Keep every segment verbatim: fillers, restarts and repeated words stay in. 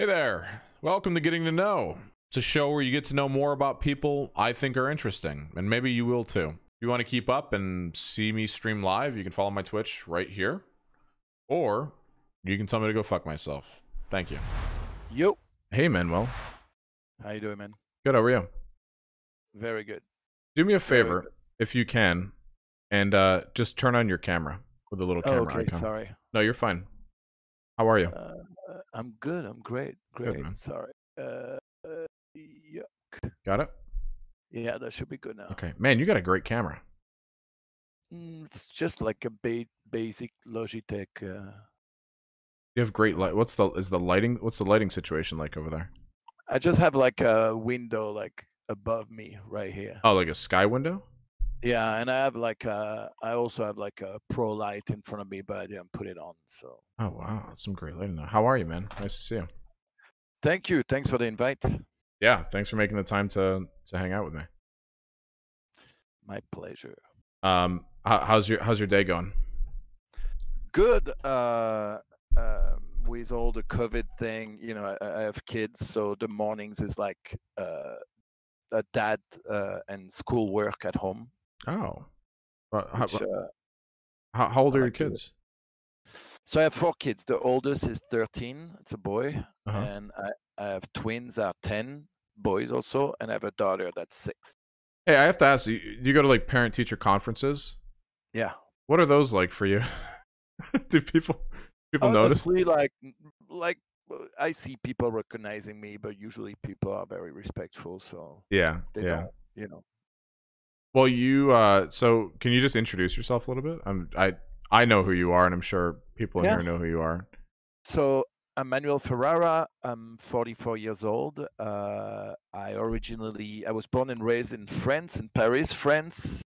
Hey there, welcome to Getting to Know. It's a show where you get to know more about people I think are interesting, and maybe you will too. If you want to keep up and see me stream live, you can follow my Twitch right here, or you can tell me to go fuck myself. Thank you. Yo. Hey, Manuel. How you doing, man? Good, how are you? Very good. Do me a favor, if you can, and uh, just turn on your camera with a little oh, camera okay, icon. Sorry. No, you're fine. How are you? Uh, I'm good. I'm great. Great. Good, man. Sorry. Uh, uh, yuck. Got it? Yeah, that should be good now. Okay. Man, you got a great camera. Mm, it's just like a ba basic Logitech. Uh... You have great light. What's the is the lighting? What's the lighting situation like over there? I just have like a window like above me right here. Oh, like a sky window? Yeah, and I have like a, I also have like a pro light in front of me, but I didn't put it on. So. Oh wow, that's some great lighting. How are you, man? Nice to see you. Thank you. Thanks for the invite. Yeah, thanks for making the time to to hang out with me. My pleasure. Um, how, how's your how's your day going? Good. Uh, uh, with all the COVID thing, you know, I, I have kids, so the mornings is like uh, a dad uh, and school work at home. Oh, well, how, Which, uh, how, how old are your kids? So I have four kids. The oldest is thirteen. It's a boy. Uh-huh. And I, I have twins that are ten, boys also, and I have a daughter that's six. Hey, I have to ask you, you go to like parent teacher conferences? Yeah. What are those like for you? Do people people Honestly, notice? Like, like I see people recognizing me, but usually people are very respectful. So yeah, they yeah, don't, you know. Well, you, uh, so can you just introduce yourself a little bit? I'm, I, I know who you are, and I'm sure people in yeah. here know who you are. So I'm Manuel Ferrara. I'm forty-four years old. Uh, I originally, I was born and raised in France, in Paris, France,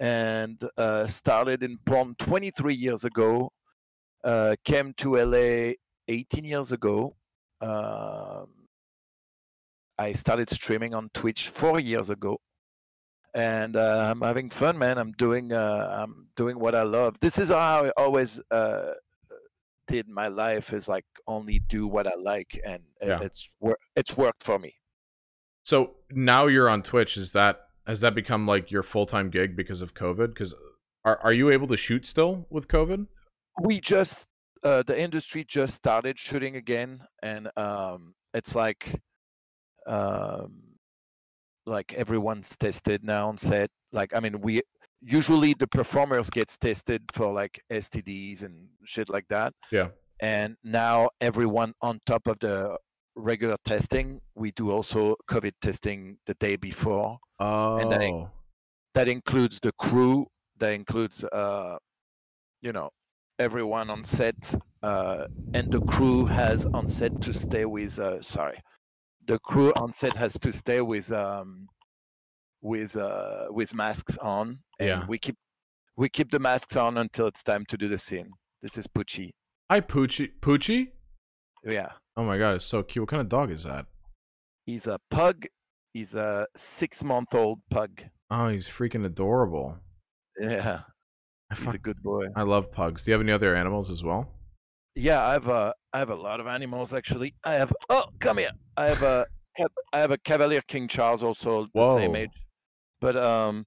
and uh, started in porn twenty-three years ago, uh, came to L A eighteen years ago. Um, I started streaming on Twitch four years ago. And uh, I'm having fun, man. I'm doing, uh, I'm doing what I love. This is how I always uh, did my life: is like only do what I like, and yeah. it's wor it's worked for me. So now you're on Twitch. Is that has that become like your full time gig because of COVID? Because are are you able to shoot still with COVID? We just uh, the industry just started shooting again, and um, it's like. Um, like everyone's tested now on set. Like, I mean, we usually the performers gets tested for like S T Ds and shit like that. Yeah. And now everyone on top of the regular testing, we do also COVID testing the day before. Oh. And that, in that includes the crew. That includes, uh, you know, everyone on set. Uh, and the crew has on set to stay with, uh, sorry. The crew on set has to stay with um, with uh, with masks on, and yeah. we keep we keep the masks on until it's time to do the scene. This is Poochie. Hi, Poochie. Poochie. Yeah. Oh my God, it's so cute. What kind of dog is that? He's a pug. He's a six-month-old pug. Oh, he's freaking adorable. Yeah. He's a good boy. I love pugs. Do you have any other animals as well? Yeah, I have a I have a lot of animals actually. I have oh come here. I have a I have a Cavalier King Charles also Whoa. the same age, but um,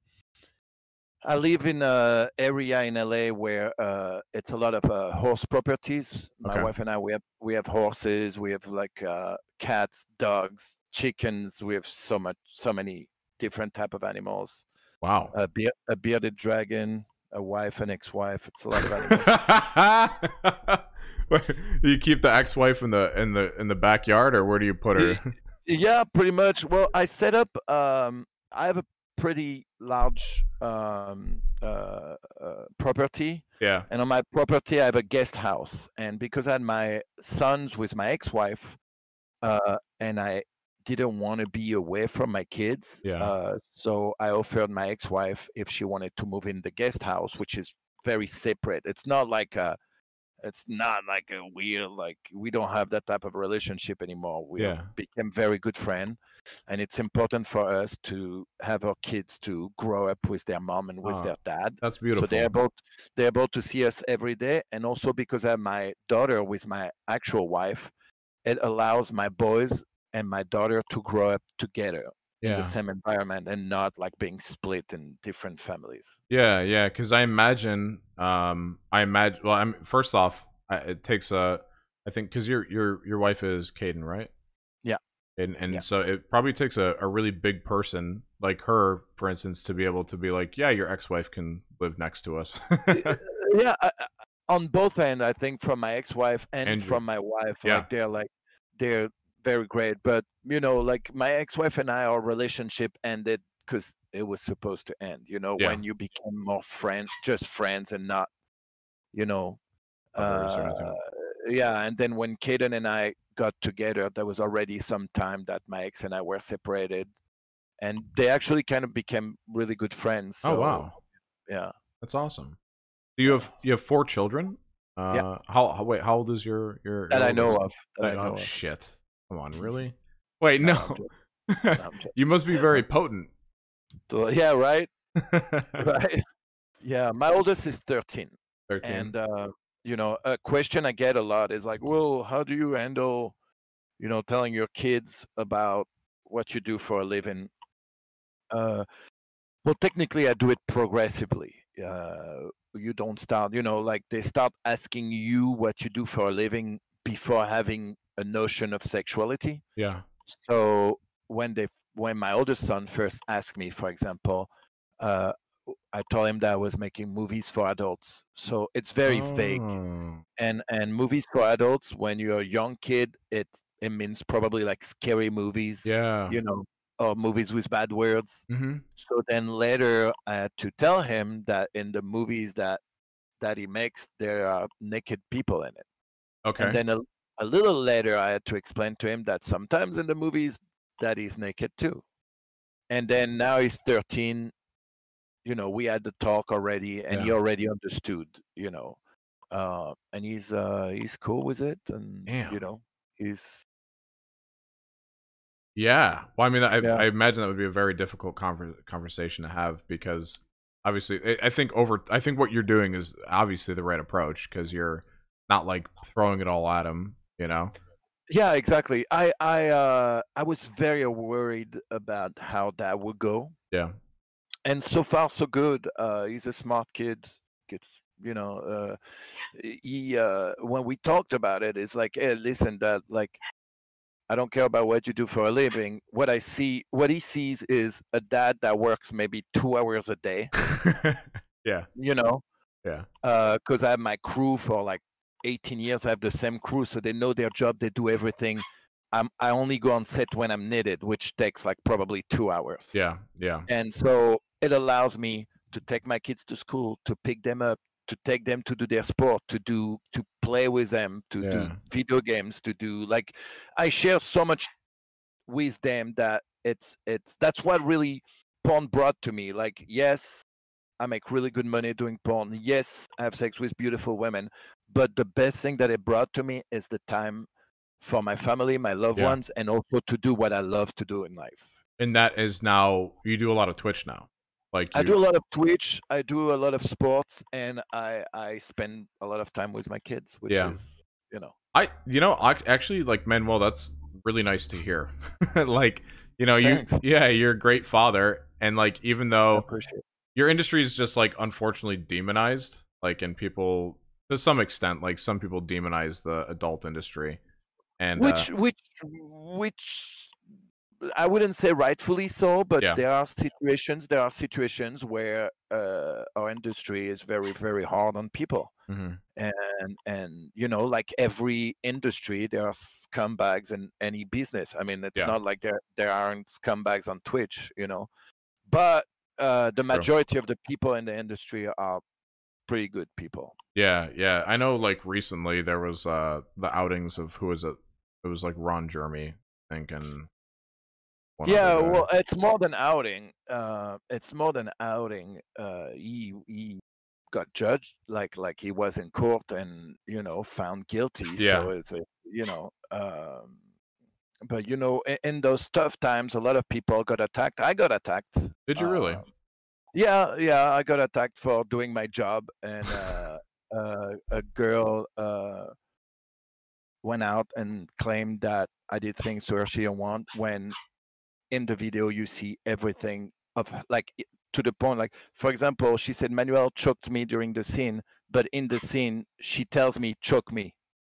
I live in a area in L A where uh it's a lot of uh, horse properties. My okay. wife and I we have we have horses. We have like uh, cats, dogs, chickens. We have so much so many different type of animals. Wow. A beard, a bearded dragon, a wife, an ex-wife. It's a lot of animals. You keep the ex-wife in the in the in the backyard, or where do you put her? Yeah, pretty much. Well, I set up. Um, I have a pretty large um, uh, uh, property. Yeah. And on my property, I have a guest house, and because I had my sons with my ex-wife, uh, and I didn't want to be away from my kids. Yeah. Uh, so I offered my ex-wife if she wanted to move in the guest house, which is very separate. It's not like a It's not like a weird, like we don't have that type of relationship anymore. We yeah. became very good friends, and it's important for us to have our kids to grow up with their mom and with oh, their dad. That's beautiful. So they're able, they're able to see us every day, and also because I have my daughter with my actual wife, it allows my boys and my daughter to grow up together yeah. in the same environment and not like being split in different families. Yeah, yeah, because I imagine, um, I imagine. Well, I'm first off, I, it takes a, I think, because your your your wife is Kayden, right? Yeah. And and yeah. so it probably takes a, a really big person like her, for instance, to be able to be like, yeah, your ex-wife can live next to us. yeah, I, on both ends, I think, from my ex-wife and Andrew. From my wife, yeah. like they're like they're very great. But you know, like my ex-wife and I, our relationship ended because it was supposed to end. You know, yeah. when you become more friend, just friends, and not, you know, uh, yeah. And then when Kayden and I got together, there was already some time that my ex and I were separated, and they actually kind of became really good friends. So, oh wow, yeah, that's awesome. You have you have four children. Uh, yeah. How, how wait? How old is your your? That I know of. That oh I know shit! Of. Come on, really? Wait, no. no you must be very potent. Yeah, right. right. Yeah, my oldest is thirteen. Thirteen. And uh, you know, a question I get a lot is like, well, how do you handle, you know, telling your kids about what you do for a living? Uh, well, technically, I do it progressively. Uh, you don't start, you know, like they start asking you what you do for a living before having a notion of sexuality. Yeah. So when they, when my oldest son first asked me, for example, uh, I told him that I was making movies for adults. So it's very oh. vague. And and movies for adults, when you're a young kid, it it means probably like scary movies. Yeah. You know. Or movies with bad words. Mm-hmm. So then later I had to tell him that in the movies that that he makes, there are naked people in it. Okay. And then a, a little later I had to explain to him that sometimes in the movies that he's naked too. And then now he's thirteen. You know, we had the talk already, and yeah. he already understood. You know, uh, and he's uh, he's cool with it, and Damn. you know, he's. Yeah, well, I mean, I, yeah. I imagine that would be a very difficult conver conversation to have, because obviously, I think over, I think what you're doing is obviously the right approach, because you're not like throwing it all at him, you know. Yeah, exactly. I I uh, I was very worried about how that would go. Yeah. And so far, so good. Uh, he's a smart kid. Gets, you know, uh, he uh, when we talked about it, it's like, hey, listen, that like. I don't care about what you do for a living. What I see, what he sees is a dad that works maybe two hours a day. yeah. You know? Yeah. Because uh, I have my crew for like eighteen years. I have the same crew, so they know their job. They do everything. I'm, I only go on set when I'm needed, which takes like probably two hours. Yeah, yeah. And so it allows me to take my kids to school, to pick them up, to take them to do their sport, to do, to play with them, to yeah. do video games, to do like, I share so much with them that it's, it's, that's what really porn brought to me. Like, yes, I make really good money doing porn. Yes, I have sex with beautiful women, but the best thing that it brought to me is the time for my family, my loved yeah. ones, and also to do what I love to do in life. And that is now, you do a lot of Twitch now. Like you... I do a lot of Twitch, I do a lot of sports, and I I spend a lot of time with my kids, which yeah. is, you know. I you know, I actually like Manuel, that's really nice to hear. like, you know, Thanks. you yeah, you're a great father, and like even though your industry is just like unfortunately demonized, like and people to some extent, like some people demonize the adult industry. And which uh, which which I wouldn't say rightfully so, but yeah. there are situations. There are situations where uh, our industry is very, very hard on people, mm-hmm. and and you know, like every industry, there are scumbags in any business. I mean, it's yeah. not like there there aren't scumbags on Twitch, you know, but uh, the majority True. of the people in the industry are pretty good people. Yeah, yeah, I know. Like recently, there was uh, the outings of who was it? It was like Ron Jeremy, I think, and. Yeah, well, it's more than outing. Uh, it's more than outing. Uh, he he got judged, like like he was in court, and you know found guilty. Yeah. So it's a, you know, um, but you know, in, in those tough times, a lot of people got attacked. I got attacked. Did you really? Um, yeah, yeah, I got attacked for doing my job, and uh, uh, a girl. Uh, went out and claimed that I did things to her she didn't want, when in the video you see everything of, like, to the point. Like, for example, she said Manuel choked me during the scene, but in the scene she tells me choke me.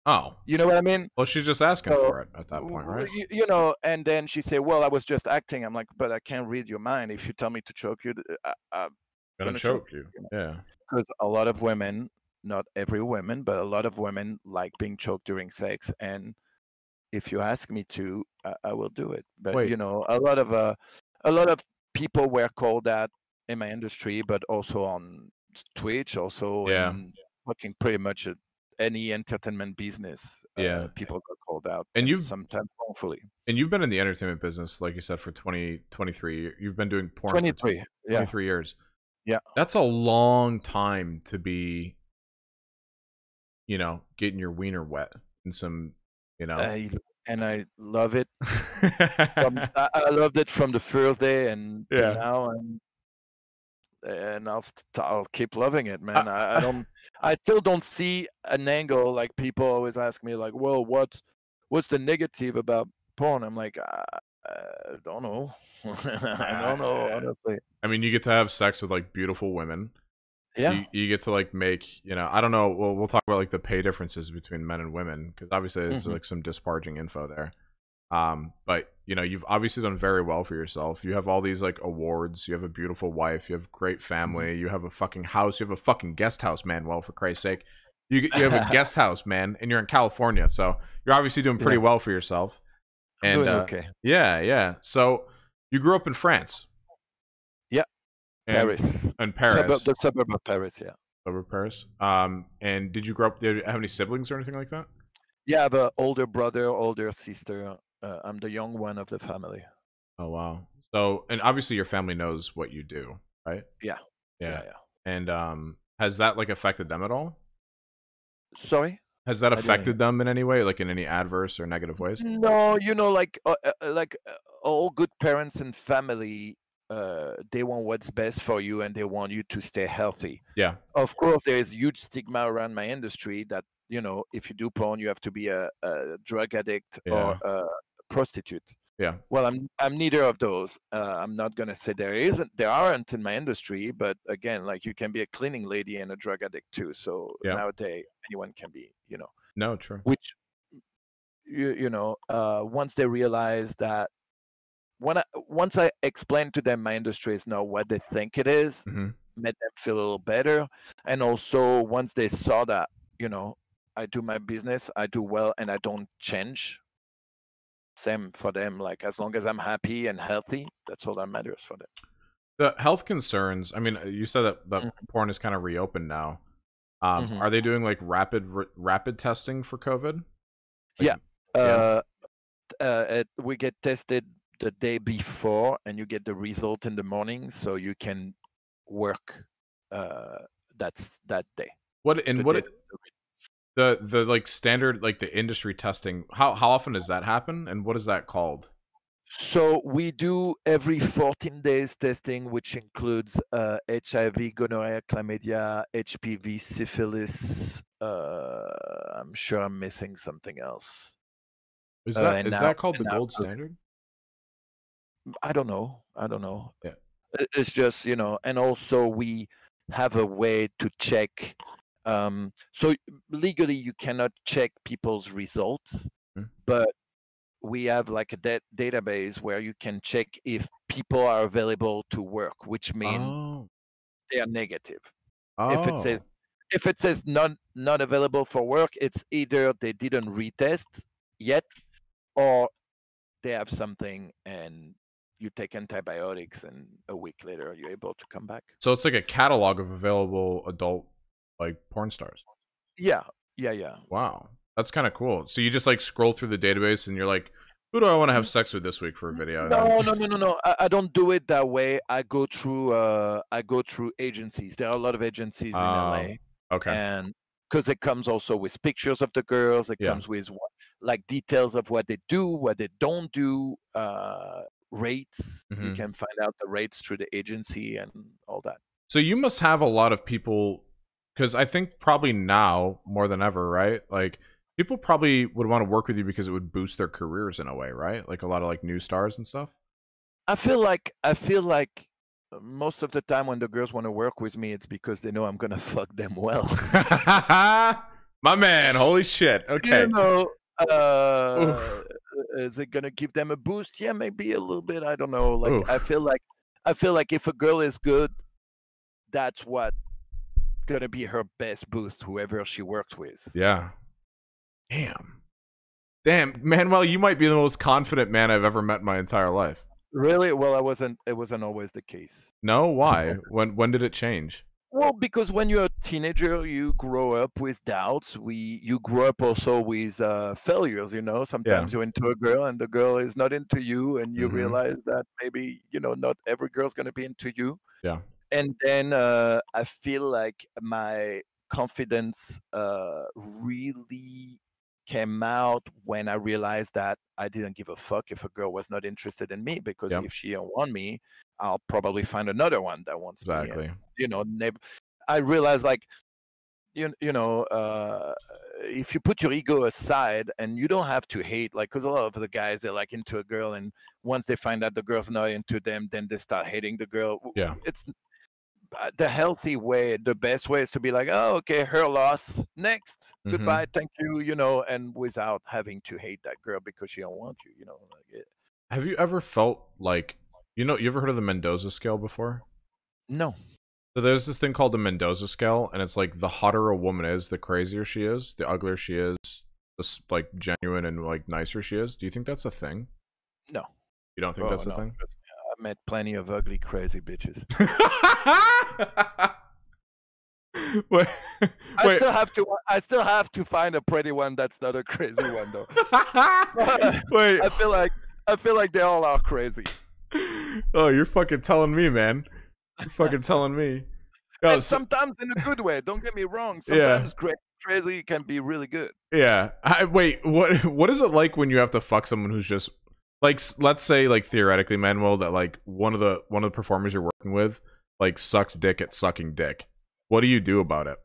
Oh, you know what I mean? Well, she's just asking so, for it at that point, right? You, you know, and then she said, "Well, I was just acting." I'm like, "But I can't read your mind. If you tell me to choke you, I, I'm gonna, gonna choke, choke you." you know? Yeah, because a lot of women, not every woman, but a lot of women like being choked during sex, and if you ask me to, I, I will do it. But Wait. you know, a lot of uh, a lot of people were called that in my industry, but also on Twitch, also yeah, in fucking pretty much a, any entertainment business. Yeah, uh, people got called out, and you've sometimes wrongfully. And you've been in the entertainment business, like you said, for twenty, twenty-three. You've been doing porn twenty-three, for twenty-three yeah. years. Yeah, that's a long time to be, you know, getting your wiener wet and some, you know. I, and I love it. from, I, I loved it from the first day and yeah. to now, and. And I'll I'll keep loving it, man. I, I don't I still don't see an angle. Like, people always ask me, like, "Well, what's what's the negative about porn?" I'm like, I, I don't know. I don't know, honestly. I mean, you get to have sex with, like, beautiful women. Yeah. You, you get to, like, make, you know, I don't know. Well, we'll talk about, like, the pay differences between men and women, because obviously there's mm-hmm. like some disparaging info there. Um, but, you know, you've obviously done very well for yourself. You have all these, like, awards. You have a beautiful wife. You have great family. You have a fucking house. You have a fucking guest house, Manuel, for Christ's sake. You you have a guest house, man, and you're in California, so you're obviously doing pretty yeah. well for yourself. And, I'm doing uh, okay. Yeah, yeah. So you grew up in France. Yeah, and, Paris. And Paris. Suburb, the suburb of Paris, yeah. Suburb of Paris. Um, and did you grow up there? Did you have any siblings or anything like that? Yeah, I have an older brother, older sister. Uh, I'm the young one of the family. Oh, wow. So, and obviously your family knows what you do, right? Yeah. Yeah. yeah, yeah. And um, has that, like, affected them at all? Sorry? Has that affected them in any way, like in any adverse or negative ways? No, you know, like, uh, like uh, all good parents and family, uh, they want what's best for you, and they want you to stay healthy. Yeah. Of course, there is huge stigma around my industry that, you know, if you do porn, you have to be a, a drug addict yeah. or... Uh, prostitute. Yeah. Well, I'm I'm neither of those. Uh, I'm not gonna say there isn't, there aren't in my industry, but again, like, you can be a cleaning lady and a drug addict too. So yeah. nowadays, anyone can be, you know. No, true. Which, you you know, uh, once they realize that, when I once I explain to them my industry is not what they think it is, mm-hmm. made them feel a little better, and also once they saw that, you know, I do my business, I do well, and I don't change. Same for them. Like, as long as I'm happy and healthy, that's all that matters for them. The health concerns, I mean, you said that, that mm-hmm. porn is kind of reopened now. Um, mm-hmm. Are they doing, like, rapid r rapid testing for COVID? Like, yeah. yeah. Uh, uh, it, we get tested the day before, and you get the result in the morning, so you can work uh, that's that day. What and the what? Day The the like standard, like the industry testing, how how often does that happen, and what is that called? So we do every fourteen days testing, which includes uh, H I V, gonorrhea, chlamydia, H P V, syphilis. Uh, I'm sure I'm missing something else. Is that uh, is now, that called the now, gold standard? I don't know. I don't know. Yeah, it's just, you know, and also we have a way to check. Um, so legally you cannot check people's results, mm-hmm. but we have, like, a de database where you can check if people are available to work, which means oh. they are negative. Oh. If it says, if it says not, not available for work, it's either they didn't retest yet, or they have something, and you take antibiotics, and a week later you're able to come back. So it's like a catalog of available adult, like, porn stars. Yeah, yeah, yeah. Wow, that's kind of cool. So you just, like, scroll through the database, and you're like, "Who do I want to have sex with this week for a video?" No, no, no, no, no. I, I don't do it that way. I go through. Uh, I go through agencies. There are a lot of agencies in uh, L A. Okay. And because it comes also with pictures of the girls. It yeah. comes with, like, details of what they do, what they don't do, uh, rates. Mm-hmm. You can find out the rates through the agency and all that. So you must have a lot of people. Because I think probably now more than ever, right? Like, People probably would want to work with you because it would boost their careers in a way, right? Like a lot of like new stars and stuff. I feel like I feel like most of the time when the girls want to work with me, it's because they know I'm gonna fuck them well. My man, holy shit. Okay. You know, uh, is it gonna give them a boost? Yeah, maybe a little bit. I don't know. Like Ooh. I feel like I feel like if a girl is good, that's what gonna be her best boost, whoever she works with. Yeah. Damn. Damn, Manuel, you might be the most confident man I've ever met in my entire life. Really? Well, I wasn't it wasn't always the case. No, why? when when did it change? Well, because when you're a teenager, you grow up with doubts. We you grow up also with uh, failures, you know. Sometimes yeah. you're into a girl and the girl is not into you, and you mm-hmm. realize that maybe, you know, not every girl's gonna be into you. Yeah. And then uh, I feel like my confidence uh, really came out when I realized that I didn't give a fuck if a girl was not interested in me, because yep. if she don't want me, I'll probably find another one that wants exactly. me. And, you know, I realized like, you, you know, uh, if you put your ego aside and you don't have to hate, like, because a lot of the guys, they're like into a girl, and once they find out the girl's not into them, then they start hating the girl. Yeah. It's the healthy way, the best way is to be like, oh, okay, her loss, next, mm-hmm. goodbye, thank you, you know, and without having to hate that girl because she don't want you, you know. Like, yeah. Have you ever felt like, you know, you ever heard of the Mendoza scale before? No. So there's this thing called the Mendoza scale, and it's like the hotter a woman is, the crazier she is, the uglier she is, the like genuine and like nicer she is. Do you think that's a thing? No. You don't think oh, that's no. a thing? I've met plenty of ugly, crazy bitches. Wait, I wait. still have to. I still have to find a pretty one that's not a crazy one, though. Wait. I feel like I feel like they all are crazy. Oh, you're fucking telling me, man. You're fucking telling me. Yo, and sometimes in a good way. Don't get me wrong. Sometimes yeah. crazy can be really good. Yeah. I, wait. What? What is it like when you have to fuck someone who's just like, let's say, like theoretically, Manuel, that like one of the one of the performers you're working with like sucks dick at sucking dick. What do you do about it?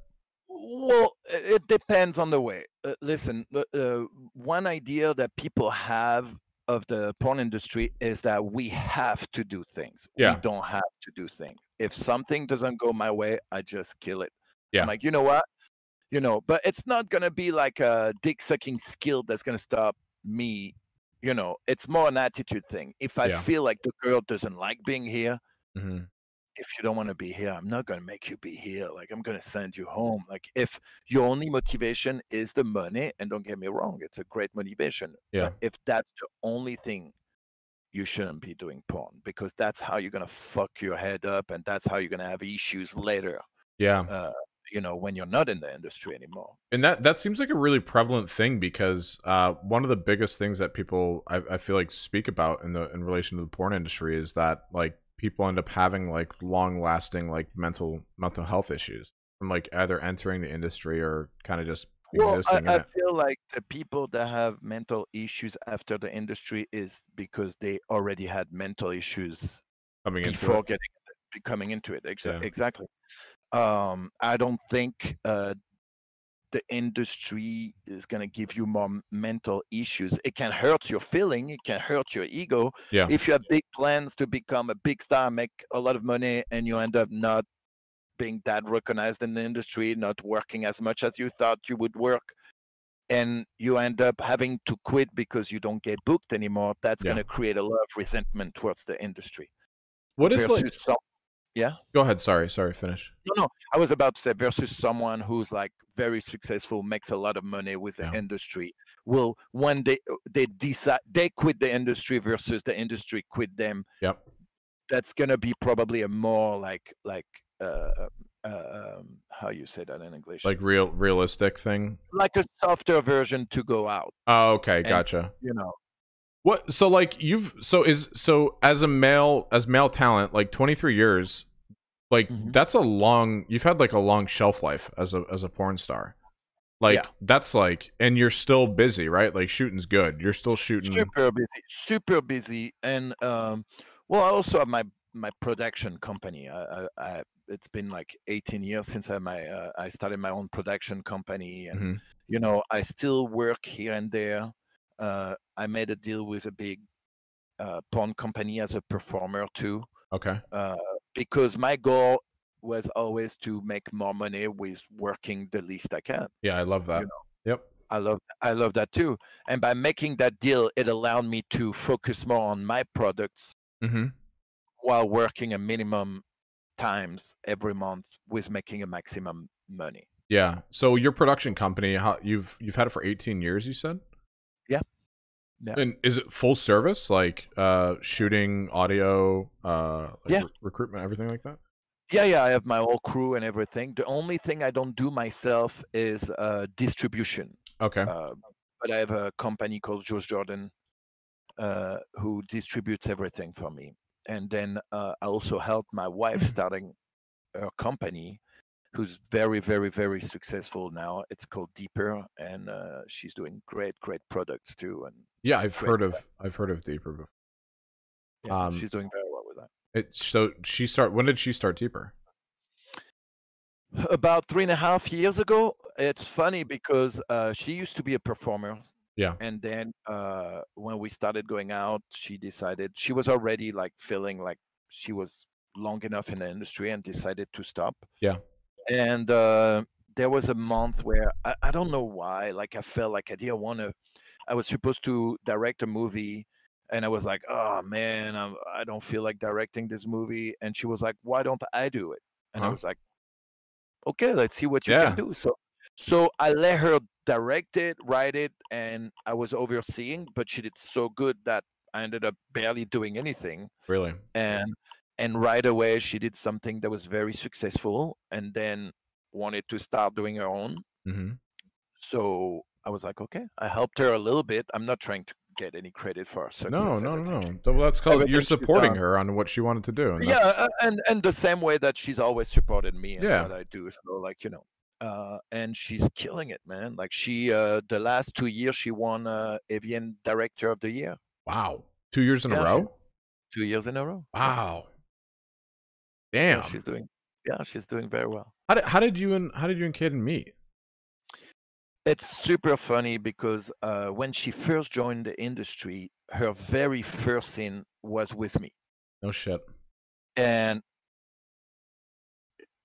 Well, it depends on the way. Uh, listen, uh, one idea that people have of the porn industry is that we have to do things. Yeah. We don't have to do things. If something doesn't go my way, I just kill it. Yeah. I'm like, you know what? You know, but it's not gonna be like a dick sucking skill that's gonna stop me. You know, it's more an attitude thing. If I yeah. feel like the girl doesn't like being here, mm-hmm. if you don't want to be here, I'm not gonna make you be here. Like, I'm gonna send you home. Like, if your only motivation is the money, and don't get me wrong, it's a great motivation. Yeah. But if that's the only thing, you shouldn't be doing porn, because that's how you're gonna fuck your head up, and that's how you're gonna have issues later. Yeah. Uh, you know, when you're not in the industry anymore. And that that seems like a really prevalent thing, because uh, one of the biggest things that people I, I feel like speak about in the in relation to the porn industry is that like, people end up having like long-lasting like mental mental health issues from like either entering the industry or kind of just well, existing. I, I feel like the people that have mental issues after the industry is because they already had mental issues coming before into it. getting coming into it. Exactly. Yeah. Exactly. Um, I don't think uh, the industry is going to give you more mental issues. It can hurt your feeling. It can hurt your ego. Yeah. If you have big plans to become a big star, make a lot of money, and you end up not being that recognized in the industry, not working as much as you thought you would work, and you end up having to quit because you don't get booked anymore, that's yeah. going to create a lot of resentment towards the industry. What is like... Some- Yeah. Go ahead. Sorry. Sorry. Finish. No, no. I was about to say, versus someone who's like very successful, makes a lot of money with the yeah. industry. Well, when they they decide they quit the industry versus the industry quit them. Yep. That's gonna be probably a more like like uh, uh, um, how you say that in English? Like real realistic thing. Like a softer version to go out. Oh, okay. Gotcha. And, you know. What so like you've so is so as a male as male talent, like twenty-three years, like mm-hmm. that's a long you've had like a long shelf life as a as a porn star. Like yeah. that's like and you're still busy, right? Like shooting's good. You're still shooting super busy, super busy and um well I also have my my production company. I, I, it's been like eighteen years since I my uh, I started my own production company, and mm-hmm. you know, I still work here and there. Uh, I made a deal with a big uh, porn company as a performer too. Okay. Uh, because my goal was always to make more money with working the least I can. Yeah, I love that. You know? Yep. I love I love that too. And by making that deal, it allowed me to focus more on my products mm-hmm. while working a minimum times every month with making a maximum money. Yeah. So your production company, how you've you've had it for eighteen years, you said? Yeah. Yeah. And is it full service, like uh shooting, audio, uh like yeah. re- recruitment, everything like that? Yeah, yeah, I have my whole crew and everything. The only thing I don't do myself is uh, distribution. Okay. Uh, but I have a company called Josh Jordan uh, who distributes everything for me. And then uh, I also help my wife starting her company, who's very, very, very successful now. It's called Deeper, and uh, she's doing great, great products too. And yeah, I've heard stuff. of I've heard of Deeper before. Yeah, um, she's doing very well with that. It, so she start. When did she start Deeper? About three and a half years ago. It's funny because uh, she used to be a performer. Yeah. And then uh, when we started going out, she decided she was already like feeling like she was long enough in the industry and decided to stop. Yeah. And uh, there was a month where I, I don't know why, like I felt like I didn't want to. I was supposed to direct a movie. And I was like, oh, man, I'm, I don't feel like directing this movie. And she was like, why don't I do it? And huh? I was like, okay, let's see what you yeah. can do. So so I let her direct it, write it, and I was overseeing. But she did so good that I ended up barely doing anything. Really? And, and right away, she did something that was very successful and then wanted to start doing her own. Mm-hmm. So I was like, okay, I helped her a little bit. I'm not trying to get any credit for our success. No, no, no, no. Well, that's called everything you're supporting her on what she wanted to do. And yeah, that's... and and the same way that she's always supported me and yeah. what I do. So, like, you know, uh, and she's killing it, man. Like, she, uh, the last two years, she won uh, Avian Director of the Year. Wow, two years in yeah, a row. She, two years in a row. Wow. Damn. Yeah, she's doing. Yeah, she's doing very well. How did how did you and how did you and Kayden meet? It's super funny because uh, when she first joined the industry, her very first scene was with me. No shit. And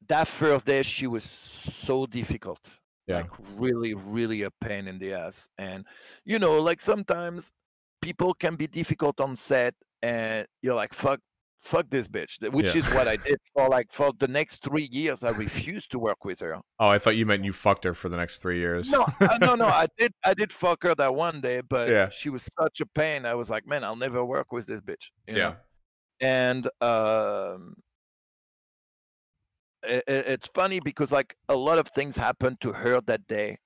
that first day, she was so difficult. Yeah. Like, really, really a pain in the ass. And, you know, like, sometimes people can be difficult on set, and you're like, fuck, fuck this bitch, which yeah. is what I did for like for the next three years. I refused to work with her. Oh, I thought you meant you fucked her for the next three years. No, uh, no, no. I did, I did fuck her that one day, but yeah. she was such a pain. I was like, man, I'll never work with this bitch. You yeah. know? And um, it, it's funny because like a lot of things happened to her that day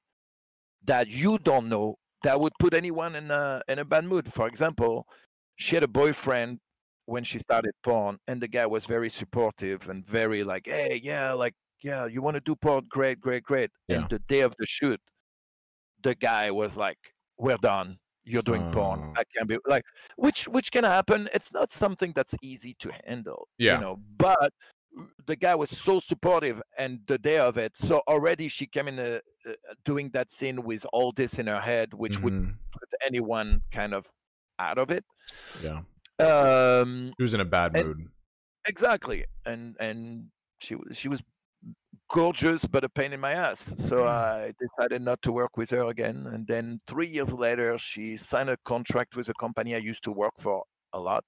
that you don't know that would put anyone in a in a bad mood. For example, she had a boyfriend when she started porn, and the guy was very supportive and very like, hey, yeah, like, yeah, you want to do porn? Great, great, great. Yeah. And the day of the shoot, the guy was like, we're done. You're doing oh. porn. I can't be like, which, which can happen. It's not something that's easy to handle, yeah. you know, but the guy was so supportive and the day of it. So already she came in uh, uh, doing that scene with all this in her head, which mm-hmm. would put anyone kind of out of it. Yeah. Um she was in a bad and, mood. Exactly. And and she she was gorgeous but a pain in my ass. So I decided not to work with her again. And then three years later she signed a contract with a company I used to work for a lot.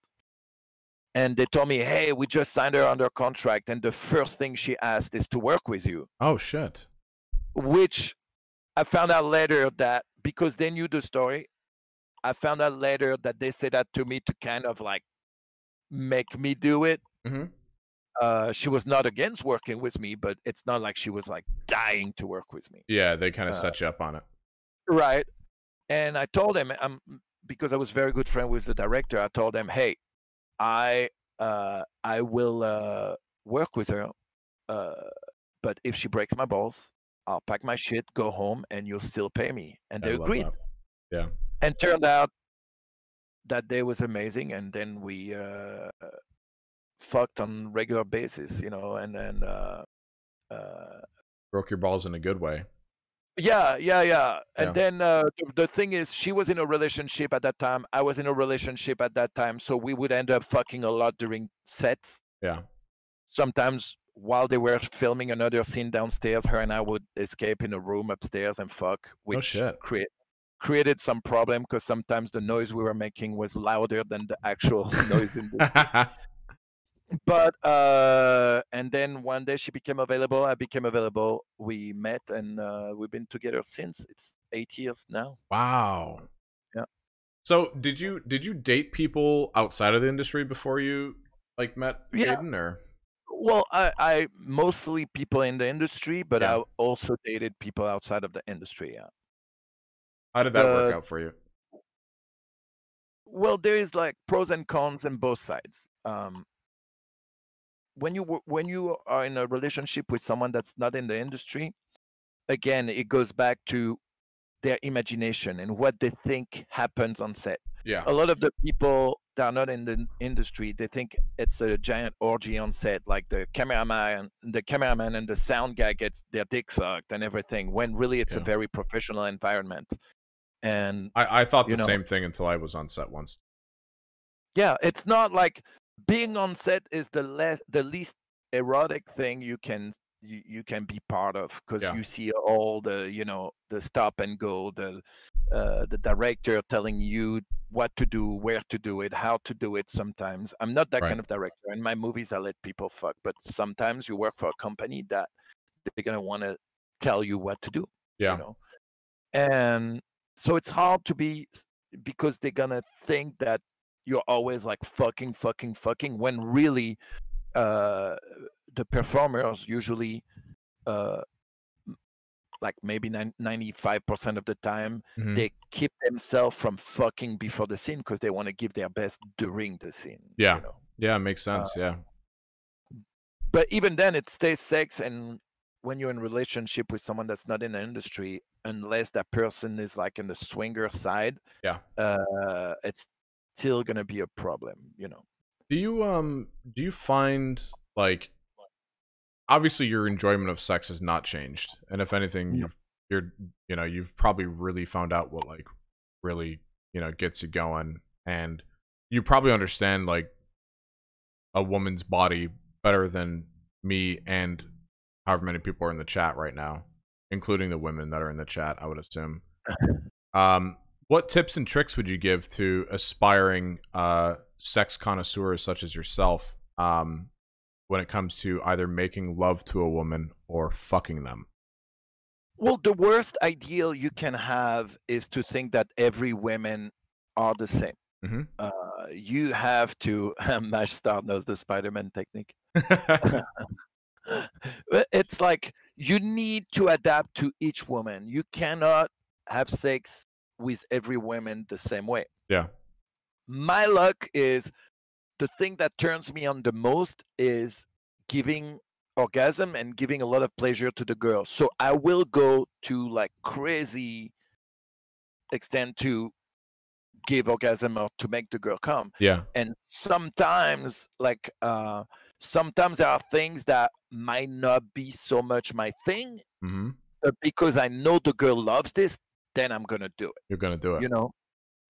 And they told me, hey, we just signed her under contract and the first thing she asked is to work with you. Oh shit. Which I found out later that because they knew the story. I found out later that they said that to me to kind of like make me do it. Mm-hmm. Uh, she was not against working with me, but it's not like she was like dying to work with me. Yeah, they kind of uh, set you up on it. Right. And I told him, I'm, because I was very good friend with the director, I told him, hey, I, uh, I will uh, work with her, uh, but if she breaks my balls, I'll pack my shit, go home, and you'll still pay me. And they I agreed. Yeah. And turned out that day was amazing, and then we uh, fucked on regular basis, you know, and then uh, uh, broke your balls in a good way. Yeah, yeah, yeah. And yeah. then uh, the, the thing is, she was in a relationship at that time. I was in a relationship at that time. So we would end up fucking a lot during sets. Yeah. Sometimes while they were filming another scene downstairs, her and I would escape in a room upstairs and fuck, which oh, shit. Create, created some problem because sometimes the noise we were making was louder than the actual noise in the But uh, and then one day she became available. I became available. We met, and uh, we've been together since. It's eight years now. Wow. Yeah. So did you did you date people outside of the industry before you like met Kayden? Yeah. Or? Well, I, I mostly people in the industry, but yeah. I also dated people outside of the industry. Yeah. How did that uh, work out for you? Well, there is like pros and cons on both sides. Um. When you when you are in a relationship with someone that's not in the industry, again, it goes back to their imagination and what they think happens on set. Yeah. A lot of the people that are not in the industry, they think it's a giant orgy on set, like the cameraman, the cameraman and the sound guy gets their dick sucked and everything, when really it's yeah. a very professional environment. And I, I thought the know, same thing until I was on set once. Yeah, it's not like... Being on set is the less, the least erotic thing you can you, you can be part of, because yeah. you see all the you know the stop and go, the uh, the director telling you what to do, where to do it, how to do it. Sometimes I'm not that right. kind of director. In my movies, I let people fuck, but sometimes you work for a company that they're gonna want to tell you what to do. Yeah, you know? And so it's hard to be, because they're gonna think that you're always like fucking, fucking, fucking, when really uh, the performers usually uh, like maybe ninety-five percent of the time, mm-hmm. they keep themselves from fucking before the scene because they want to give their best during the scene. Yeah, you know? Yeah, makes sense, uh, yeah. But even then it stays sex, and when you're in a relationship with someone that's not in the industry, unless that person is like in the swinger side, yeah, uh, it's still gonna be a problem, you know. Do you um do you find, like, obviously your enjoyment of sex has not changed, and if anything, yeah. you've, you're you know you've probably really found out what like really you know gets you going, and you probably understand like a woman's body better than me and however many people are in the chat right now, including the women that are in the chat, I would assume. um. What tips and tricks would you give to aspiring uh, sex connoisseurs such as yourself um, when it comes to either making love to a woman or fucking them? Well, the worst ideal you can have is to think that every woman are the same. Mm-hmm. uh, you have to, Mash Star knows the Spider-Man technique. It's like you need to adapt to each woman. You cannot have sex with every woman the same way. Yeah. My luck is the thing that turns me on the most is giving orgasm and giving a lot of pleasure to the girl. So I will go to like crazy extent to give orgasm or to make the girl come. Yeah. And sometimes like uh sometimes there are things that might not be so much my thing, mm-hmm. but because I know the girl loves this, then I'm gonna do it. You're gonna do it, you know,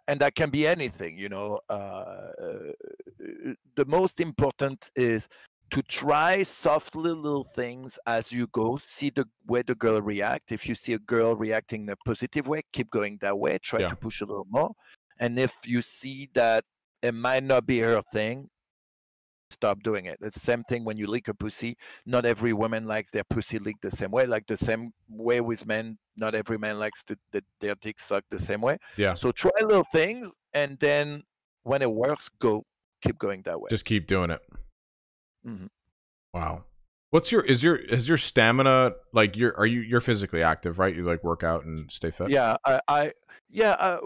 and that can be anything, you know. Uh, the most important is to try softly little things as you go. See the way the girl react. If you see a girl reacting in a positive way, keep going that way. Try yeah. to push a little more. And if you see that it might not be her thing, stop doing it. It's the same thing when you lick a pussy. Not every woman likes their pussy licked the same way. Like the same way with men, not every man likes to, the, their dick sucked the same way. Yeah. So try little things, and then when it works, go keep going that way. Just keep doing it. Mm-hmm. Wow. What's your is your is your stamina like? You're are you you're physically active, right? You like work out and stay fit. Yeah. I, I yeah. I,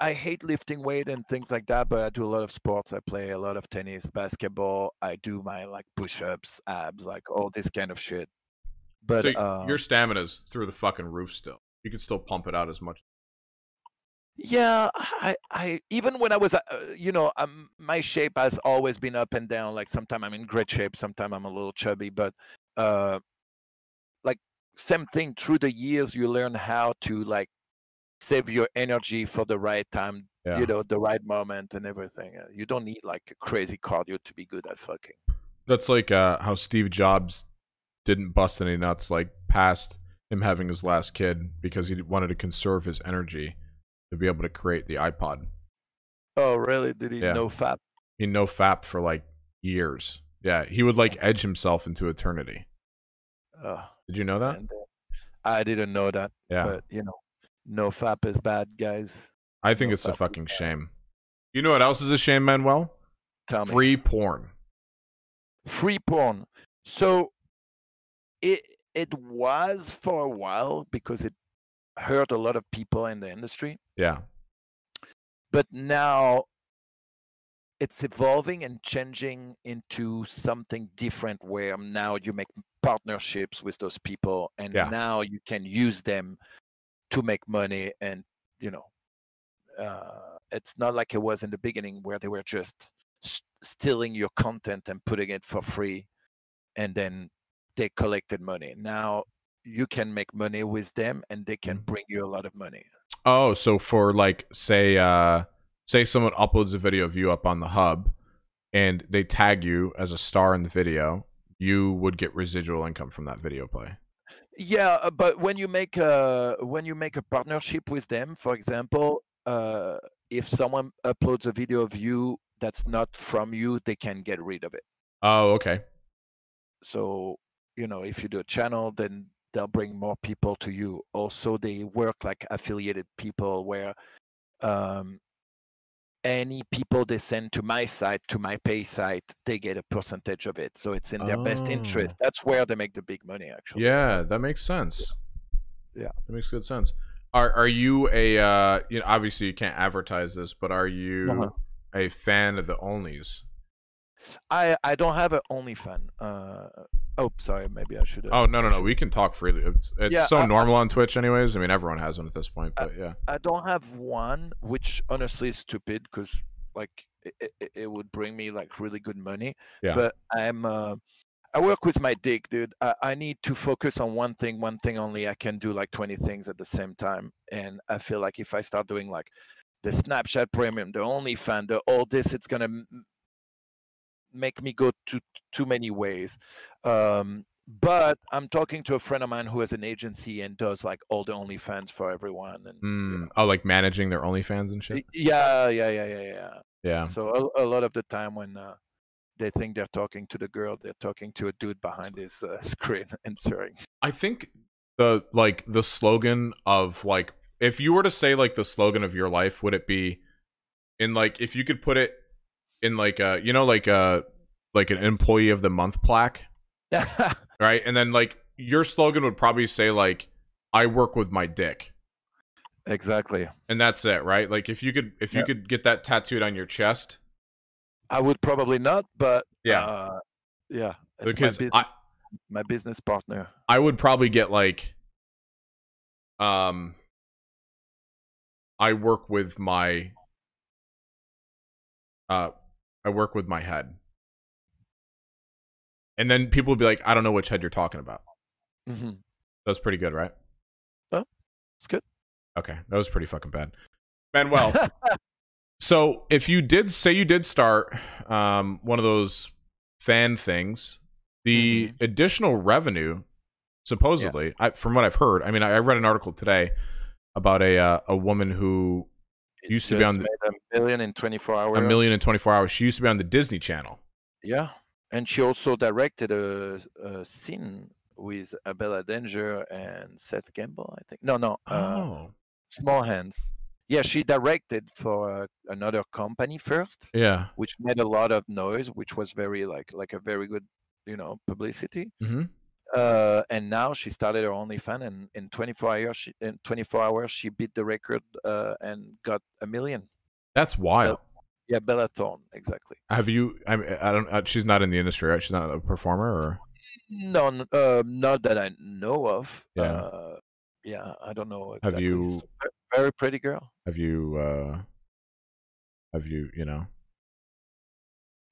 I hate lifting weight and things like that, but I do a lot of sports. I play a lot of tennis, basketball. I do my like push-ups, abs, like all this kind of shit. But so um, your stamina's through the fucking roof still. You can still pump it out as much. Yeah, I, I even when I was, uh, you know, um, my shape has always been up and down. Like sometimes I'm in great shape, sometimes I'm a little chubby. But uh, like same thing through the years, you learn how to like save your energy for the right time, yeah. you know, the right moment and everything. You don't need like a crazy cardio to be good at fucking. That's like uh, how Steve Jobs didn't bust any nuts like past him having his last kid because he wanted to conserve his energy to be able to create the iPod. Oh, really? Did he yeah. no-fap? He no-fapped for, like, years. Yeah, he would, like, edge himself into eternity. Uh, Did you know that? And, uh, I didn't know that. Yeah. But, you know, no-fap is bad, guys. I think no it's a fucking shame. You know what else is a shame, Manuel? Tell me. Free porn. Free porn. So, it, it was for a while because it hurt a lot of people in the industry. Yeah. But now it's evolving and changing into something different where now you make partnerships with those people and yeah. now you can use them to make money. And, you know, uh, it's not like it was in the beginning where they were just stealing your content and putting it for free and then they collected money. Now you can make money with them and they can bring you a lot of money. Oh, so for like, say, uh, say someone uploads a video of you up on the hub and they tag you as a star in the video, you would get residual income from that video play. Yeah. But when you make a, when you make a partnership with them, for example, uh, if someone uploads a video of you that's not from you, they can get rid of it. Oh, okay. So, you know, if you do a channel, then they'll bring more people to you. Also, they work like affiliated people where um, any people they send to my site, to my pay site, they get a percentage of it. So it's in their oh. best interest. That's where they make the big money, actually. Yeah, that makes sense. Yeah, yeah. That makes good sense. Are are you a, uh, you know, obviously you can't advertise this, but are you uh-huh. a fan of the Onlys? I, I don't have an OnlyFans. Uh, oh, sorry. Maybe I should have. Oh, no, no, no. We can talk freely. It's, it's yeah, so I, normal I, on Twitch anyways. I mean, everyone has one at this point, but I, yeah. I don't have one, which honestly is stupid because, like, it, it, it would bring me, like, really good money. Yeah. But I'm, uh, I work with my dick, dude. I, I need to focus on one thing, one thing only. I can do, like, twenty things at the same time. And I feel like if I start doing, like, the Snapchat Premium, the OnlyFans, the all this, it's going to make me go to too many ways. Um, but I'm talking to a friend of mine who has an agency and does like all the OnlyFans for everyone. And, mm. you know. Oh, like managing their OnlyFans and shit? Yeah, yeah, yeah, yeah, yeah. Yeah. So a, a lot of the time when uh, they think they're talking to the girl, they're talking to a dude behind his uh, screen answering. I think the like the slogan of like, if you were to say like the slogan of your life, would it be in like, if you could put it in like uh you know like uh like an employee of the month plaque right, and then like your slogan would probably say like I work with my dick. Exactly. And that's it, right? Like if you could if yeah. you could get that tattooed on your chest. I would probably not, but yeah uh, yeah it's because my, I, my business partner, I would probably get like um I work with my uh I work with my head. And then people would be like, I don't know which head you're talking about. Mm-hmm. That's pretty good, right? Oh, it's good. Okay. That was pretty fucking bad. Manuel, so if you did say you did start um, one of those fan things, the mm-hmm. additional revenue, supposedly, yeah. I, from what I've heard, I mean, I, I read an article today about a uh, a woman who It used to be on the, a million in twenty-four hours. A million in twenty-four hours. She used to be on the Disney Channel. Yeah, and she also directed a, a scene with Abella Danger and Seth Gamble, I think. No, no. Oh. Uh, Small Hands. Yeah, she directed for uh, another company first. Yeah, which made a lot of noise, which was very like like a very good, you know, publicity. Mm-hmm. Uh, and now she started her OnlyFans, and in twenty-four hours, she, in twenty-four hours, she beat the record uh, and got a million. That's wild. Uh, yeah, Bella Thorne, exactly. Have you? I mean, I don't. She's not in the industry, right? She's not a performer, or no, uh, not that I know of. Yeah, uh, yeah, I don't know. Exactly. Have you? Very pretty girl. Have you, uh, have you, you know?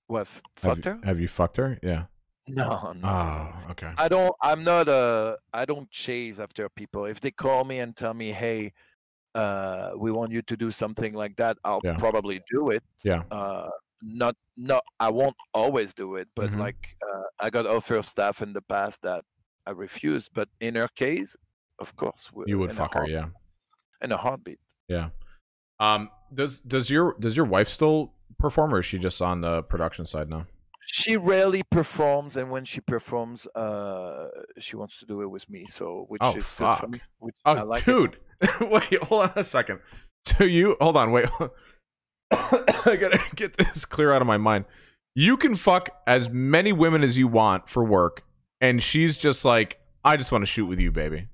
What, fucked her? Have you fucked her? Yeah. No, no. Oh, okay. I don't, I'm not a, I don't chase after people. If they call me and tell me, hey, uh, we want you to do something like that, I'll yeah. probably do it. Yeah. Uh, not, not, I won't always do it, but mm-hmm. like, uh, I got offered stuff in the past that I refused, but in her case, of course. You would fuck her, yeah. In a heartbeat. Yeah. Um, does, does your, does your wife still perform, or is she just on the production side now? She rarely performs, and when she performs, uh, she wants to do it with me. So, which oh, is fuck. Good for me, which oh, I like dude. It. Wait, hold on a second. So you, hold on, wait. I gotta get this clear out of my mind. You can fuck as many women as you want for work, and she's just like, I just want to shoot with you, baby.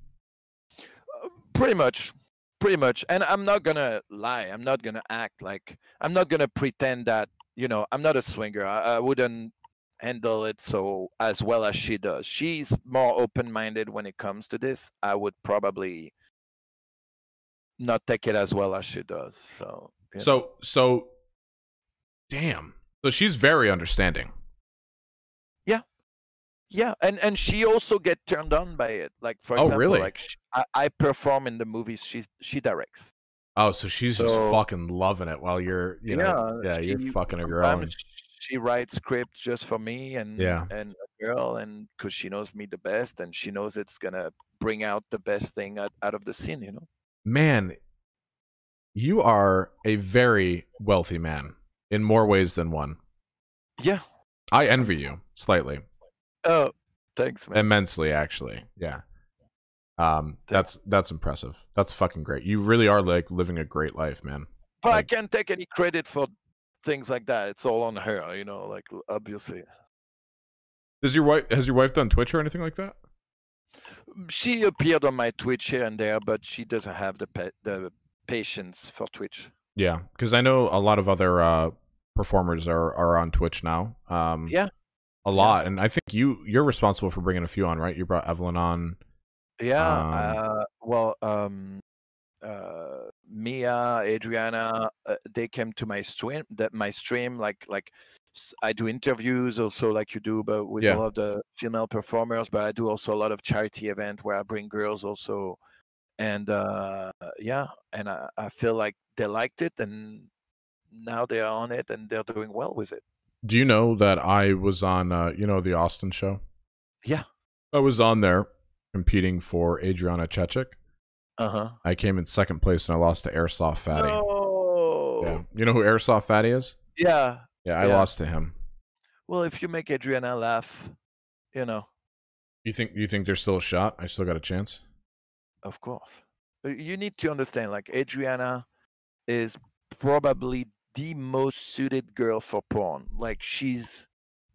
Uh, pretty much. Pretty much. And I'm not gonna lie. I'm not gonna act like, I'm not gonna pretend that, you know, I'm not a swinger. I, I wouldn't handle it so as well as she does. She's more open-minded when it comes to this. I would probably not take it as well as she does. So, so, know. so, damn. So she's very understanding. Yeah, yeah, and and she also get turned on by it. Like for example, oh, really? like she, I, I perform in the movies. She's she directs. Oh, so she's so, just fucking loving it while you're, you know, yeah, yeah she, you're fucking a girl. She writes scripts just for me and yeah. and a girl, and because she knows me the best, and she knows it's gonna bring out the best thing out, out of the scene, you know. Man, you are a very wealthy man in more ways than one. Yeah, I envy you slightly. Oh, thanks, man. Immensely, actually. Yeah. Um, that's that's impressive. That's fucking great. You really are like living a great life, man. But like, I can't take any credit for things like that. It's all on her, you know. Like obviously. Does your wife has your wife done Twitch or anything like that? She appeared on my Twitch here and there, but she doesn't have the pa the patience for Twitch. Yeah, because I know a lot of other uh, performers are are on Twitch now. Um, yeah, a lot, yeah. And I think you you're responsible for bringing a few on, right? You brought Evelyn on. Yeah, um, uh, well, um, uh, Mia, Adriana, uh, they came to my stream. That my stream, like like I do interviews also, like you do, but with yeah. a lot of the female performers. But I do also a lot of charity event where I bring girls also, and uh, yeah, and I, I feel like they liked it, and now they are on it, and they're doing well with it. Do you know that I was on, uh, you know, the Austin show? Yeah, I was on there. Competing for Adriana Chechik. Uh-huh. I came in second place and I lost to Airsoft Fatty. No. Yeah. You know who Airsoft Fatty is? Yeah. Yeah, I yeah. lost to him. Well, if you make Adriana laugh, you know. You think you think there's still a shot? I still got a chance? Of course. You need to understand, like, Adriana is probably the most suited girl for porn. Like, she's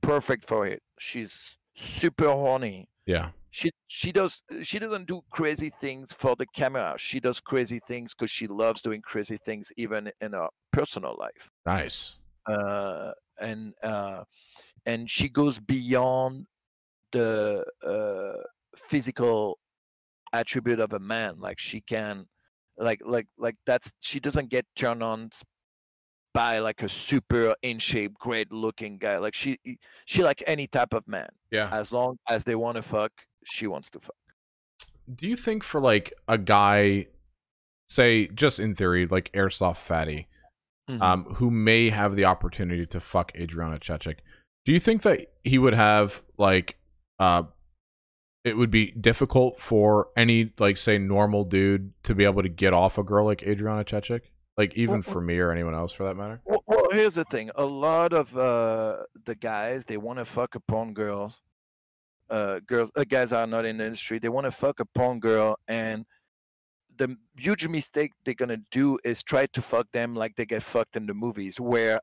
perfect for it. She's super horny. Yeah. She she does she doesn't do crazy things for the camera. She does crazy things because she loves doing crazy things, even in her personal life. Nice. Uh, and uh, and she goes beyond the uh, physical attribute of a man. Like she can, like like like that's she doesn't get turned on by like a super in shape, great looking guy. Like she she like any type of man. Yeah. As long as they want to fuck. She wants to fuck. Do you think for like a guy, say just in theory, like Airsoft Fatty, mm-hmm. um, who may have the opportunity to fuck Adriana Chechik, do you think that he would have like, uh, it would be difficult for any like say normal dude to be able to get off a girl like Adriana Chechik? Like even well, for me or anyone else for that matter? Well, well here's the thing. A lot of uh, the guys, they want to fuck a porn girl. Uh, girls, uh, guys are not in the industry. They want to fuck a porn girl, and the huge mistake they're gonna do is try to fuck them like they get fucked in the movies, where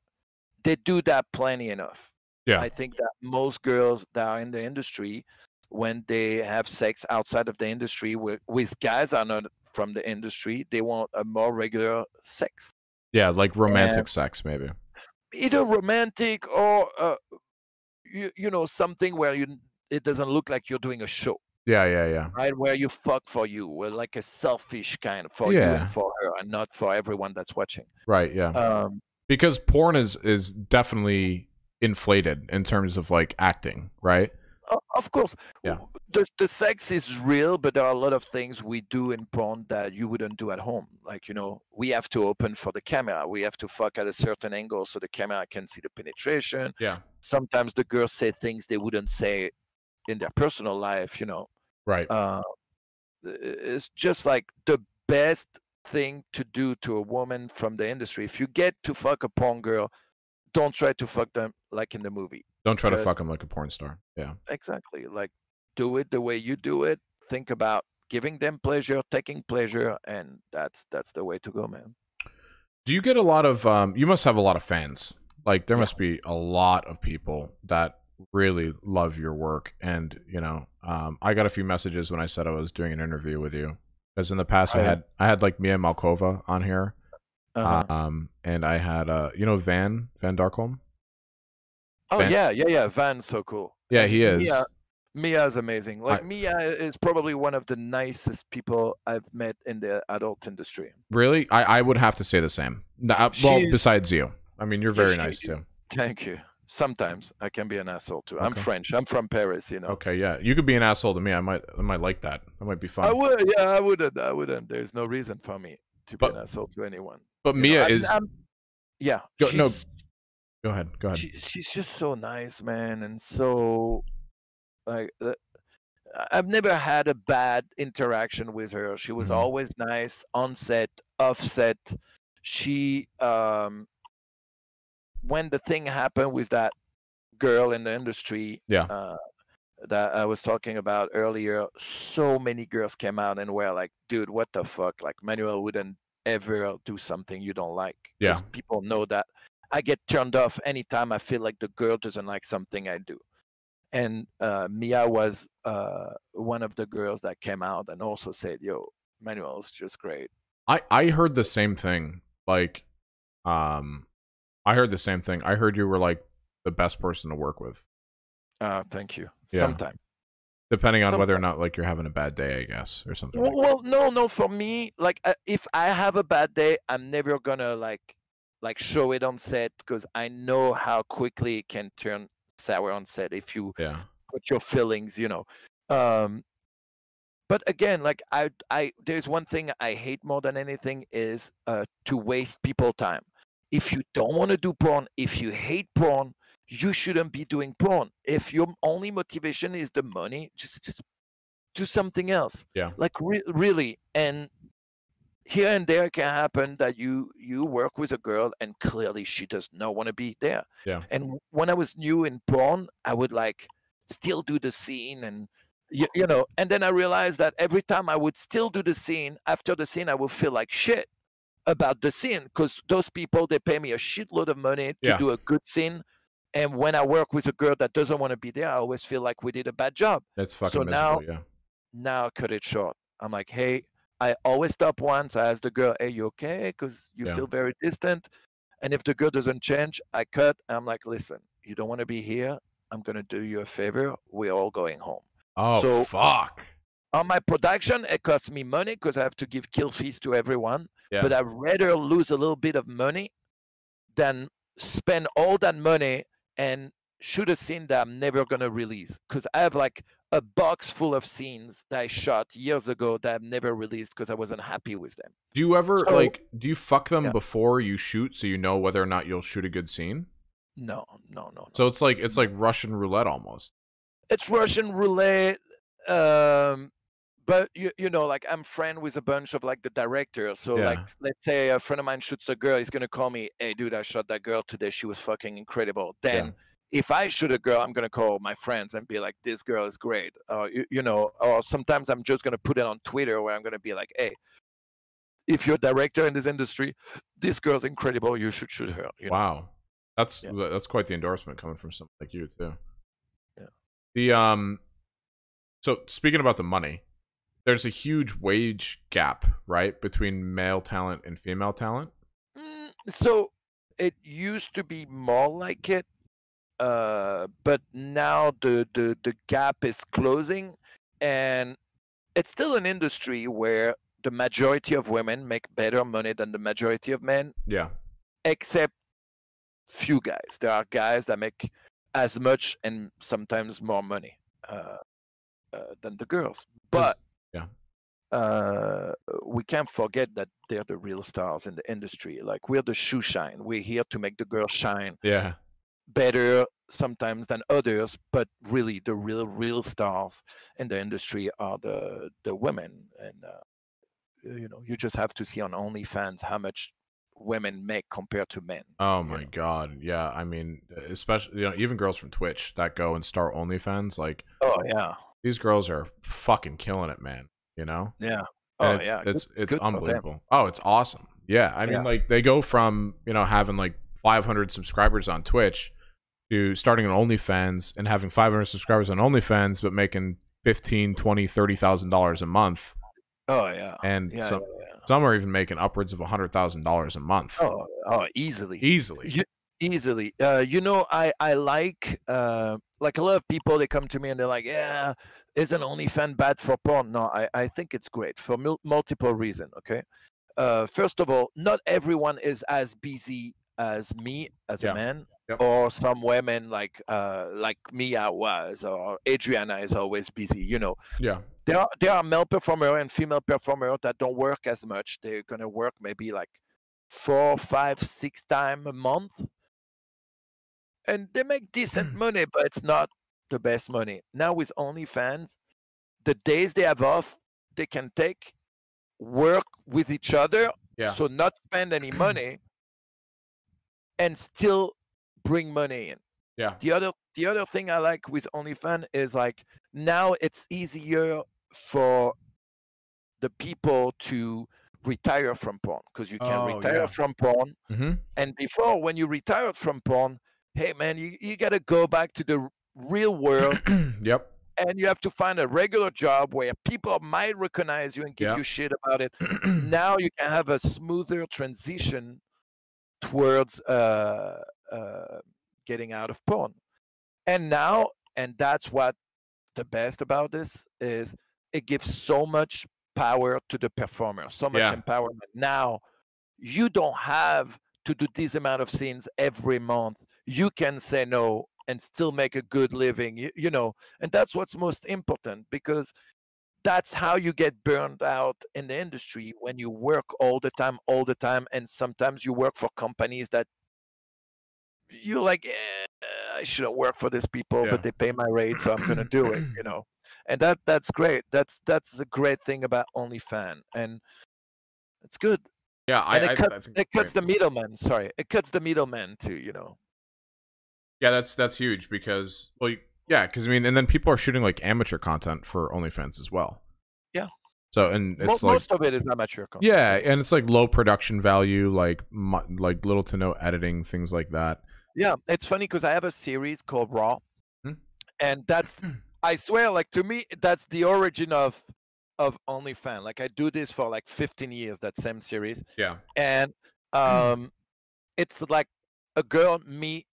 they do that plenty enough. Yeah, I think that most girls that are in the industry, when they have sex outside of the industry with, with guys that are not from the industry, they want a more regular sex. Yeah, like romantic and sex, maybe. Either romantic or uh, you you know something where you. It doesn't look like you're doing a show. Yeah, yeah, yeah. Right, where you fuck for you, where like a selfish kind of for yeah. you and for her, and not for everyone that's watching. Right, yeah. Um, because porn is is definitely inflated in terms of like acting, right? Of course. Yeah. The, the sex is real, but there are a lot of things we do in porn that you wouldn't do at home. Like, you know, we have to open for the camera. We have to fuck at a certain angle so the camera can see the penetration. Yeah. Sometimes the girls say things they wouldn't say in their personal life, you know. Right. Uh, it's just like the best thing to do to a woman from the industry. If you get to fuck a porn girl, don't try to fuck them like in the movie. Don't try Just, to fuck him like a porn star. Yeah. Exactly. Like, do it the way you do it. Think about giving them pleasure, taking pleasure, and that's that's the way to go, man. Do you get a lot of? Um, you must have a lot of fans. Like, there yeah. must be a lot of people that really love your work. And you know, um, I got a few messages when I said I was doing an interview with you, because in the past I, I had I had like Mia Malkova on here, uh-huh. um, and I had uh, you know, Van Van Darkholme. Oh, Van. yeah, yeah, yeah. Van's so cool. Yeah, he is. Mia, Mia is amazing. Like, I, Mia is probably one of the nicest people I've met in the adult industry. Really? I, I would have to say the same. Well, She's, besides you. I mean, you're very she, nice, too. Thank you. Sometimes I can be an asshole, too. Okay. I'm French. I'm from Paris, you know. Okay, yeah. You could be an asshole to me. I might I might like that. That might be fun. I would. Yeah, I wouldn't. I wouldn't. There's no reason for me to but, be an asshole to anyone. But you Mia know, is... I'm, I'm, yeah. Go, no. Go ahead. Go ahead. She, she's just so nice, man, and so like uh, I've never had a bad interaction with her. She was mm-hmm. always nice on set, off set. She, um, when the thing happened with that girl in the industry, yeah, uh, that I was talking about earlier, so many girls came out and were like, "Dude, what the fuck? Like, Manuel wouldn't ever do something you don't like." Yeah, 'cause people know that. I get turned off anytime I feel like the girl doesn't like something I do. And uh, Mia was uh, one of the girls that came out and also said, yo, Manuel's just great. I, I heard the same thing. Like, um, I heard the same thing. I heard you were like the best person to work with. Uh, thank you. Yeah. Sometimes. Depending on Some... whether or not like you're having a bad day, I guess, or something. Well, like well no, no. For me, like uh, if I have a bad day, I'm never going to like, like show it on set, because I know how quickly it can turn sour on set if you yeah. put your feelings, you know. Um, but again, like I, I, there's one thing I hate more than anything is uh, to waste people's time. If you don't want to do porn, if you hate porn, you shouldn't be doing porn. If your only motivation is the money, just, just do something else. Yeah. Like re really, and. Here and there can happen that you you work with a girl and clearly she does not want to be there. Yeah. And when I was new in porn, I would like still do the scene and you, you know, and then I realized that every time I would still do the scene, after the scene I would feel like shit about the scene, because those people, they pay me a shitload of money to yeah. do a good scene, and when I work with a girl that doesn't want to be there, I always feel like we did a bad job. That's fucking so miserable, now yeah. now cut it short. I'm like, hey, I always stop once. I ask the girl, "Hey, you okay?" Because you yeah. feel very distant. And if the girl doesn't change, I cut. I'm like, "Listen, you don't want to be here. I'm gonna do you a favor. We're all going home." Oh, so fuck! On my production, it costs me money because I have to give kill fees to everyone. Yeah. But I'd rather lose a little bit of money than spend all that money and shoot a scene that I'm never gonna release. Because I have like a box full of scenes that I shot years ago that I've never released because I wasn't happy with them. Do you ever so, like, do you fuck them yeah. before you shoot so you know whether or not you'll shoot a good scene? No, no, no. no. So it's like it's like Russian roulette almost. It's Russian roulette, um, but you you know, like I'm friend with a bunch of like the directors. So yeah. like let's say a friend of mine shoots a girl, he's gonna call me, "Hey, dude, I shot that girl today. She was fucking incredible." Then. Yeah. If I shoot a girl, I'm going to call my friends and be like, "This girl is great." Or, you, you know, or sometimes I'm just going to put it on Twitter where I'm going to be like, "Hey, if you're a director in this industry, this girl's incredible. You should shoot her." You wow. Know? That's, yeah. that's quite the endorsement coming from someone like you, too. Yeah. The, um, so speaking about the money, there's a huge wage gap, right? Between male talent and female talent. Mm, so it used to be more like it. Uh, but now the, the, the gap is closing, And it's still an industry where the majority of women make better money than the majority of men. Yeah. Except few guys. There are guys that make as much and sometimes more money uh, uh, than the girls. But yeah. Uh, we can't forget that they're the real stars in the industry. Like, we're the shoe shine. We're here to make the girls shine. Yeah. Better sometimes than others, but really the real, real stars in the industry are the the women. And uh, you know, you just have to see on OnlyFans how much women make compared to men. Oh my you know? God, yeah. I mean, especially, you know, even girls from Twitch that go and start OnlyFans, like, oh yeah, these girls are fucking killing it, man. You know? Yeah. Oh it's, yeah. It's good, it's good unbelievable. Oh, it's awesome. Yeah. I mean, yeah. like they go from, you know, having like five hundred subscribers on Twitch to starting an OnlyFans and having five hundred subscribers on OnlyFans, but making fifteen, twenty, thirty thousand dollars a month. Oh yeah. And yeah, some yeah, yeah. some are even making upwards of a hundred thousand dollars a month. Oh, oh, easily, easily, you, easily. Uh, you know, I I like uh, like a lot of people. They come to me and they're like, yeah. Isn't OnlyFans bad for porn? No, I, I think it's great for mul multiple reasons, okay? Uh, first of all, not everyone is as busy as me, as yeah. a man, yep. or some women like uh, like Mia was, or Adriana is always busy, you know? Yeah. There are, there are male performers and female performers that don't work as much. They're going to work maybe like four, five, six times a month. And they make decent money, but it's not the best money. Now with OnlyFans, the days they have off, they can take, work with each other, yeah. so not spend any money, and still bring money in. Yeah. The other the other thing I like with OnlyFans is, like, now it's easier for the people to retire from porn, because you can oh, retire yeah. from porn. Mm-hmm. And before, when you retired from porn, hey man, you, you gotta go back to the real world. Yep. And you have to find a regular job where people might recognize you and give yep. you shit about it. Now you can have a smoother transition towards uh uh getting out of porn. And now, and that's what the best about this is, it gives so much power to the performer, so much yeah. empowerment. Now you don't have to do this amount of scenes every month. You can say no and still make a good living, you, you know. And that's what's most important, because that's how you get burned out in the industry, when you work all the time, all the time. And sometimes you work for companies that you're like, eh, I shouldn't work for these people, yeah. but they pay my rate, so I'm going to do it, you know. And that that's great. That's that's the great thing about OnlyFans. And it's good. Yeah, I, and it I, cut, I think it cuts great. the middleman. Sorry. It cuts the middleman too, you know. Yeah, that's that's huge, because well, you, yeah, because I mean, and then people are shooting like amateur content for OnlyFans as well. Yeah. So and it's most, like, most of it is amateur content. Yeah, and it's like low production value, like like little to no editing, things like that. Yeah, it's funny because I have a series called Raw, hmm? and that's I swear, like to me, that's the origin of of OnlyFans. Like I do this for like fifteen years, that same series. Yeah. And um, it's like a girl me.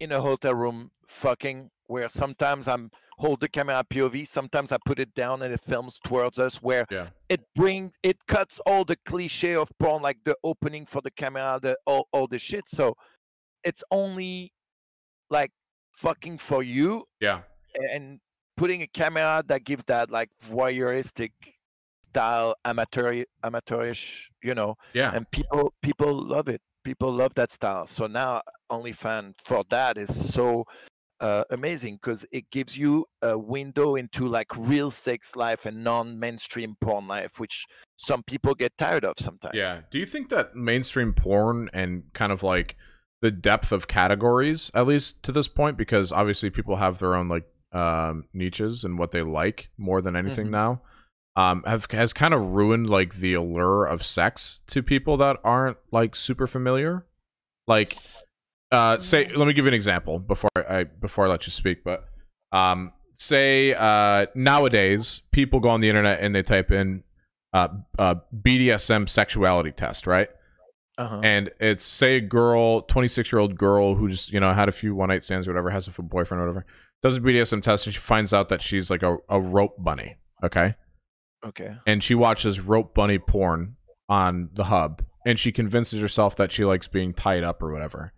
in a hotel room fucking, where sometimes I'm hold the camera P O V, sometimes I put it down and it films towards us, where yeah. it brings, it cuts all the cliche of porn, like the opening for the camera, the all, all the shit. So it's only like fucking for you, yeah, and putting a camera that gives that like voyeuristic style, amateur amateurish, you know. Yeah. And people people love it. People love that style. So now OnlyFans for that is so uh, amazing, because it gives you a window into like real sex life and non-mainstream porn life, which some people get tired of sometimes. Yeah. Do you think that mainstream porn and kind of like the depth of categories, at least to this point, because obviously people have their own like um, niches and what they like more than anything mm-hmm. now, Um, have has kind of ruined like the allure of sex to people that aren't like super familiar? Like, uh, say, let me give you an example before I before I let you speak. But um, say uh, nowadays people go on the internet and they type in uh, uh, B D S M sexuality test, right? Uh-huh. And it's say a girl, twenty-six year old girl who just, you know, had a few one night stands or whatever, has a boyfriend or whatever, does a B D S M test, and she finds out that she's like a, a rope bunny. Okay. Okay. And she watches rope bunny porn on the hub, and she convinces herself that she likes being tied up or whatever.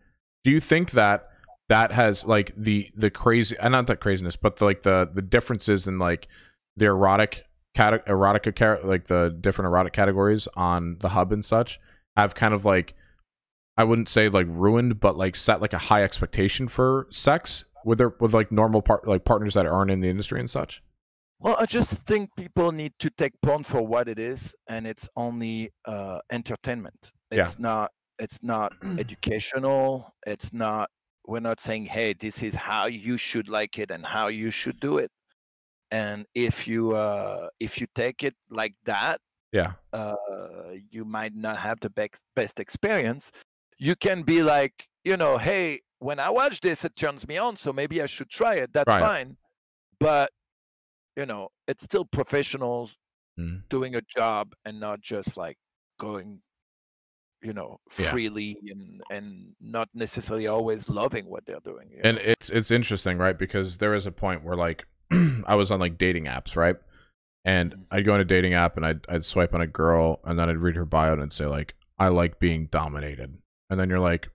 Do you think that that has like the the crazy, uh, not that craziness, but the, like the the differences in like the erotic cate- erotica like the different erotic categories on the hub and such have kind of like, I wouldn't say like ruined, but like set like a high expectation for sex with their with like normal part like partners that aren't in the industry and such? Well, I just think people need to take porn for what it is, and it's only uh, entertainment. It's yeah. not. It's not educational. It's not. We're not saying, hey, this is how you should like it and how you should do it. And if you uh, if you take it like that, yeah, uh, you might not have the best best experience. You can be like, you know, hey, when I watch this, it turns me on, so maybe I should try it. That's right. fine, but you know, it's still professionals mm. doing a job and not just like going, you know, freely yeah. and, and not necessarily always loving what they're doing. And know? it's it's interesting, right? Because there is a point where like I was on like dating apps, right? And mm-hmm. I'd go on a dating app and I'd, I'd swipe on a girl and then I'd read her bio and I'd say like, I like being dominated. And then you're like,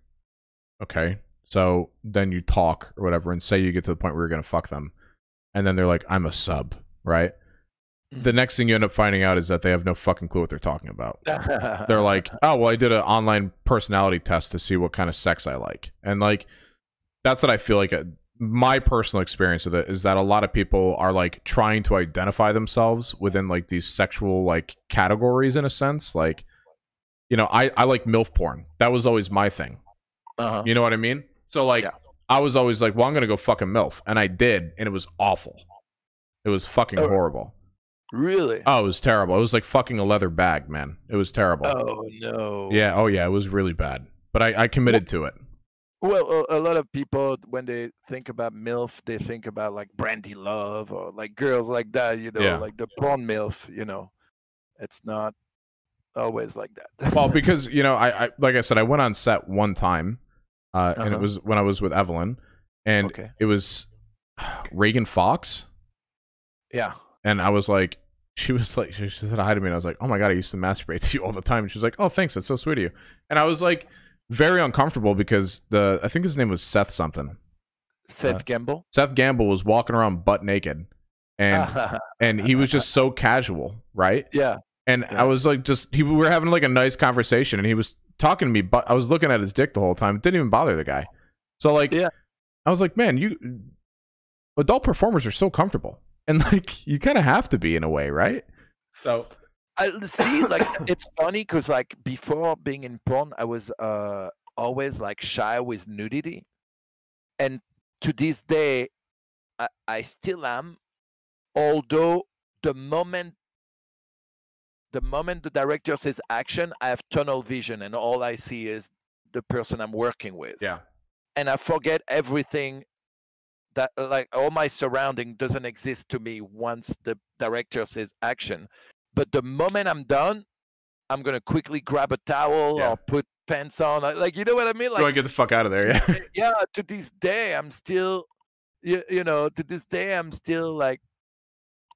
okay. So then you talk or whatever and say you get to the point where you're going to fuck them. And then they're like, I'm a sub, right? Mm-hmm. The next thing you end up finding out is that they have no fucking clue what they're talking about. They're like, oh, well, I did an online personality test to see what kind of sex I like. And like, that's what I feel like a, my personal experience with it is that a lot of people are like trying to identify themselves within like these sexual like categories in a sense. Like, you know, I, I like MILF porn. That was always my thing. Uh-huh. You know what I mean? So like... Yeah. I was always like, well, I'm going to go fucking MILF. And I did. And it was awful. It was fucking oh, horrible. Really? Oh, it was terrible. It was like fucking a leather bag, man. It was terrible. Oh, no. Yeah. Oh, yeah. It was really bad. But I, I committed well, to it. Well, a lot of people, when they think about MILF, they think about like Brandy Love or like girls like that, you know, yeah. like the porn MILF, you know. It's not always like that. Well, because, you know, I, I like I said, I went on set one time. Uh, uh-huh. And it was when I was with Evelyn, and okay. it was Reagan Fox. Yeah. And I was like, she was like, she said hi to me, and I was like, oh my God, I used to masturbate to you all the time. And she was like, oh, thanks. That's so sweet of you. And I was like, very uncomfortable because the, I think his name was Seth something. Seth uh, Gamble? Seth Gamble was walking around butt naked, and and he was just so casual, right? Yeah. And yeah. I was like, just, he, we were having like a nice conversation, and he was talking to me, but I was looking at his dick the whole time. It didn't even bother the guy. So like yeah. I was like, man, you adult performers are so comfortable, and like you kind of have to be in a way, right? So I see, like it's funny because like before being in porn, I was uh always like shy with nudity, and to this day I, I still am, although the moment The moment the director says action, I have tunnel vision, and all I see is the person I'm working with. Yeah. And I forget everything that, like, all my surrounding doesn't exist to me once the director says action. But the moment I'm done, I'm going to quickly grab a towel yeah. or put pants on. Like, you know what I mean? Like, you want to get the fuck out of there. Yeah. yeah. To this day, I'm still, you, you know, to this day, I'm still like,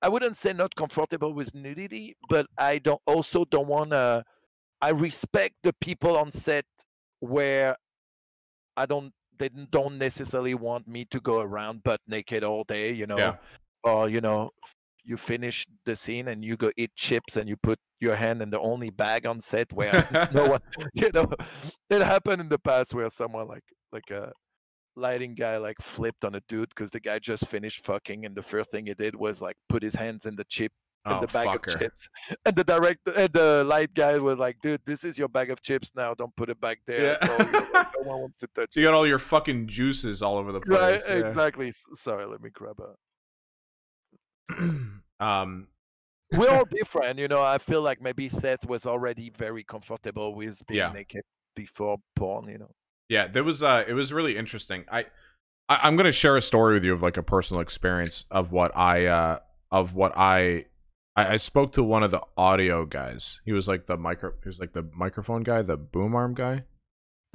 I wouldn't say not comfortable with nudity, but I don't also don't want to, I respect the people on set where I don't, they don't necessarily want me to go around butt naked all day, you know, yeah. or, you know, you finish the scene and you go eat chips and you put your hand in the only bag on set where no one, you know, it happened in the past where someone like, like a, lighting guy like flipped on a dude because the guy just finished fucking, and the first thing he did was like put his hands in the chip in oh, the bag fucker. of chips, and the direct and the light guy was like, dude, this is your bag of chips now, don't put it back there. Yeah. all, like, no one wants to touch you it. Got all your fucking juices all over the place, right? Yeah. Exactly. Sorry, let me grab a um we're all different, you know. I feel like maybe Seth was already very comfortable with being yeah. naked before porn, you know. Yeah, there was uh it was really interesting. I, I I'm gonna share a story with you of like a personal experience of what I uh of what I I, I spoke to one of the audio guys. He was like the micro he was like the microphone guy, the boom arm guy.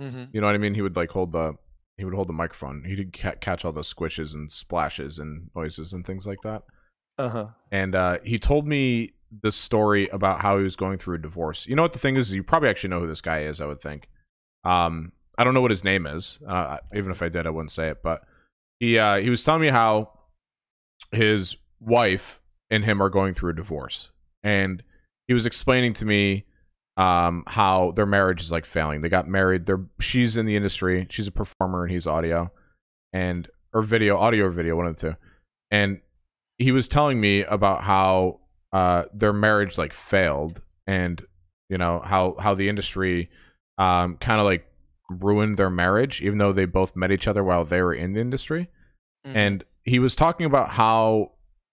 Mm-hmm. You know what I mean? He would like hold the he would hold the microphone. He'd ca- catch all the squishes and splashes and noises and things like that. Uh-huh. And uh, he told me this story about how he was going through a divorce. You know what the thing is? You probably actually know who this guy is, I would think. Um, I don't know what his name is. Uh, even if I did, I wouldn't say it. But he uh, he was telling me how his wife and him are going through a divorce. And he was explaining to me um, how their marriage is like failing. They got married. They're, she's in the industry. She's a performer and he's audio. And or video, audio or video, one of the two. And he was telling me about how uh, their marriage like failed, and you know how how the industry um, kind of like ruined their marriage, even though they both met each other while they were in the industry. Mm-hmm. And he was talking about how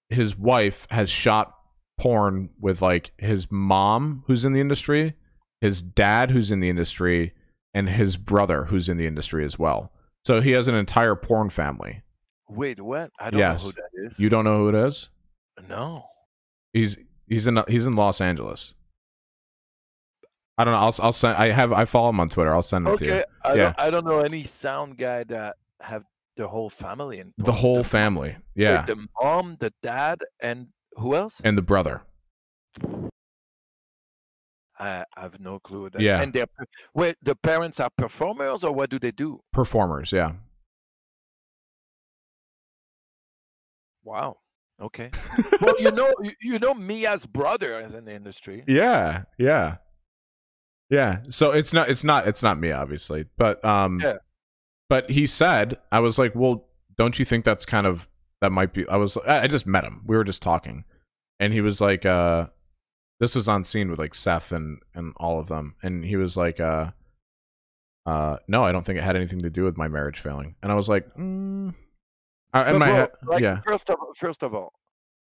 his wife has shot porn with like his mom, who's in the industry, his dad, who's in the industry, and his brother, who's in the industry as well. So he has an entire porn family. Wait, what? I don't yes. know who that is. You don't know who it is? No. He's he's in he's in Los Angeles. I don't know. I'll I'll send. I have I follow him on Twitter. I'll send it okay. to you. I yeah. Don't, I don't know any sound guy that have the whole family in porn. The whole the family. Mom. Yeah. Wait, the mom, the dad, and who else? And the brother. I have no clue. That, yeah. And they're wait, the parents are performers, or what do they do? Performers. Yeah. Wow. Okay. Well, you know, you know, Mia's brother is in the industry. Yeah. Yeah. Yeah. So it's not, it's not, it's not me, obviously, but, um, yeah. But he said, I was like, well, don't you think that's kind of, that might be, I was, I just met him. We were just talking and he was like, uh, this is on Scene with like Seth and, and all of them. And he was like, uh, uh, no, I don't think it had anything to do with my marriage failing. And I was like, mm. Uh, in my bro, head, like, yeah. First of first of all,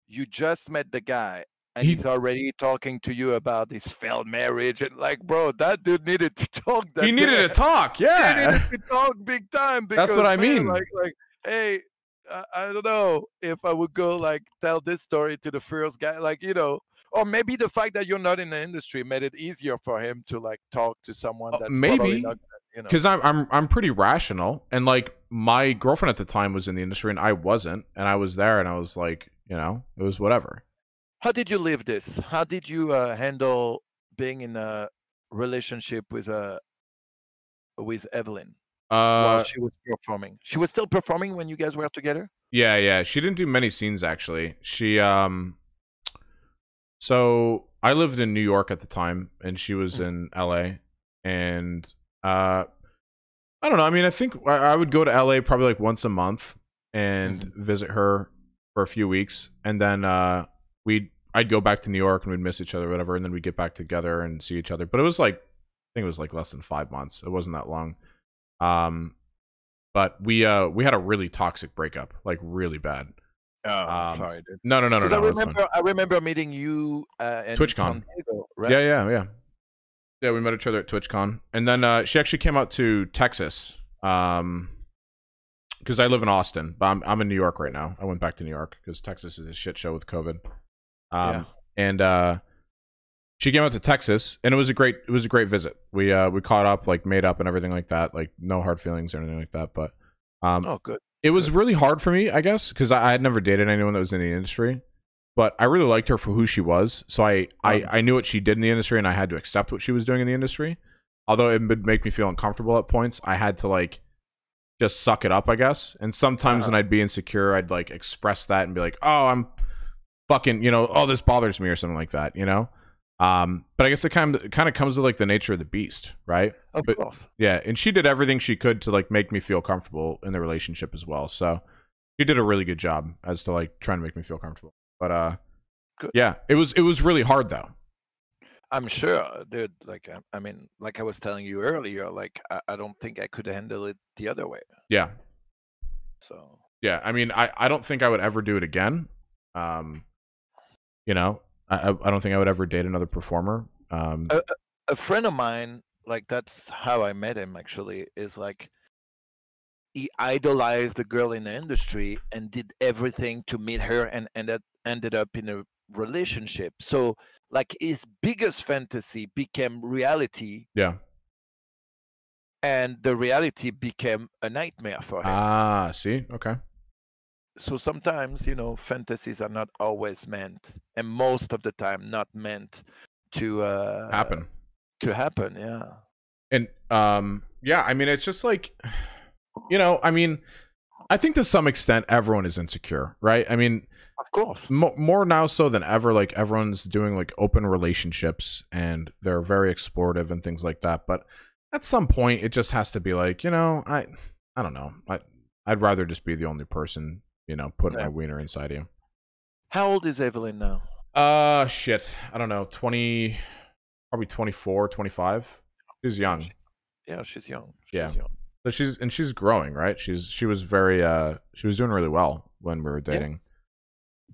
you just met the guy, and he, he's already talking to you about his failed marriage. And like, bro, that dude needed to talk. That he needed day. to talk. Yeah, he needed to talk big time. Because, that's what I man, mean. Like, like, hey, I, I don't know if I would go like tell this story to the first guy. Like, you know, or maybe the fact that you're not in the industry made it easier for him to like talk to someone. That's uh, maybe. Not, you know. 'Cause I'm I'm I'm pretty rational, and like my girlfriend at the time was in the industry and I wasn't, and I was there and I was like, you know, it was whatever. How did you live this? How did you uh, handle being in a relationship with a uh, with Evelyn uh, while she was performing? She was still performing when you guys were together? Yeah, yeah. She didn't do many scenes actually. She um so I lived in New York at the time and she was in L A, and Uh, I don't know. I mean, I think I would go to L A probably like once a month and mm-hmm. visit her for a few weeks, and then uh, we'd I'd go back to New York and we'd miss each other, or whatever, and then we'd get back together and see each other. But it was like I think it was like less than five months. It wasn't that long. Um, but we uh we had a really toxic breakup, like really bad. Oh, um, sorry, dude. No, no, no, no. no I remember I remember meeting you uh, in TwitchCon. San Diego, right? Yeah, yeah, yeah. Yeah, we met each other at TwitchCon, and then uh, she actually came out to Texas, um, because I live in Austin, but I'm I'm in New York right now. I went back to New York because Texas is a shit show with COVID. Um, yeah. And uh, she came out to Texas, and it was a great it was a great visit. We uh, we caught up, like made up, and everything like that. Like no hard feelings or anything like that. But um, oh, good. It was good. Really hard for me, I guess, because I, I had never dated anyone that was in the industry. But I really liked her for who she was, so I, I, I knew what she did in the industry, and I had to accept what she was doing in the industry. Although it would make me feel uncomfortable at points, I had to, like, just suck it up, I guess. And sometimes uh-huh. when I'd be insecure, I'd, like, express that and be like, oh, I'm fucking, you know, oh, this bothers me or something like that, you know? Um, but I guess it kind of, it kind of comes to, like, the nature of the beast, right? Of but, course. Yeah, and she did everything she could to, like, make me feel comfortable in the relationship as well. So she did a really good job as to, like, trying to make me feel comfortable. But uh, Good. yeah, it was it was really hard though. I'm sure, dude. Like I, I mean, like I was telling you earlier, like I, I don't think I could handle it the other way. Yeah. So. Yeah, I mean, I I don't think I would ever do it again. Um, you know, I I don't think I would ever date another performer. Um, a, a friend of mine, like that's how I met him. Actually, is like. He idolized the girl in the industry and did everything to meet her, and, and that ended up in a relationship. So like his biggest fantasy became reality. Yeah. And the reality became a nightmare for him. Ah, see? Okay. so sometimes, you know, fantasies are not always meant, and most of the time not meant to uh, happen. To happen, yeah. And um, yeah, I mean, it's just like, you know, I mean, I think to some extent everyone is insecure, right? I mean, of course, mo more now so than ever. Like everyone's doing like open relationships, and they're very explorative and things like that. But at some point, it just has to be like, you know, I, I don't know, I, I'd rather just be the only person, you know, putting yeah. my wiener inside you. How old is Evelyn now? Uh, shit, I don't know, twenty, probably twenty-four, twenty-five. She's young. Yeah, she's young. She's yeah. young. So she's and she's growing, right? She's she was very uh she was doing really well when we were dating.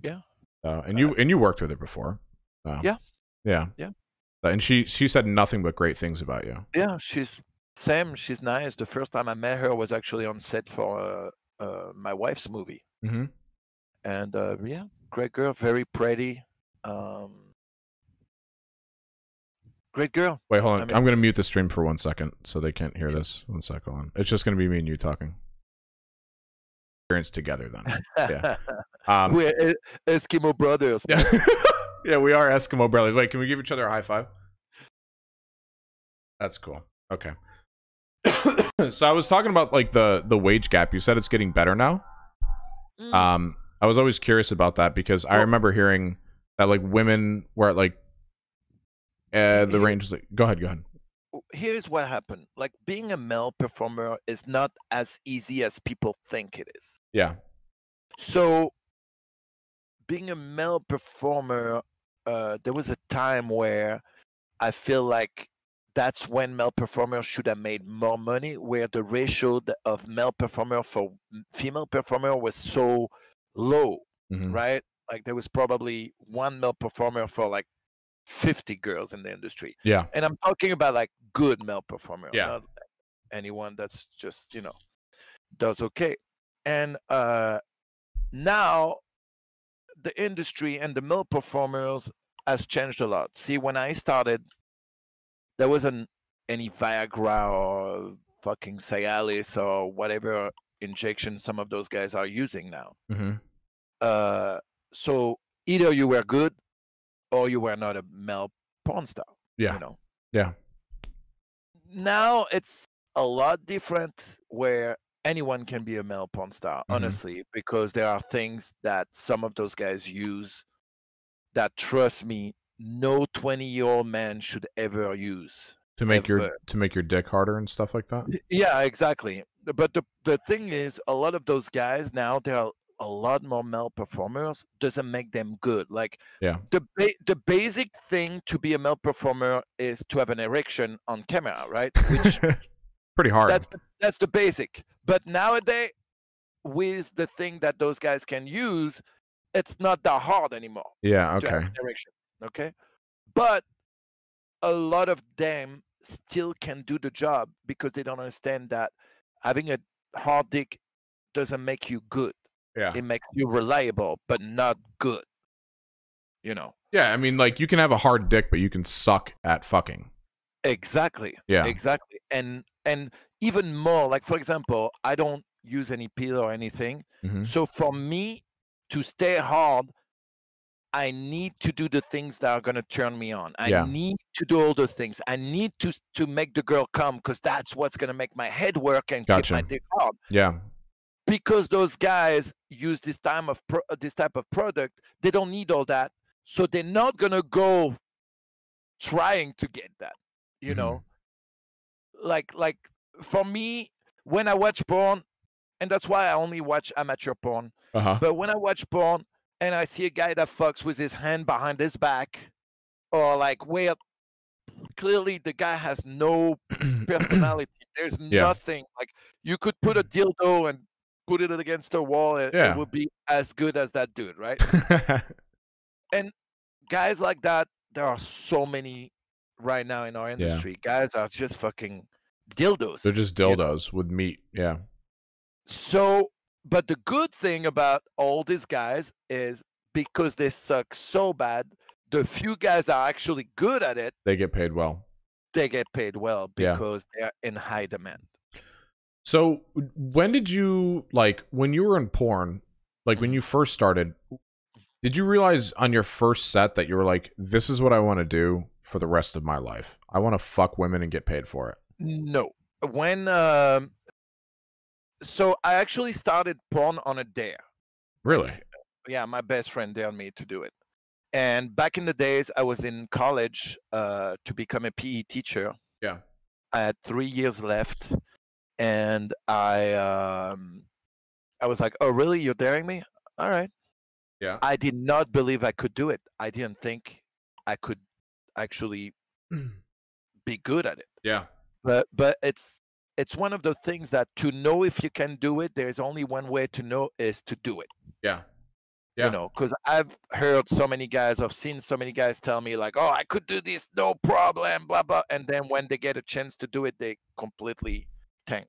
Yeah. yeah. Uh, and you and you worked with her before. Uh, yeah. Yeah. Yeah. And she she said nothing but great things about you. Yeah, she's Sam. She's nice. The first time I met her was actually on set for uh, uh, my wife's movie. Mm-hmm. And uh, yeah, great girl, very pretty. Um, Great girl. Wait, hold on. I mean, I'm going to mute the stream for one second so they can't hear this. One sec, hold on. It's just going to be me and you talking. Experience together then. Yeah. Um, We're Eskimo brothers. Yeah. Yeah, we are Eskimo brothers. Wait, can we give each other a high five? That's cool. Okay. So I was talking about like the the wage gap. You said it's getting better now. Mm. Um, I was always curious about that because well, I remember hearing that like women were at like Uh, the range is like, go ahead, go ahead. Here's what happened. Like being a male performer is not as easy as people think it is. Yeah. So being a male performer, uh, there was a time where I feel like that's when male performers should have made more money, where the ratio of male performer for female performer was so low, mm-hmm. right? Like there was probably one male performer for like fifty girls in the industry. Yeah. And I'm talking about like good male performer, yeah. not anyone that's just, you know, does okay. And uh, now the industry and the male performers has changed a lot. See, when I started, there wasn't any Viagra or fucking Cialis or whatever injection some of those guys are using now. Mm-hmm. uh, so either you were good or you were not a male porn star. Yeah. You know? Yeah. Now it's a lot different where anyone can be a male porn star, mm-hmm. honestly, because there are things that some of those guys use that, trust me, no twenty-year-old man should ever use. To make ever. your to make your dick harder and stuff like that? Yeah, exactly. But the, the thing is, a lot of those guys now, they are a lot more male performers. Doesn't make them good. Like yeah. the ba the basic thing to be a male performer is to have an erection on camera, right? Which pretty hard. That's the, that's the basic. But nowadays, with the thing that those guys can use, it's not that hard anymore. Yeah. Okay. To have an erection. Okay. But a lot of them still can do the job because they don't understand that having a hard dick doesn't make you good. Yeah. It makes you reliable, but not good. You know? Yeah, I mean, like, you can have a hard dick, but you can suck at fucking. Exactly. Yeah. Exactly. And and even more, like, for example, I don't use any pill or anything. Mm-hmm. So for me to stay hard, I need to do the things that are going to turn me on. I yeah. need to do all those things. I need to, to make the girl come because that's what's going to make my head work and gotcha. keep my dick hard. Yeah. Because those guys use this time of pro this type of product, they don't need all that, so they're not gonna go trying to get that. You mm-hmm. know, like like for me, when I watch porn, and that's why I only watch amateur porn. Uh-huh. But when I watch porn and I see a guy that fucks with his hand behind his back, or like where clearly the guy has no personality, there's yeah. nothing. Like you could put a dildo and put it against a wall, and yeah. it would be as good as that dude, right? And guys like that, there are so many right now in our industry. Yeah. Guys are just fucking dildos. They're just dildos you know? with meat, yeah. So, but the good thing about all these guys is because they suck so bad, the few guys that are actually good at it, they get paid well. They get paid well because yeah. they're in high demand. So when did you, like, when you were in porn, Like when you first started, did you realize on your first set that you were like, this is what I want to do for the rest of my life? I want to fuck women and get paid for it. No. When, uh, so I actually started porn on a dare. Really? Yeah, my best friend dared me to do it. And back in the days, I was in college uh, to become a P E teacher. Yeah. I had three years left. And I, um, I was like, oh, really? You're daring me? All right. Yeah. I did not believe I could do it. I didn't think I could actually be good at it. Yeah. But but it's it's one of those things that to know if you can do it, there's only one way to know is to do it. Yeah. Yeah. You know, because I've heard so many guys, I've seen so many guys tell me like, oh, I could do this, no problem, blah, blah. And then when they get a chance to do it, they completely tank.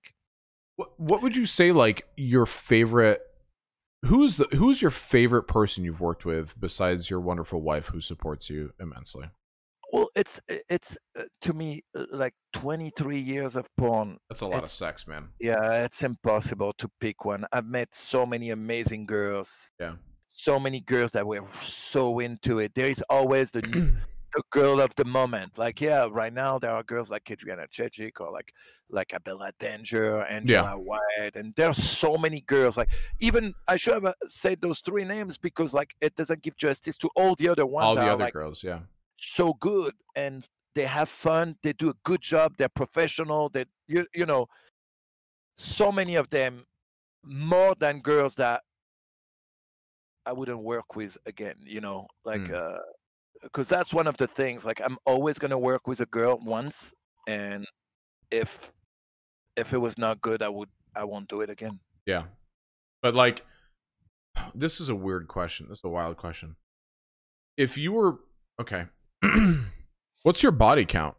What, what would you say like your favorite... Who's the who's your favorite person you've worked with besides your wonderful wife who supports you immensely? Well, it's it's uh, to me uh, like twenty-three years of porn. That's a lot it's, of sex, man. Yeah, it's impossible to pick one. I've met so many amazing girls. Yeah. So many girls that were so into it. There is always the new, the girl of the moment. Like yeah, right now there are girls like Adriana Chechik or like like Abella Danger, Angela yeah. White, and there are so many girls. Like even I should have said those three names because like it doesn't give justice to all the other ones. All the are, other like, girls, yeah. So good, and they have fun. They do a good job. They're professional. They you you know, so many of them more than girls that I wouldn't work with again, you know, like, mm. uh, cause that's one of the things, like I'm always going to work with a girl once. And if, if it was not good, I would, I won't do it again. Yeah. But like, this is a weird question. This is a wild question. If you were, okay. What's your body count?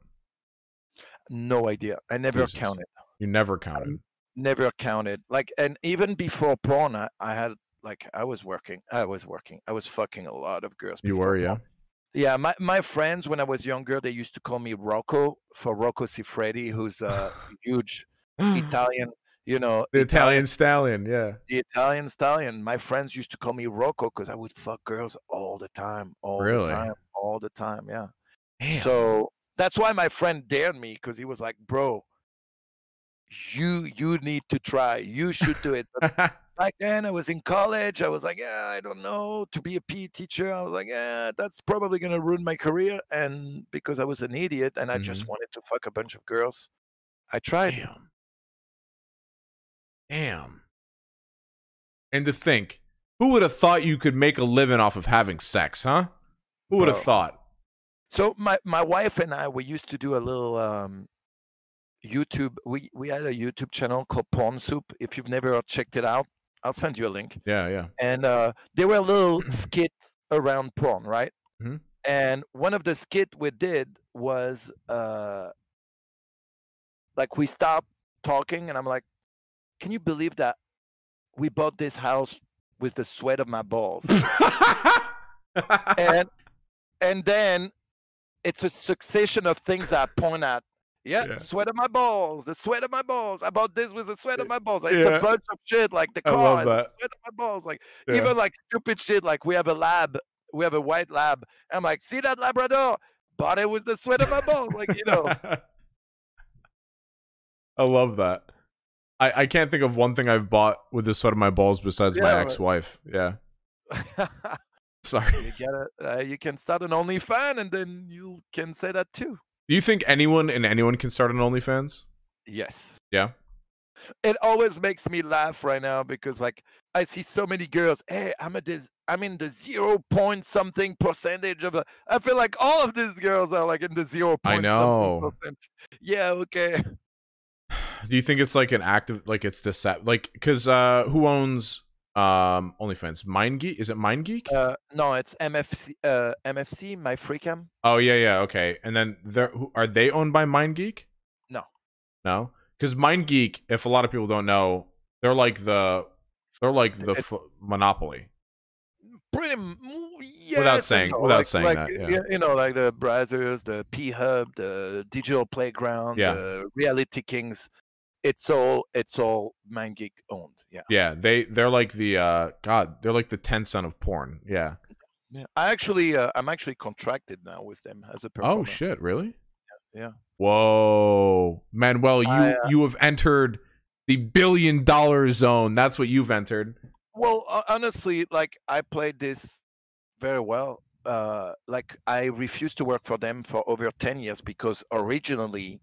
No idea. I never Jesus. counted. You never counted. I never counted. Like, and even before porn, I, I had, Like I was working, I was working, I was fucking a lot of girls. You were, yeah. Yeah, my my friends when I was younger, they used to call me Rocco for Rocco Siffredi, who's a huge Italian, you know, the Italian, Italian stallion, yeah. The Italian stallion. My friends used to call me Rocco because I would fuck girls all the time, all really? the time, all the time, yeah. Damn. So that's why my friend dared me because he was like, "Bro, you you need to try. You should do it." But back then I was in college. I was like, yeah, I don't know. To be a P E teacher, I was like, yeah, that's probably going to ruin my career. And because I was an idiot and I mm-hmm. just wanted to fuck a bunch of girls, I tried. Damn. Damn. And to think, who would have thought you could make a living off of having sex, huh? Who would Bro. have thought? So my, my wife and I, we used to do a little... Um, YouTube, we, we had a YouTube channel called Porn Soup. If you've never checked it out, I'll send you a link. Yeah, yeah. And uh, there were little skits around porn, right? Mm-hmm. And one of the skits we did was uh, like we stopped talking and I'm like, can you believe that we bought this house with the sweat of my balls? and, and then it's a succession of things I point at. Yeah, yeah, sweat of my balls, the sweat of my balls. I bought this with the sweat of my balls. Like, yeah. It's a bunch of shit, like the cars, the sweat of my balls. Like yeah. even like stupid shit, like we have a lab, we have a white lab. I'm like, see that Labrador? Bought it with the sweat of my balls. Like, you know. I love that. I, I can't think of one thing I've bought with the sweat of my balls besides yeah, my right. ex-wife. Yeah. Sorry. You, gotta, uh, you can start an OnlyFans and then you can say that too. Do you think anyone and anyone can start an OnlyFans? Yes. Yeah. It always makes me laugh right now because, like, I see so many girls. Hey, I'm a I'm in the zero point something percentage of. A I feel like all of these girls are like in the zero point. I know. Something yeah. Okay. Do you think it's like an active, like it's decept, like because uh, who owns um OnlyFans? MindGeek? Is it MindGeek? Uh, no, it's M F C. Uh, M F C, my freecam. Oh yeah, yeah, okay. And then there, are they owned by MindGeek? No, no, because MindGeek, if a lot of people don't know, they're like the, they're like the f monopoly. Pretty, yes, without saying, no, without like, saying like, that, yeah. you know, like the Brazzers, the P-Hub, the Digital Playground, yeah. the Reality Kings. it's all it's all MindGeek owned. Yeah. Yeah. They they're like the uh God. They're like the Tencent of porn. Yeah. Yeah. I actually uh, I'm actually contracted now with them as a performer. Oh shit! Really? Yeah. Yeah. Whoa, Manuel, you I, uh, you have entered the billion dollar zone. That's what you've entered. Well, uh, honestly, like I played this very well. Uh, like I refused to work for them for over ten years because originally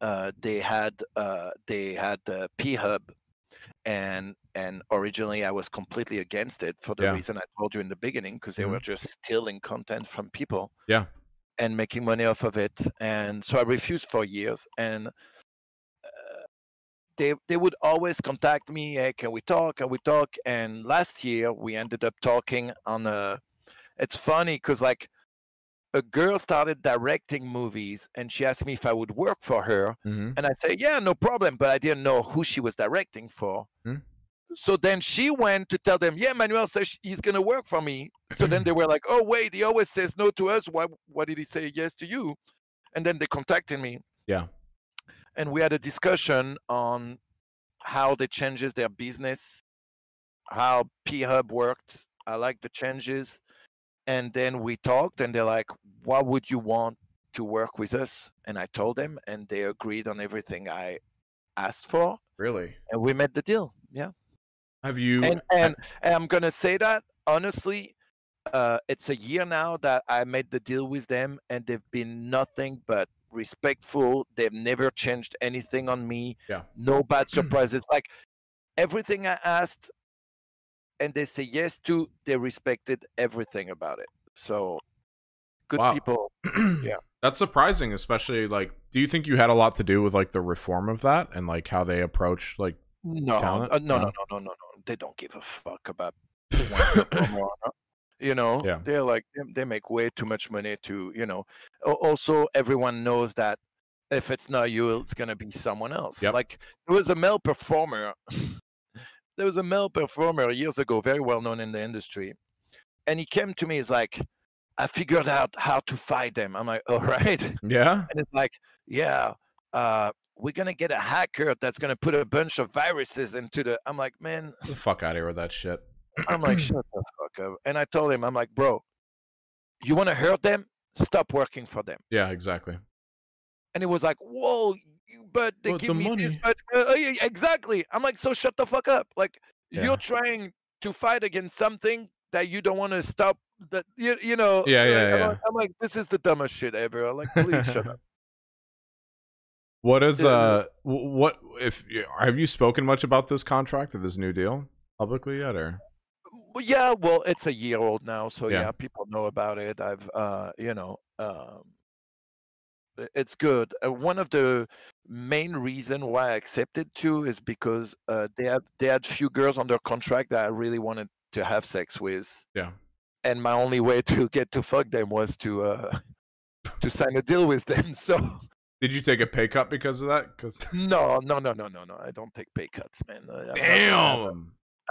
uh, they had uh, they had uh, P-Hub, and and originally I was completely against it for the yeah. reason I told you in the beginning, because they mm-hmm. were just stealing content from people. Yeah. And making money off of it, and so I refused for years. And uh, they they would always contact me, hey, can we talk? Can we talk? And last year we ended up talking on a. It's funny because like a girl started directing movies, and she asked me if I would work for her, mm-hmm. and I said yeah, no problem. But I didn't know who she was directing for. Mm-hmm. So then she went to tell them, yeah, Manuel says he's going to work for me. So then they were like, oh, wait, he always says no to us. Why, why did he say yes to you? And then they contacted me. Yeah. And we had a discussion on how they changes their business, how P-Hub worked. I like the changes. And then we talked, and they're like, what would you want to work with us? And I told them, and they agreed on everything I asked for. Really? And we made the deal. Yeah. Have you and, and, and I'm gonna say that honestly, uh, it's a year now that I made the deal with them, and they've been nothing but respectful. They've never changed anything on me. Yeah. No bad surprises. Like everything I asked, and they say yes to. They respected everything about it. So good wow. people. Yeah, that's surprising, especially like. Do you think you had a lot to do with like the reform of that and like how they approach like? No, uh, no, no, no, no, no, no. They don't give a fuck about, you know. Yeah. They're like they, they make way too much money to, you know. Also, everyone knows that if it's not you, it's gonna be someone else. Yep. Like there was a male performer. There was a male performer years ago, very well known in the industry, and he came to me. He's like, "I figured out how to fight them." I'm like, "All right." Yeah. And it's like, yeah. uh we're gonna get a hacker that's gonna put a bunch of viruses into the. I'm like, man, get the fuck out of here with that shit. I'm like, shut the fuck up. And I told him, I'm like, bro, you want to hurt them? Stop working for them. Yeah, exactly. And it was like, whoa, but they well, give the me money. This, but uh, yeah, exactly. I'm like, so shut the fuck up. Like, yeah. You're trying to fight against something that you don't want to stop. That you, you know. Yeah, yeah, like, yeah. I'm like, I'm like, this is the dumbest shit ever. I'm like, please shut up. What is uh what if have you spoken much about this contract or this new deal publicly yet or? Yeah, well, it's a year old now, so yeah, yeah people know about it. I've uh you know um it's good. Uh, one of the main reason why I accepted too is because uh they have they had few girls on their contract that I really wanted to have sex with. Yeah, and my only way to get to fuck them was to uh to sign a deal with them. So. Did you take a pay cut because of that? Because no, no, no, no, no, no. I don't take pay cuts, man. I'm Damn. A,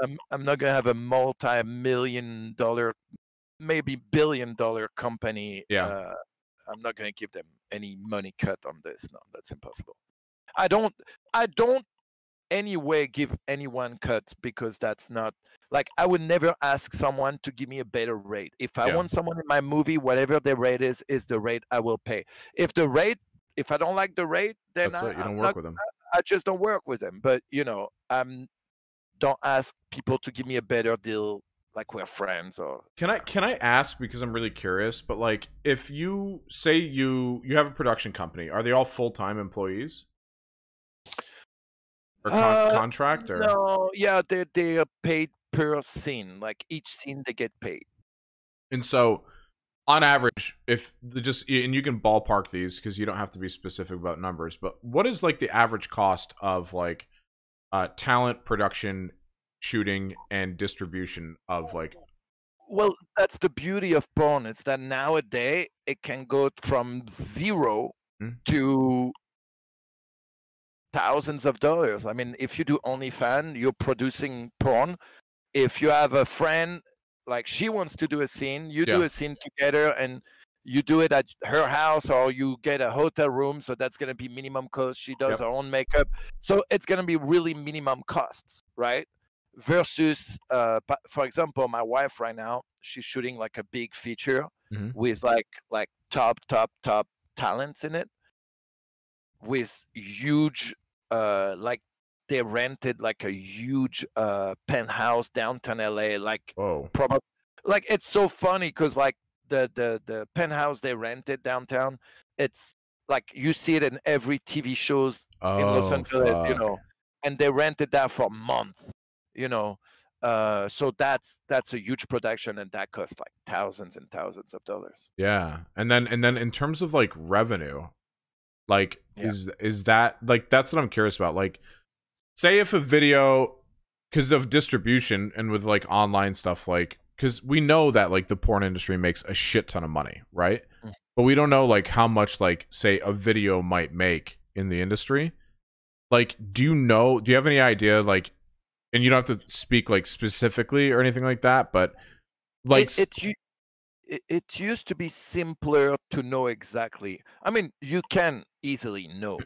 I'm I'm not gonna have a multi-million dollar, maybe billion dollar company. Yeah. Uh, I'm not gonna give them any money cut on this. No, that's impossible. I don't. I don't. Anyway, give anyone cuts because that's not like I would never ask someone to give me a better rate. If I yeah. want someone in my movie, whatever the rate is, is the rate I will pay. If the rate If I don't like the rate, then I, right. you don't work not, with them. I, I just don't work with them. But you know, I'm don't ask people to give me a better deal like we're friends or. Can I can I ask because I'm really curious? But like, if you say you you have a production company, are they all full time employees? Or con uh, contract or? No, yeah, they they are paid per scene. Like each scene, they get paid. And so. On average, if the just and you can ballpark these because you don't have to be specific about numbers, but what is like the average cost of like uh, talent, production, shooting, and distribution of like? Well, that's the beauty of porn. It's that nowadays it can go from zero mm-hmm. to thousands of dollars. I mean, if you do OnlyFans, you're producing porn. If you have a friend. Like she wants to do a scene, you yeah. do a scene together, and you do it at her house or you get a hotel room. So that's going to be minimum cost. She does yep. her own makeup. So it's going to be really minimum costs, right? Versus, uh, for example, my wife right now, she's shooting like a big feature mm-hmm. with like like top, top, top talents in it with huge, uh, like they rented like a huge uh, penthouse downtown L A. Like, probably, like it's so funny because like the, the, the penthouse they rented downtown, it's like you see it in every T V shows oh, in Los Angeles, fuck. you know, and they rented that for months. You know, uh, so that's that's a huge production, and that costs like thousands and thousands of dollars. Yeah, and then and then in terms of like revenue, like yeah. is is that like that's what I'm curious about. Like, say if a video, because of distribution and with like online stuff, like because we know that like the porn industry makes a shit ton of money, right? Mm-hmm. But we don't know like how much like say a video might make in the industry. Like, do you know? Do you have any idea like? And you don't have to speak like specifically or anything like that, but like it, it, it, it used to be simpler to know exactly. I mean, you can easily know,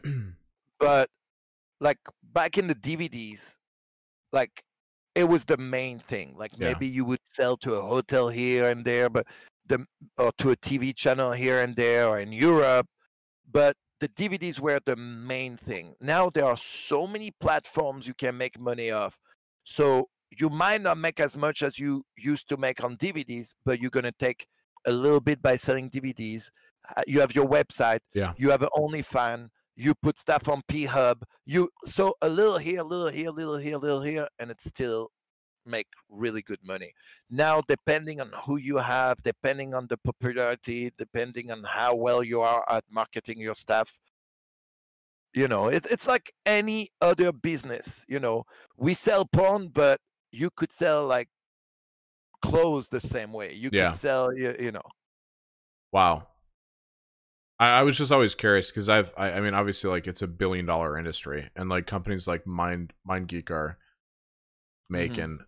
but like back in the D V Ds, like it was the main thing. Like yeah. maybe you would sell to a hotel here and there, but the or to a T V channel here and there, or in Europe, but the D V Ds were the main thing. Now there are so many platforms you can make money off. So you might not make as much as you used to make on D V Ds, but you're going to take a little bit by selling D V Ds. You have your website. Yeah. You have an OnlyFans. You put stuff on P-Hub. You, so a little here, a little here, a little here, a little here, and it still make really good money. Now, depending on who you have, depending on the popularity, depending on how well you are at marketing your stuff, you know, it, it's like any other business. You know, we sell porn, but you could sell like clothes the same way. You yeah. could sell, you, you know. Wow. I, I was just always curious because I've, I, I mean, obviously, like it's a billion dollar industry, and like companies like Mind MindGeek are making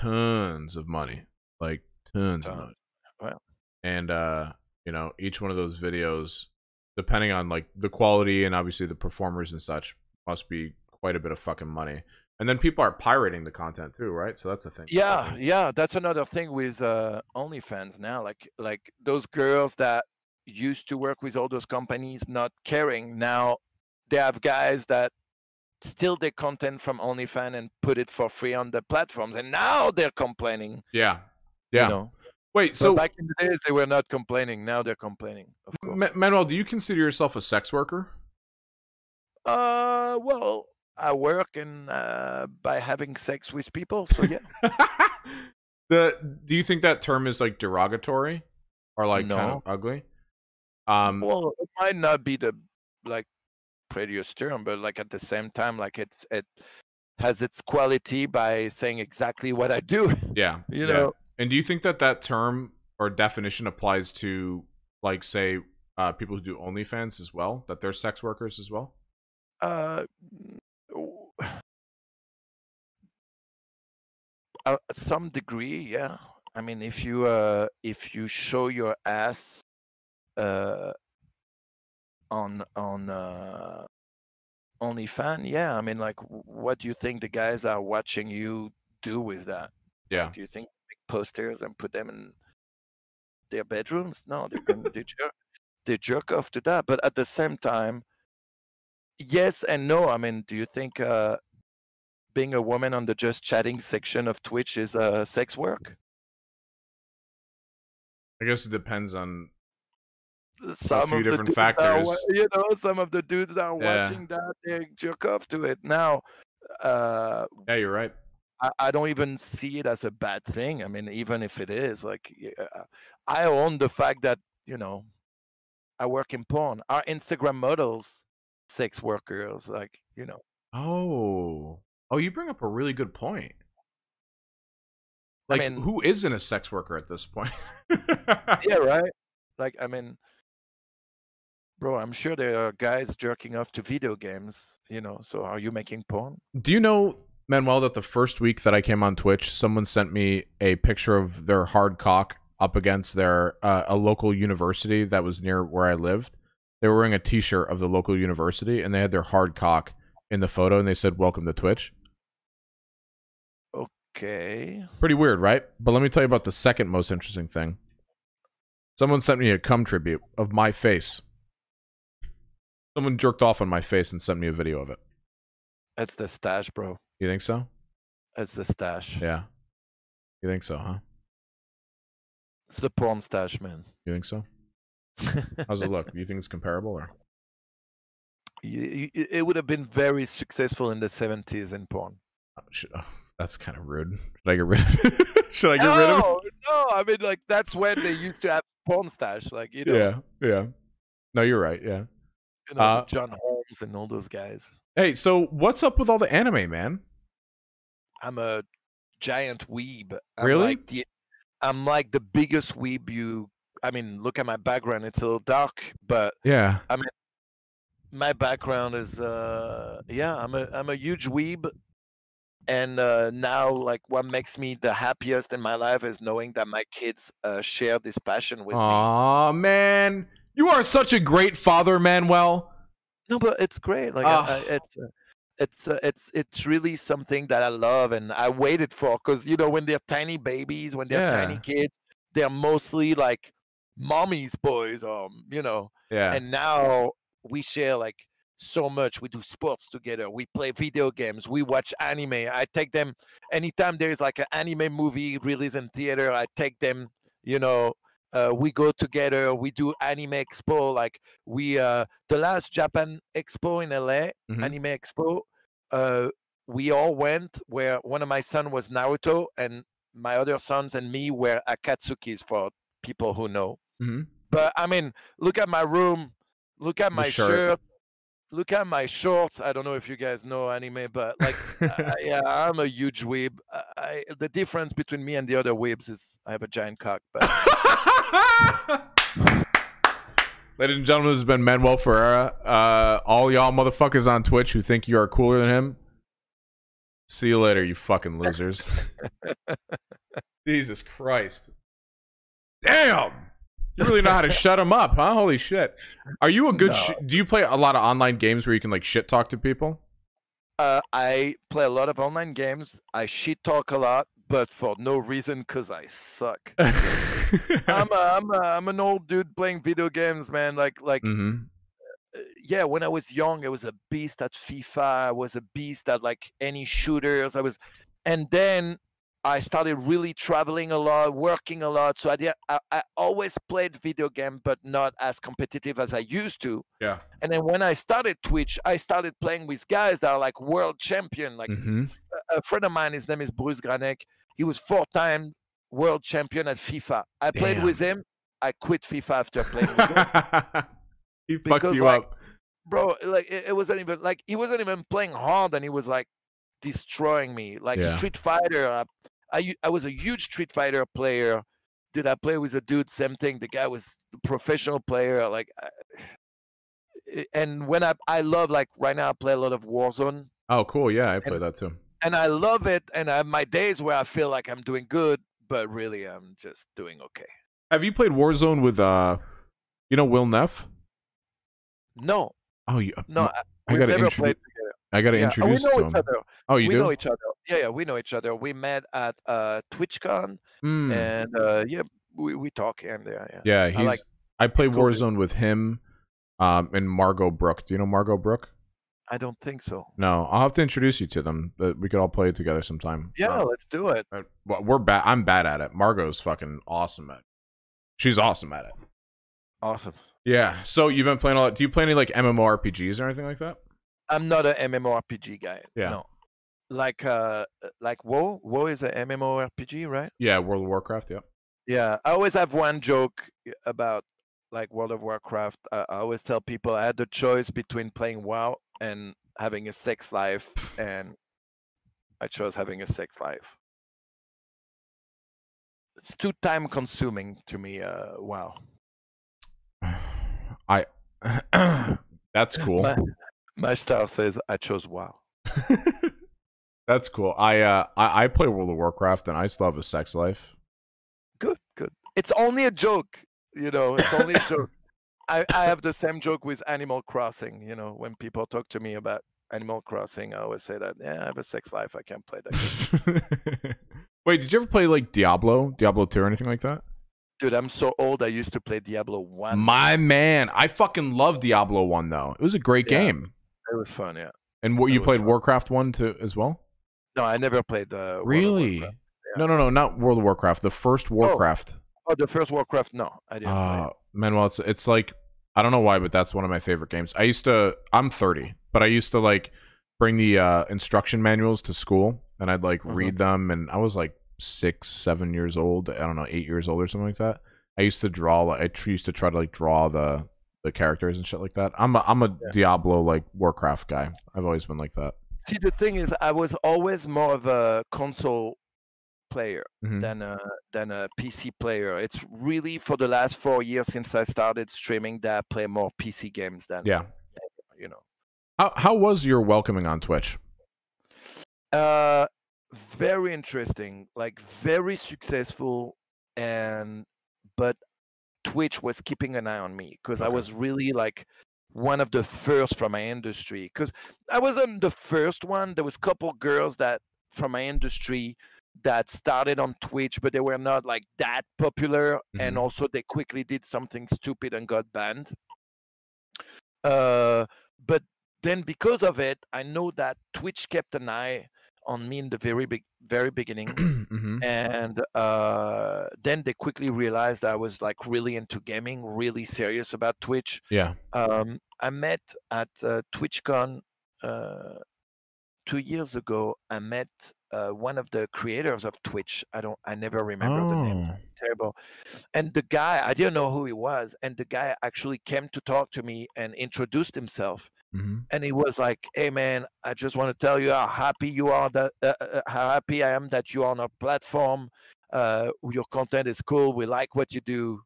mm-hmm. tons of money, like tons uh, of money. Wow. And uh, you know, each one of those videos, depending on like the quality and obviously the performers and such, must be quite a bit of fucking money. And then people are pirating the content too, right? So that's a thing. Yeah, yeah, that's another thing with uh, OnlyFans now. Like, like those girls that used to work with all those companies not caring, now they have guys that steal their content from OnlyFans and put it for free on the platforms, and now they're complaining. Yeah, yeah. You know? Wait, so, so back in the days they were not complaining. Now they're complaining. Of course. Manuel, do you consider yourself a sex worker? Uh, well, I work in uh, by having sex with people, so yeah. the do you think that term is like derogatory or like no. kind of ugly? Um, well, it might not be the like. previous term, but like at the same time, like it's it has its quality by saying exactly what I do. Yeah, you yeah. know. And do you think that that term or definition applies to like say uh, people who do OnlyFans as well, that they're sex workers as well? Uh, uh some degree, yeah. I mean, if you uh if you show your ass, uh. on on uh OnlyFans, yeah I mean, like what do you think the guys are watching you do with that? Yeah, like, do you think they make posters and put them in their bedrooms? No, they, they, jerk, they jerk off to that. But at the same time, yes and no. I mean, do you think uh being a woman on the just chatting section of Twitch is uh sex work? I guess it depends on some of different the factors. Are, you know, some of the dudes that are yeah. watching that, they jerk off to it. Now, uh, yeah, you're right. I, I don't even see it as a bad thing. I mean, even if it is, like, yeah, I own the fact that, you know, I work in porn. Our Instagram models, sex workers, like, you know. Oh, oh, you bring up a really good point. Like, I mean, who isn't a sex worker at this point? Yeah, right. Like, I mean. Bro, I'm sure there are guys jerking off to video games, you know, so are you making porn? Do you know, Manuel, that the first week that I came on Twitch, someone sent me a picture of their hard cock up against their uh, a local university that was near where I lived. They were wearing a T-shirt of the local university, and they had their hard cock in the photo, and they said, "Welcome to Twitch." Okay. Pretty weird, right? But let me tell you about the second most interesting thing. Someone sent me a cum tribute of my face. Someone jerked off on my face and sent me a video of it. That's the stash, bro. You think so? That's the stash. Yeah. You think so, huh? It's the porn stash, man. You think so? How's it look? Do you think it's comparable, or? It would have been very successful in the seventies in porn. Oh, shit. Oh, that's kind of rude. Should I get rid of it? Should I get no, rid of it? No, I mean, like, that's when they used to have porn stash, like, you know. Yeah, yeah. No, you're right, yeah. You know, uh, John Holmes and all those guys. Hey, so what's up with all the anime, man? I'm a giant weeb. I'm really? Like the, I'm like the biggest weeb you... I mean, look at my background. It's a little dark, but yeah. I mean, my background is uh, yeah. I'm a I'm a huge weeb, and uh, now like what makes me the happiest in my life is knowing that my kids uh, share this passion with Aww, me. Aw, man, you are such a great father, Manuel. No, but it's great. Like uh. I, I, it's. Uh, It's uh, it's it's really something that I love and I waited for, because you know when they're tiny babies, when they're yeah. tiny kids, they're mostly like mommy's boys, um, you know. Yeah. And now we share like so much. We do sports together. We play video games. We watch anime. I take them anytime there's like an anime movie released in theater. I take them. You know, uh, we go together. We do anime expo. Like we uh, the last Japan expo in L A, mm-hmm. anime expo. Uh, we all went where one of my son was Naruto and my other sons and me were Akatsukis for people who know. Mm-hmm. But I mean, look at my room, look at the my shirt. shirt, look at my shorts. I don't know if you guys know anime, but like, uh, yeah, I'm a huge weeb. I, I, the difference between me and the other weebs is I have a giant cock. But... Ladies and gentlemen, this has been Manuel Ferrara. Uh, all y'all motherfuckers on Twitch who think you are cooler than him, see you later, you fucking losers. Jesus Christ. Damn! You really know how to shut him up, huh? Holy shit. Are you a good... No. Sh do you play a lot of online games where you can, like, shit talk to people? Uh, I play a lot of online games. I shit talk a lot, but for no reason, because I suck. I'm, a, I'm, a, I'm an old dude playing video games, man. Like, like, mm-hmm. uh, yeah, when I was young, I was a beast at FIFA. I was a beast at, like, any shooters. I was... And then... I started really traveling a lot, working a lot. So I, did, I, I always played video game, but not as competitive as I used to. Yeah. And then when I started Twitch, I started playing with guys that are like world champion. Like mm-hmm. a friend of mine, his name is Bruce Granek. He was four-time world champion at FIFA. I Damn. played with him. I quit FIFA after playing with him. He because, fucked you like, up. Bro, like it, it wasn't even like he wasn't even playing hard, and he was like destroying me. Like yeah. Street Fighter. I, I, I was a huge Street Fighter player. Did I play with a dude? Same thing. The guy was a professional player. Like, I, and when I I love like right now I play a lot of Warzone. Oh, cool. Yeah, I play and, that too. And I love it. And I have my days where I feel like I'm doing good, but really I'm just doing okay. Have you played Warzone with uh, you know, Will Neff? No. Oh, you no. I, I got never played. I got to yeah. introduce oh, we know to each him. Other. Oh, you we do? We know each other. Yeah, yeah, we know each other. We met at uh, TwitchCon, mm. and uh, yeah, we, we talk here and there. Yeah, yeah he's, I, like, I play he's Warzone cool. with him um, and Margot Brooke. Do you know Margot Brooke? I don't think so. No, I'll have to introduce you to them. But we could all play together sometime. Yeah, uh, let's do it. Well, we're bad. I'm bad at it. Margot's fucking awesome at it. She's awesome at it. Awesome. Yeah, so you've been playing a lot. Do you play any like MMORPGs or anything like that? I'm not an MMORPG guy. Yeah. No. Like uh like WoW. WoW is an MMORPG, right? Yeah, World of Warcraft, yeah. Yeah. I always have one joke about like World of Warcraft. I, I always tell people I had the choice between playing WoW and having a sex life, and I chose having a sex life. It's too time consuming to me, uh WoW. I that's cool. But, my style says I chose WoW. That's cool. I uh I, I play World of Warcraft and I still have a sex life. Good, good. it's only a joke, you know, it's only a joke. I, I have the same joke with Animal Crossing, you know, when people talk to me about Animal Crossing, I always say that, yeah, I have a sex life, I can't play that game. Wait, did you ever play like Diablo, Diablo two or anything like that? Dude, I'm so old, I used to play Diablo one. My man, I fucking love Diablo one though. It was a great yeah, game. It was fun, yeah. And what, you played fun. Warcraft one too, as well? No, I never played the Really? World of yeah. No, no, no, not World of Warcraft, the first Warcraft. Oh. Oh, the first Warcraft? No, I didn't. Uh, Manuel, it's it's like, I don't know why, but that's one of my favorite games. I used to, I'm thirty, but I used to like bring the uh, instruction manuals to school, and I'd like mm-hmm. read them, and I was like six, seven years old. I don't know, eight years old or something like that. I used to draw, like, I used to try to like draw the the characters and shit like that. I'm a, I'm a yeah. Diablo like Warcraft guy. I've always been like that. See, the thing is, I was always more of a console player mm-hmm. than a than a P C player. It's really for the last four years since I started streaming that I play more P C games than yeah. You know. How how was your welcoming on Twitch? Uh, very interesting. Like very successful, and but Twitch was keeping an eye on me because okay. I was really like one of the first from my industry. Because I wasn't the first one. There was a couple girls that from my industry that started on Twitch, but they were not like that popular, mm-hmm. and also they quickly did something stupid and got banned. Uh, but then because of it, I know that Twitch kept an eye on me in the very big, very beginning, mm-hmm. and uh, then they quickly realized I was like really into gaming, really serious about Twitch. Yeah, um, I met at uh, TwitchCon uh, two years ago. I met. Uh, one of the creators of Twitch, I don't, I never remember oh. the name. Terrible. And the guy, I didn't know who he was, and the guy actually came to talk to me and introduced himself. Mm-hmm. And he was like, "Hey man, I just want to tell you how happy you are that uh, uh, how happy I am that you are on our platform. Uh, your content is cool. We like what you do.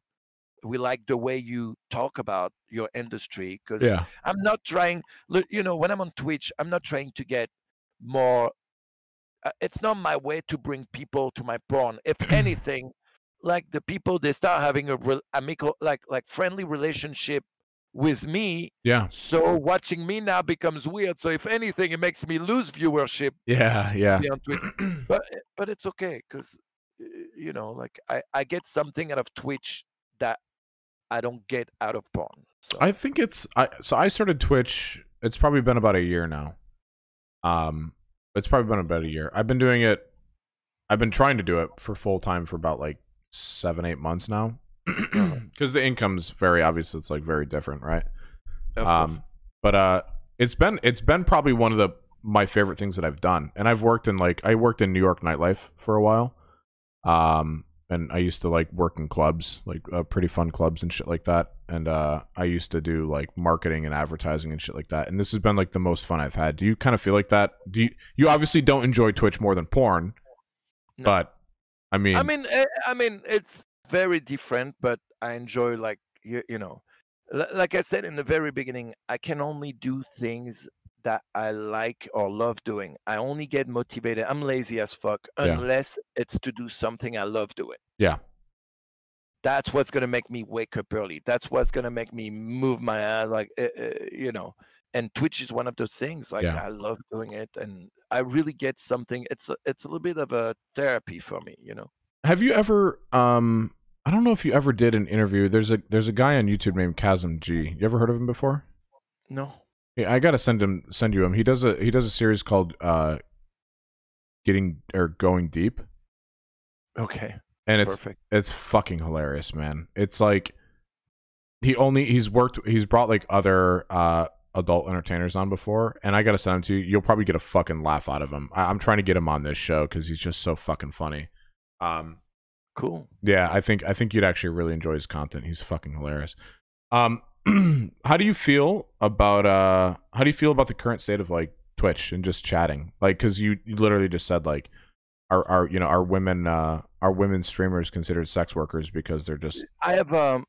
We like the way you talk about your industry." Because yeah. I'm not trying, you know, when I'm on Twitch, I'm not trying to get more. It's not my way to bring people to my porn. If anything, like the people, they start having a real amical, like like friendly relationship with me. Yeah. So watching me now becomes weird. So if anything, it makes me lose viewership. Yeah, yeah. On Twitch. But but it's okay because you know, like I I get something out of Twitch that I don't get out of porn. So. I think it's I so I started Twitch. It's probably been about a year now. Um. It's probably been about a year. I've been doing it. I've been trying to do it for full time for about like seven, eight months now, because the income's very obvious. It's like very different, right? Of um, course. But uh, it's been it's been probably one of the my favorite things that I've done. And I've worked in like I worked in New York nightlife for a while, um, and I used to like work in clubs, like uh, pretty fun clubs and shit like that. And uh, I used to do like marketing and advertising and shit like that. And this has been like the most fun I've had. Do you kind of feel like that? Do you, you obviously don't enjoy Twitch more than porn, no. but I mean, I mean, I mean, it's very different. But I enjoy like you, you know, like I said in the very beginning, I can only do things that I like or love doing. I only get motivated. I'm lazy as fuck unless yeah. it's to do something I love doing. Yeah. That's what's going to make me wake up early. That's what's going to make me move my ass, like, uh, uh, you know. And Twitch is one of those things. Like, yeah. I love doing it, and I really get something. It's a, it's a little bit of a therapy for me, you know. Have you ever, um, I don't know if you ever did an interview. There's a there's a guy on YouTube named Chasm G. You ever heard of him before? No. Yeah, I gotta send him send you him. He does a he does a series called uh, Getting or Going Deep. Okay. And it's Perfect. It's fucking hilarious, man. It's like he only he's worked he's brought like other uh adult entertainers on before, and I gotta send him to you. You'll probably get a fucking laugh out of him. I, I'm trying to get him on this show because he's just so fucking funny. Um, cool. Yeah, I think I think you'd actually really enjoy his content. He's fucking hilarious. Um, how do you feel about uh how do you feel about the current state of like Twitch and just chatting? Like, because you, you literally just said like. Are are you know are women uh, are women streamers considered sex workers because they're just? I have um,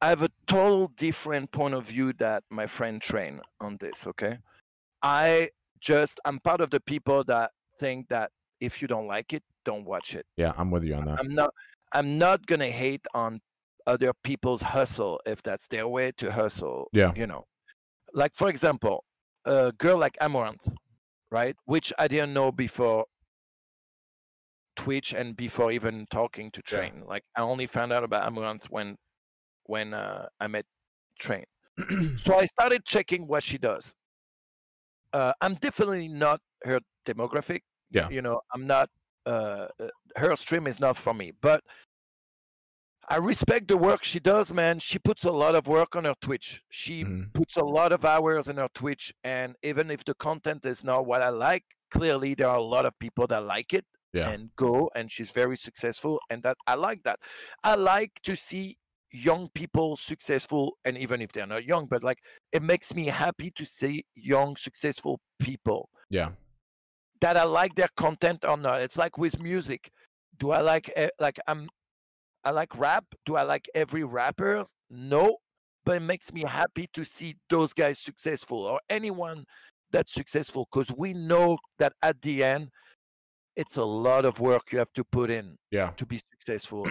I have a total different point of view that my friend Train on this. Okay, I just I'm part of the people that think that if you don't like it, don't watch it. Yeah, I'm with you on that. I'm not. I'm not going to hate on other people's hustle if that's their way to hustle. Yeah. You know, like, for example, a girl like Amaranth, right? Which I didn't know before Twitch and before even talking to Train. Yeah. Like, I only found out about Amaranth when when uh, I met Train. So I started checking what she does. Uh, I'm definitely not her demographic. Yeah. You know, I'm not, uh, her stream is not for me, but I respect the work she does, man. She puts a lot of work on her Twitch. She mm. puts a lot of hours in her Twitch. And even if the content is not what I like, clearly there are a lot of people that like it yeah. and go, and she's very successful. And that I like that. I like to see young people successful, and even if they're not young, but like, it makes me happy to see young, successful people. Yeah. That I like their content or not. It's like with music. Do I like, like, I'm, I like rap. Do I like every rapper? No, but it makes me happy to see those guys successful, or anyone that's successful, because we know that at the end, it's a lot of work you have to put in yeah. to be successful.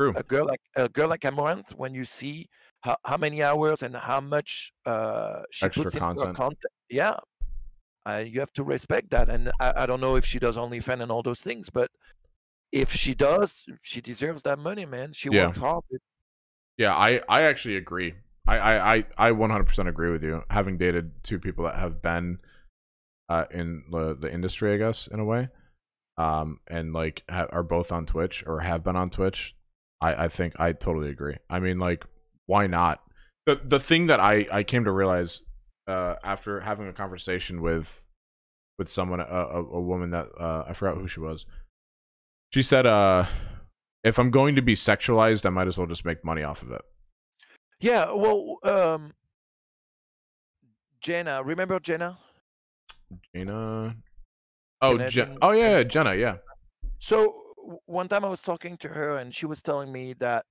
True. A girl like a girl like Amaranth, when you see how, how many hours and how much uh, she Extra puts into her content, yeah, uh, you have to respect that. And I, I don't know if she does OnlyFans and all those things, but if she does, she deserves that money, man. She yeah. works hard. Yeah, I, I actually agree. I, I, I, I one hundred percent agree with you. Having dated two people that have been uh, in the, the industry, I guess, in a way, um, and like ha are both on Twitch or have been on Twitch, I, I think I totally agree. I mean, like, why not? The, the thing that I, I came to realize uh, after having a conversation with with someone, a, a, a woman that uh, I forgot who she was. She said, uh, if I'm going to be sexualized, I might as well just make money off of it. Yeah, well, um, Jenna, remember Jenna? Jenna? Oh, Jenna, Je oh yeah, yeah, Jenna, yeah. So one time I was talking to her, and she was telling me that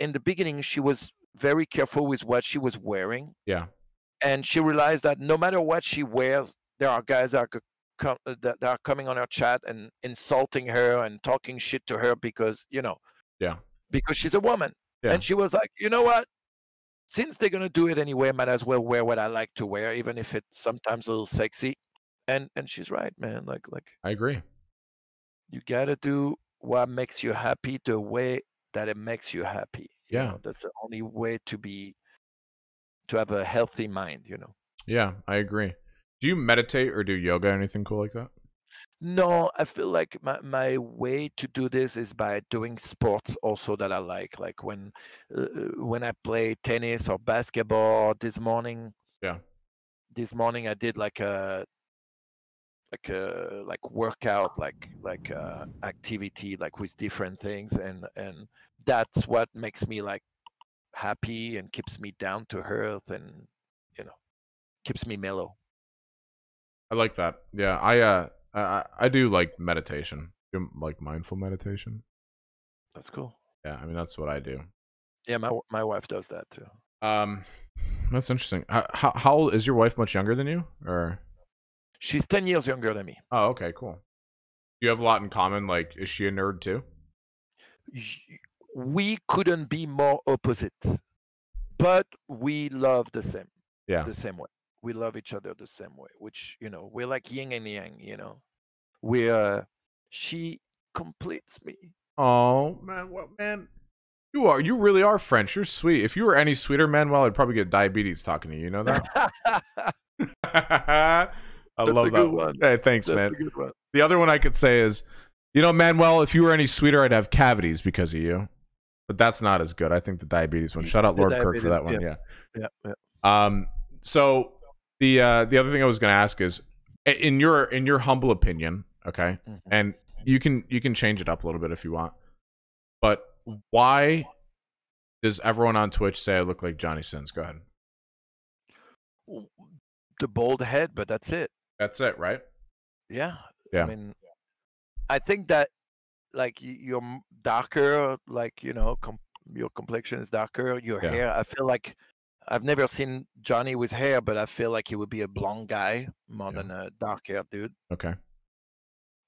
in the beginning, she was very careful with what she was wearing. Yeah. And she realized that no matter what she wears, there are guys that are Come, that are coming on her chat and insulting her and talking shit to her because, you know, yeah, because she's a woman. Yeah. And she was like, you know what? Since they're gonna do it anyway, I might as well wear what I like to wear, even if it's sometimes a little sexy. And and she's right, man. Like like I agree. You gotta do what makes you happy the way that it makes you happy. You yeah, know, that's the only way to be to have a healthy mind. You know. Yeah, I agree. Do you meditate or do yoga or anything cool like that? No, I feel like my, my way to do this is by doing sports also that I like. Like when uh, when I play tennis or basketball. This morning, yeah, this morning I did like a like a like workout, like like uh, activity, like with different things, and and that's what makes me like happy and keeps me down to earth, and you know, keeps me mellow. I like that. Yeah, I uh, I I do like meditation, like mindful meditation. That's cool. Yeah, I mean that's what I do. Yeah, my my wife does that too. Um, that's interesting. How how old is your wife? Much younger than you, or? She's ten years younger than me. Oh, okay, cool. You have a lot in common. Like, is she a nerd too? We couldn't be more opposite, but we love the same. Yeah, the same way. We love each other the same way, which, you know, we're like yin and yang, you know. We uh she completes me. Oh man, what man? You are you really are French. You're sweet. If you were any sweeter, Manuel, I'd probably get diabetes talking to you, you know that? I That's love a that good one. one. Hey, thanks, That's man. A good one. The other one I could say is, you know, Manuel, if you were any sweeter, I'd have cavities because of you. But that's not as good. I think the diabetes one. Shout out the Lord Kirk for that one. Yeah. Yeah. yeah. yeah. Um so The uh, the other thing I was going to ask is, in your in your humble opinion, okay, mm-hmm. and you can you can change it up a little bit if you want, but why does everyone on Twitch say I look like Johnny Sins? Go ahead. The bald head, but that's it. That's it, right? Yeah. Yeah. I mean, I think that like you're darker, like you know, com your complexion is darker, your yeah. hair. I feel like. I've never seen Johnny with hair, but I feel like he would be a blonde guy more yeah. than a dark-haired dude. Okay.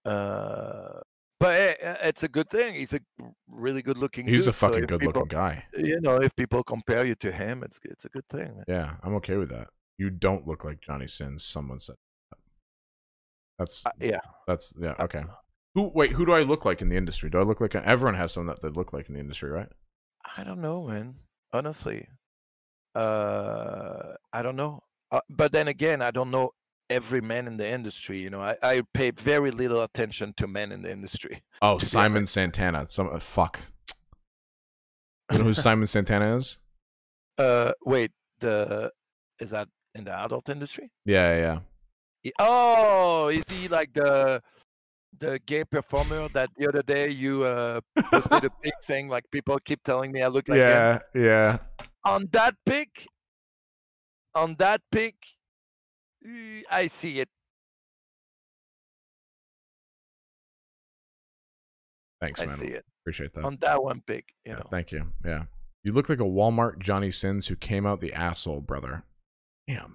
Uh, But it, it's a good thing. He's a really good looking guy. He's dude, a fucking so good people, looking guy. You know, if people compare you to him, it's it's a good thing. Man. Yeah, I'm okay with that. You don't look like Johnny Sins, someone said. That's uh, yeah. That's yeah, okay. Uh, who wait, who do I look like in the industry? Do I look like an, everyone has someone that they look like in the industry, right? I don't know, man. Honestly. Uh I don't know. Uh, but then again, I don't know every man in the industry, you know. I, I pay very little attention to men in the industry. Oh, Simon Santana. Some uh, fuck. You know who Simon Santana is? Uh wait, the is that in the adult industry? Yeah, yeah. He, oh, is he like the the gay performer that the other day you uh posted a pic saying like people keep telling me I look like yeah, him? Yeah, yeah. On that pic, on that pic, I see it. Thanks, man. I see it. Appreciate that. On that one pic, you yeah, know. Thank you. Yeah, you look like a Walmart Johnny Sins who came out the asshole, brother. Damn.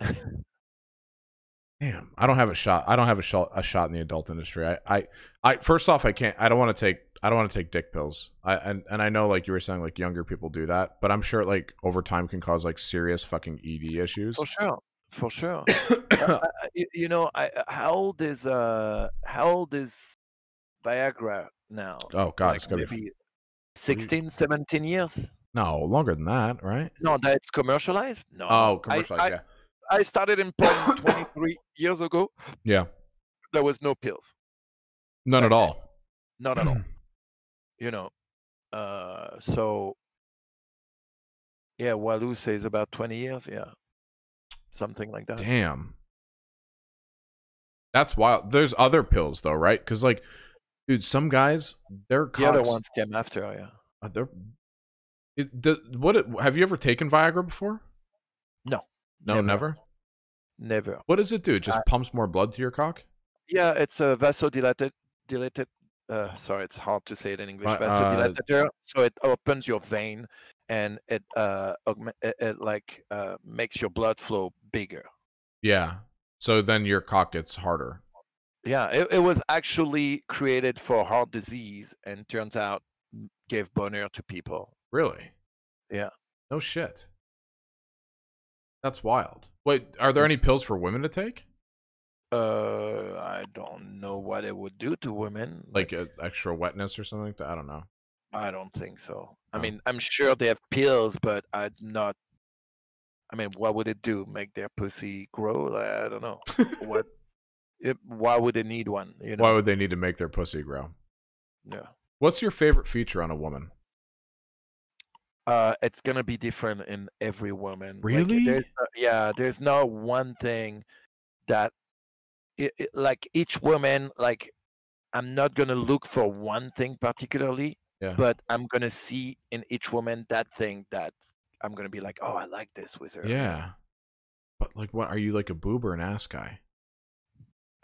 Damn. I don't have a shot. I don't have a shot. A shot in the adult industry. I. I. I first off, I can't. I don't want to take. I don't want to take dick pills. I and, and I know, like you were saying, like younger people do that, but I'm sure like over time can cause like serious fucking E D issues. For sure, for sure. uh, you, you know, I, how old is uh how old is Viagra now? Oh God, like it's gotta be sixteen, seventeen years. No, longer than that, right? No, that's commercialized. No. Oh, commercialized. I, yeah. I, I started in Poland twenty-three years ago. Yeah. There was no pills. None at all. None at all. You know, uh, so, yeah, Walu says about twenty years, yeah, something like that. Damn. That's wild. There's other pills, though, right? Because, like, dude, some guys, they're cocks, the other ones came after, yeah. They're, it, the, what, have you ever taken Viagra before? No. No, never? Never. Never. What does it do? It just I, pumps more blood to your cock? Yeah, it's a vasodilated, dilated. Uh, sorry, it's hard to say it in English. Uh, vasodilator, uh, so it opens your vein and it uh augment, it, it like uh makes your blood flow bigger. Yeah. So then your cock gets harder. Yeah. It it was actually created for heart disease and turns out gave boner to people. Really? Yeah. No shit. That's wild. Wait, are there any pills for women to take? Uh, I don't know what it would do to women. Like, like a extra wetness or something like that? I don't know. I don't think so. No. I mean, I'm sure they have pills, but I'm not... I mean, what would it do? Make their pussy grow? Like, I don't know. What? It, why would they need one? You know? Why would they need to make their pussy grow? Yeah. What's your favorite feature on a woman? Uh, it's going to be different in every woman. Really? Like, there's no, yeah, there's no one thing that... It, it, like each woman, like I'm not gonna look for one thing particularly, yeah. But I'm gonna see in each woman that thing that I'm gonna be like, oh, I like this with her. Yeah, but like, what are you like a boob or an ass guy?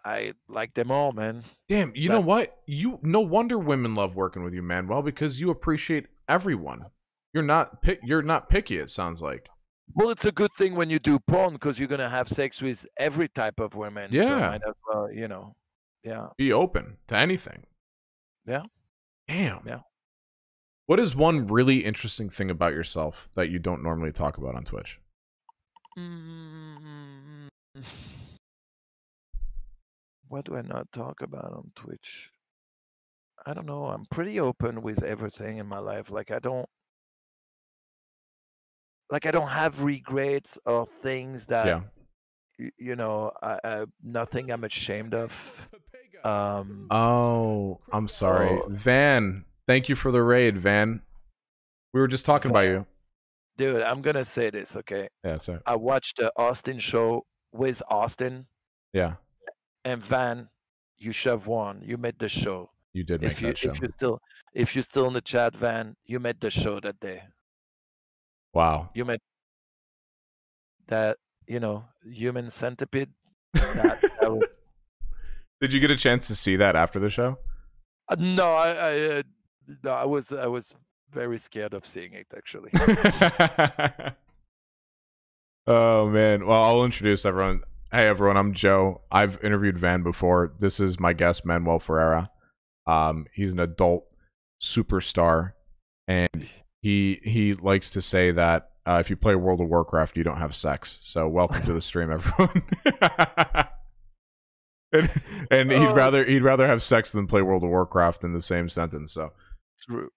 I like them all, man. Damn, you but, know what? You no wonder women love working with you, Manuel, because you appreciate everyone. You're not pick. You're not picky. It sounds like. Well, it's a good thing when you do porn because you're gonna have sex with every type of women. Yeah, so might as well, you know, yeah. Be open to anything. Yeah. Damn. Yeah. What is one really interesting thing about yourself that you don't normally talk about on Twitch? Mm-hmm. What do I not talk about on Twitch? I don't know. I'm pretty open with everything in my life. Like I don't. Like I don't have regrets or things that, yeah. you, you know, I, I, nothing I'm ashamed of. Um, oh, I'm sorry. Oh. Van, thank you for the raid, Van. We were just talking Van, about you. Dude, I'm going to say this, okay? Yeah, sorry. I watched the Austin show with Austin. Yeah. And Van, you should have won. You made the show. You did make if that you, show. If you're, still, if you're still in the chat, Van, you made the show that day. Wow. Human that you know, human centipede. That, that was... Did you get a chance to see that after the show? Uh, no, I, I uh, no, I was I was very scared of seeing it actually. Oh man. Well, I'll introduce everyone. Hey everyone, I'm Joe. I've interviewed Van before. This is my guest Manuel Ferrara. Um, he's an adult superstar, and he he likes to say that uh, if you play World of Warcraft, you don't have sex. So welcome to the stream, everyone. and and he'd rather he'd rather have sex than play World of Warcraft in the same sentence. So true.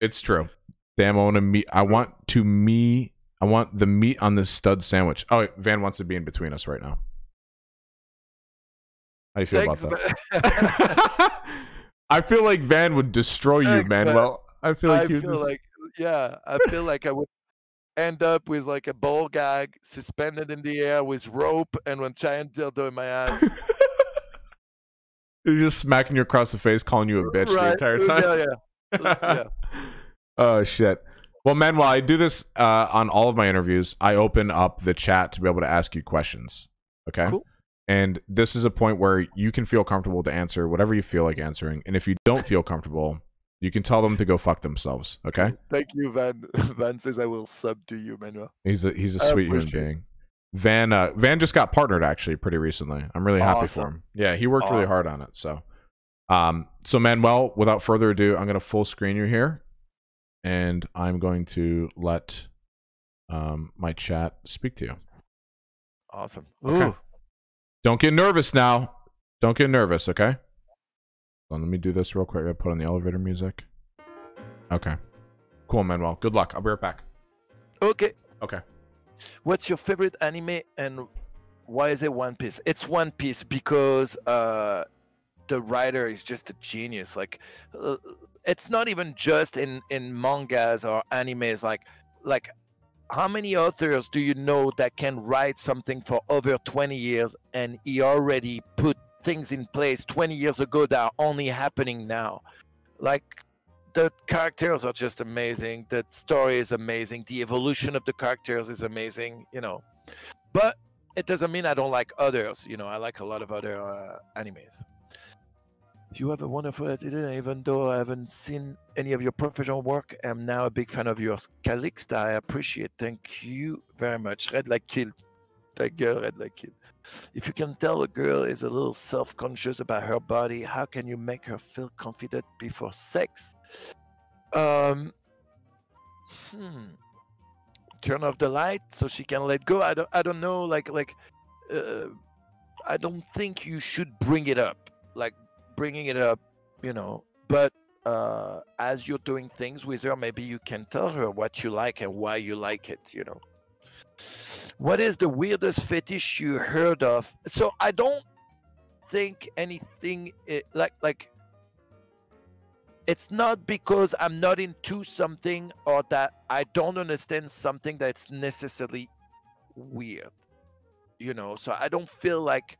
It's true. Damn, I want to meet. I want to me. I want the meat on this stud sandwich. Oh, Van wants to be in between us right now. How do you feel Thanks, about that? I feel like Van would destroy Thanks, you, Manuel. Man. I feel like I you. Feel just... like, yeah, I feel like I would end up with like a ball gag suspended in the air with rope and one giant dildo in my ass. He's just smacking you across the face, calling you a bitch right. the entire time. Yeah, yeah. yeah. Oh shit. Well, Manuel, I do this uh, on all of my interviews. I open up the chat to be able to ask you questions. Okay? Cool. And this is a point where you can feel comfortable to answer whatever you feel like answering. And if you don't feel comfortable, you can tell them to go fuck themselves. Okay? Thank you, Van. Van says I will sub to you, Manuel. He's a, he's a sweet human being. Van, uh, Van just got partnered, actually, pretty recently. I'm really awesome. happy for him. Yeah, he worked awesome. really hard on it. So, um, so Manuel, without further ado, I'm going to full screen you here. And I'm going to let um, my chat speak to you. Awesome. Okay. Ooh. Don't get nervous now. Don't get nervous, okay? So let me do this real quick. I put on the elevator music. Okay. Cool, Manuel. Good luck. I'll be right back. Okay. Okay. What's your favorite anime and why is it One Piece? It's One Piece because uh, the writer is just a genius. Like... Uh, it's not even just in in mangas or animes. Like like how many authors do you know that can write something for over twenty years and he already put things in place twenty years ago that are only happening now? Like, the characters are just amazing, the story is amazing, the evolution of the characters is amazing, you know. But it doesn't mean I don't like others, you know. I like a lot of other uh, animes. You have a wonderful editor. Even though I haven't seen any of your professional work, I'm now a big fan of yours. Calixta, I appreciate. Thank you very much. Red like kid. That girl, Red like kid. If you can tell a girl is a little self-conscious about her body, how can you make her feel confident before sex? Um, hmm. Turn off the light so she can let go. I don't. I don't know. Like like. Uh, I don't think you should bring it up. Like. Bringing it up, you know, but uh, as you're doing things with her, maybe you can tell her what you like and why you like it, you know. What is the weirdest fetish you heard of? So I don't think anything it, like like it's not because I'm not into something or that I don't understand something that's necessarily weird, you know. So I don't feel like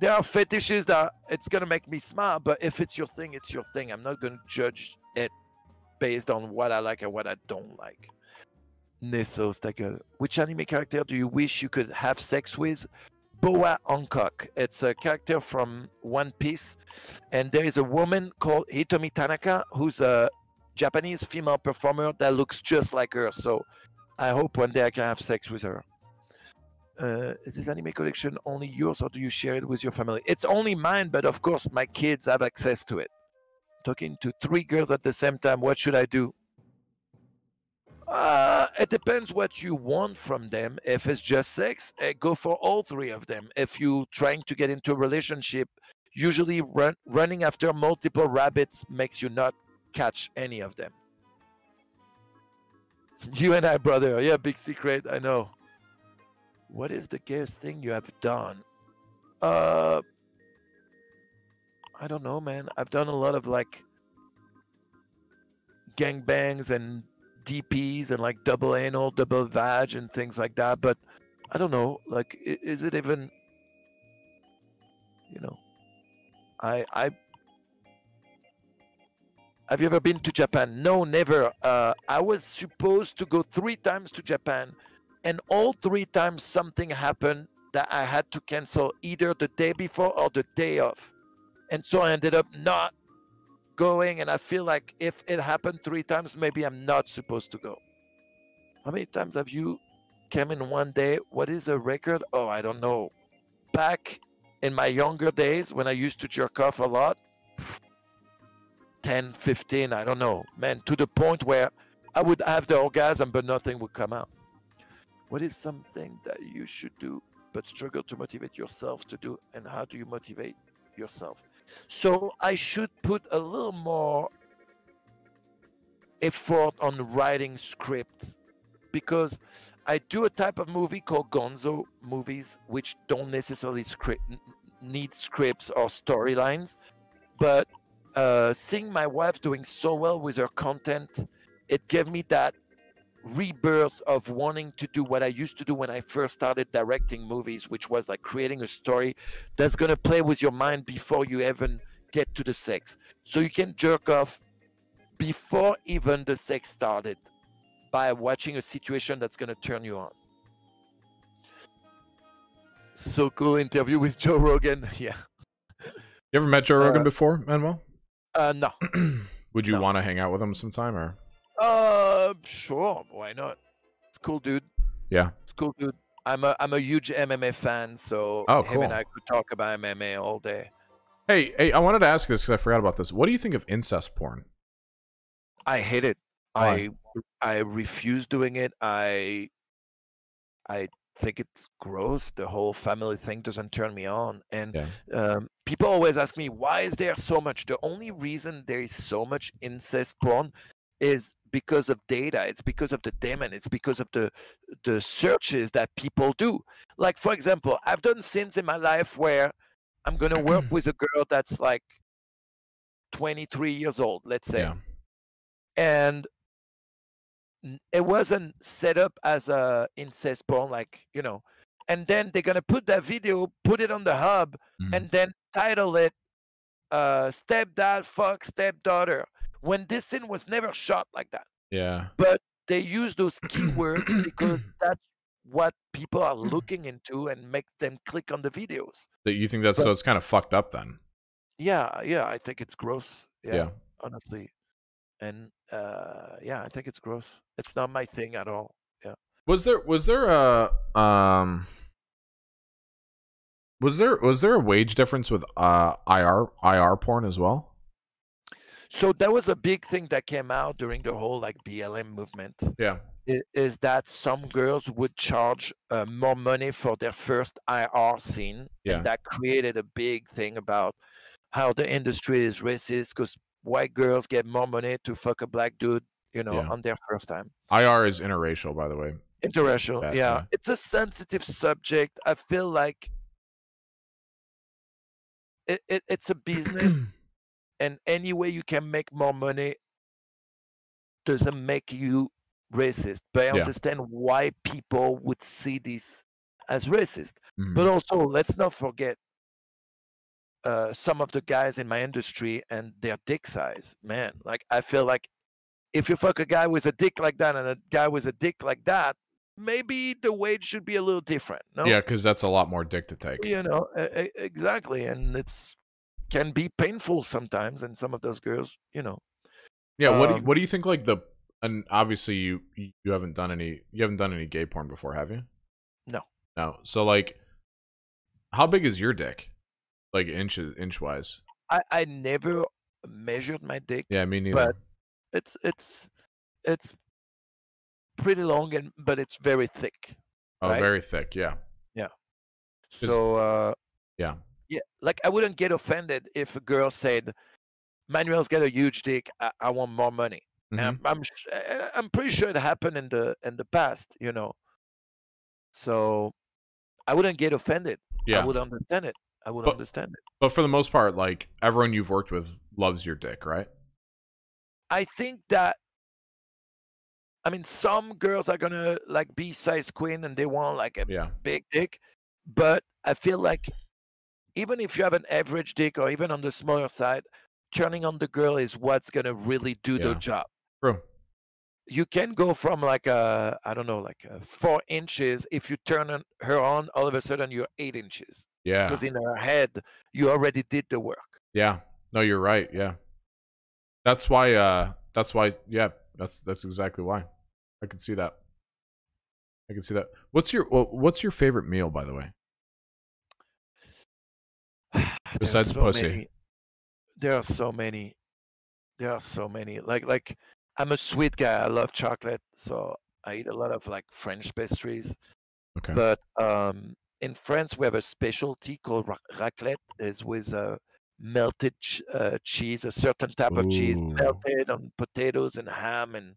there are fetishes that it's gonna make me smile, but if it's your thing, it's your thing. I'm not gonna judge it based on what I like and what I don't like. Nessos, like a, which anime character do you wish you could have sex with? Boa Hancock. It's a character from One Piece, and there is a woman called Hitomi Tanaka who's a Japanese female performer that looks just like her. So I hope one day I can have sex with her. Uh, is this anime collection only yours or do you share it with your family? It's only mine, but of course my kids have access to it. Talking to three girls at the same time, what should I do? Uh, it depends what you want from them. If it's just sex, uh, go for all three of them. If you're trying to get into a relationship, usually run, running after multiple rabbits makes you not catch any of them. You and I, brother. Yeah, big secret, I know. What is the gayest thing you have done? Uh, I don't know, man. I've done a lot of like gangbangs and D Ps and like double anal, double vag and things like that. But I don't know. Like, is it even? You know, I I. Have you ever been to Japan? No, never. Uh, I was supposed to go three times to Japan. And all three times something happened that I had to cancel either the day before or the day of. And so I ended up not going. And I feel like if it happened three times, maybe I'm not supposed to go. How many times have you come in one day? What is the record? Oh, I don't know. Back in my younger days when I used to jerk off a lot, ten, fifteen, I don't know, man, to the point where I would have the orgasm, but nothing would come out. What is something that you should do, but struggle to motivate yourself to do? And how do you motivate yourself? So I should put a little more effort on writing scripts, because I do a type of movie called gonzo movies, which don't necessarily script, need scripts or storylines. But uh, seeing my wife doing so well with her content, it gave me that rebirth of wanting to do what I used to do when I first started directing movies, which was like creating a story that's going to play with your mind before you even get to the sex. So you can jerk off before even the sex started by watching a situation that's going to turn you on. So cool interview with Joe Rogan. Yeah. You ever met Joe Rogan uh, before, Manuel? Uh, no. Would you no. want to hang out with him sometime, or? Uh, sure. Why not? It's cool, dude. Yeah. It's cool, dude. I'm a I'm a huge M M A fan, so oh, him cool. and I could talk about M M A all day. Hey, hey, I wanted to ask this because I forgot about this. What do you think of incest porn? I hate it. Why? I I refuse doing it. I I think it's gross. The whole family thing doesn't turn me on. And yeah. um, people always ask me, why is there so much? The only reason there is so much incest porn is because of data, it's because of the demand, it's because of the the searches that people do. Like, for example, I've done scenes in my life where I'm gonna work with a girl that's like twenty-three years old, let's say, yeah. and it wasn't set up as a incest porn, like, you know, and then they're gonna put that video, put it on the hub, mm-hmm. and then title it uh stepdad fuck stepdaughter, when this scene was never shot like that. Yeah. But they use those keywords because that's what people are looking into and make them click on the videos. That you think that's, but, so it's kind of fucked up then. Yeah. Yeah. I think it's gross. Yeah. yeah. Honestly. And uh, yeah, I think it's gross. It's not my thing at all. Yeah. Was there, was there a, um, was there, was there a wage difference with uh, I R, I R porn as well? So that was a big thing that came out during the whole like B L M movement. Yeah, is, is that some girls would charge uh, more money for their first I R scene, yeah. and that created a big thing about how the industry is racist because white girls get more money to fuck a black dude, you know, yeah. on their first time. I R is interracial, by the way. Interracial, yeah. yeah. It's a sensitive subject. I feel like it, it it's a business. And any way you can make more money doesn't make you racist. But I yeah. understand why people would see this as racist. Mm-hmm. But also, let's not forget uh, some of the guys in my industry and their dick size. Man, like, I feel like if you fuck a guy with a dick like that and a guy with a dick like that, maybe the wage should be a little different. No? Yeah, because that's a lot more dick to take. You know, exactly. And it's... can be painful sometimes, and some of those girls, you know. Yeah, what um, do you, what do you think? Like the, and obviously you you haven't done any you haven't done any gay porn before, have you? No, no. So like, how big is your dick? Like inch inch wise? I I never measured my dick. Yeah, me neither. But it's it's it's pretty long, and but it's very thick. Oh, right? Very thick. Yeah. Yeah. So. Uh, yeah. Yeah, like I wouldn't get offended if a girl said, "Manuel's got a huge dick. I, I want more money." Mm-hmm. And I'm, I'm, I'm pretty sure it happened in the in the past, you know. So, I wouldn't get offended. Yeah, I would understand it. I would but, understand it. But for the most part, like everyone you've worked with loves your dick, right? I think that. I mean, some girls are gonna like be size queen and they want like a yeah. big dick, but I feel like, even if you have an average dick or even on the smaller side, turning on the girl is what's going to really do yeah. the job. True. You can go from like, a, I don't know, like a four inches. If you turn her on, all of a sudden you're eight inches. Yeah. Because in her head, you already did the work. Yeah. No, you're right. Yeah. That's why, uh, that's why, yeah, that's, that's exactly why. I can see that. I can see that. What's your, what's your favorite meal, by the way? Besides so pussy. Many, there are so many. There are so many. Like like I'm a sweet guy. I love chocolate, so I eat a lot of like French pastries. Okay. But um, in France, we have a specialty called raclette. It's with a melted ch uh, cheese, a certain type Ooh. of cheese melted on potatoes and ham and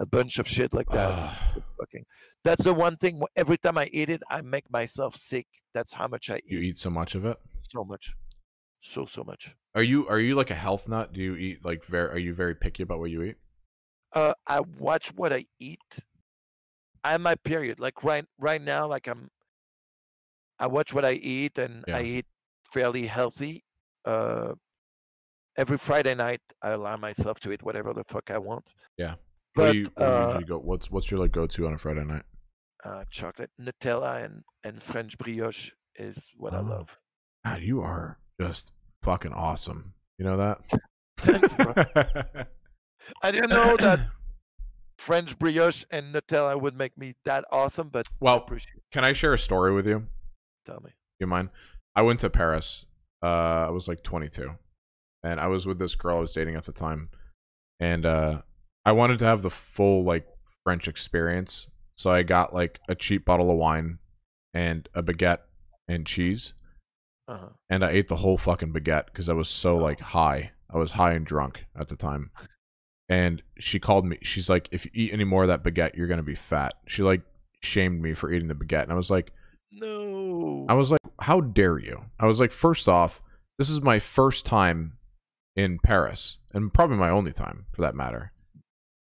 a bunch of shit like that. Fucking. That's the one thing. Every time I eat it, I make myself sick. That's how much I eat. You eat so much of it? So much. So, so much. Are you are you like a health nut? Do you eat like very, are you very picky about what you eat? Uh, I watch what I eat. I'm my period. Like right right now, like I'm, I watch what I eat and yeah. I eat fairly healthy. Uh, every Friday night, I allow myself to eat whatever the fuck I want. Yeah. But, what do you, what uh, do you go, what's what's your like go to on a Friday night? Uh, chocolate, Nutella, and and French brioche is what oh. I love. God, you are just fucking awesome. You know that? Thanks, bro. I didn't know that French brioche and Nutella would make me that awesome, but well, I appreciate it. Can I share a story with you? Tell me. You mind? I went to Paris. Uh, I was like twenty-two, and I was with this girl I was dating at the time, and uh. I wanted to have the full like French experience, so I got like a cheap bottle of wine and a baguette and cheese, uh-huh. and I ate the whole fucking baguette because I was so oh. like high. I was high and drunk at the time, and she called me. She's like, "If you eat any more of that baguette, you're gonna be fat." She like shamed me for eating the baguette, and I was like, "No." I was like, "How dare you?" I was like, "First off, this is my first time in Paris, and probably my only time for that matter."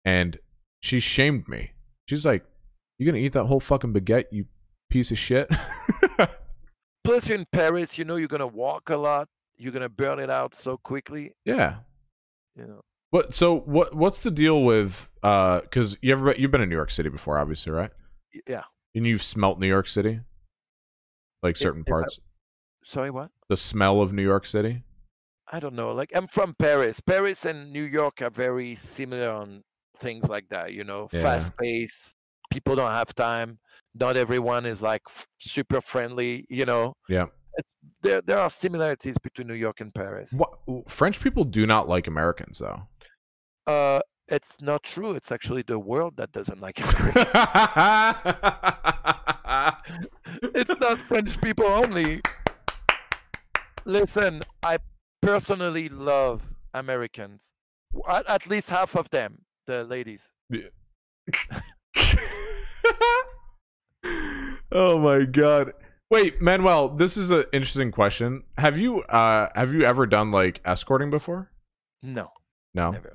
And she shamed me. She's like, "You're gonna eat that whole fucking baguette, you piece of shit." Plus, you're in Paris. You know you're gonna walk a lot. You're gonna burn it out so quickly. Yeah. You know. But so what? What's the deal with? Uh, because you ever you've been in New York City before, obviously, right? Yeah. And you've smelt New York City, like certain it, parts. I, sorry, what? The smell of New York City. I don't know. Like I'm from Paris. Paris and New York are very similar on things like that, you know, yeah. fast pace, people don't have time, not everyone is like super friendly, you know. Yeah, there, there are similarities between New York and Paris. What, French people do not like Americans though. Uh it's not true. It's actually the world that doesn't like Americans. It's not French people only. Listen, I personally love Americans, at, at least half of them. The ladies. Yeah. Oh my god. Wait, Manuel, this is an interesting question. Have you uh have you ever done like escorting before? No. No. Never.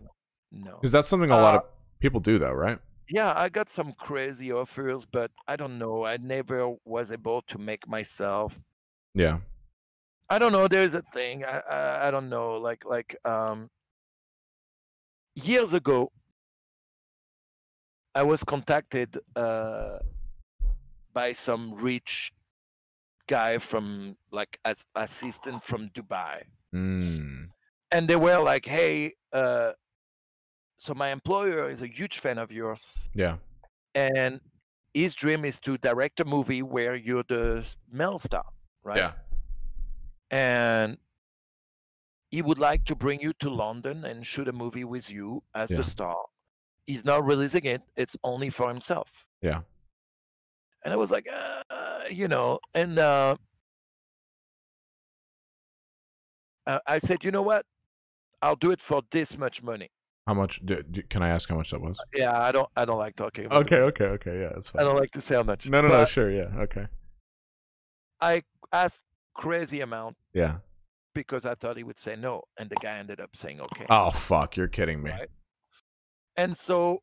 No. Because that's something a uh, lot of people do though, right? Yeah, I got some crazy offers, but I don't know. I never was able to make myself. Yeah. I don't know, there's a thing. I I, I don't know. Like like um years ago I was contacted uh, by some rich guy from like as assistant from Dubai, mm. and they were like, "Hey, uh, so my employer is a huge fan of yours, yeah, and his dream is to direct a movie where you're the male star, right? Yeah, and he would like to bring you to London and shoot a movie with you as yeah. the star. He's not releasing it. It's only for himself." Yeah. And I was like, uh, you know, and uh, I said, you know what? I'll do it for this much money. How much? Do, do, can I ask how much that was? Yeah, I don't. I don't like talking about Okay, it. okay, okay. Yeah, that's fine. I don't like to say how much. No, no, no. Sure, yeah, okay. I asked crazy amount. Yeah. Because I thought he would say no, and the guy ended up saying okay. Oh fuck! You're kidding me. Right? And so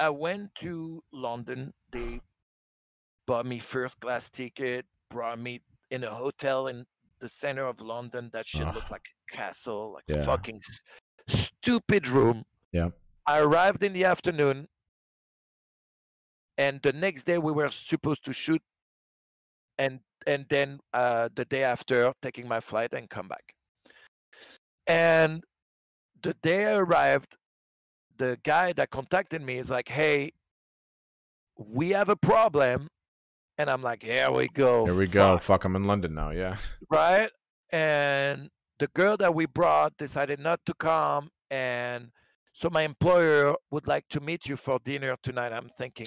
I went to London. They bought me first class ticket, brought me in a hotel in the center of London. That shit Ugh. looked like a castle, like yeah. a fucking stupid room. Yeah. I arrived in the afternoon. And the next day we were supposed to shoot. And, and then uh, the day after, taking my flight and come back. And the day I arrived, the guy that contacted me is like, "Hey, we have a problem." And I'm like, here we go. Here we fuck. go. Fuck, I'm in London now. Yeah. Right? and the girl that we brought decided not to come, and so my employer would like to meet you for dinner tonight. I'm thinking,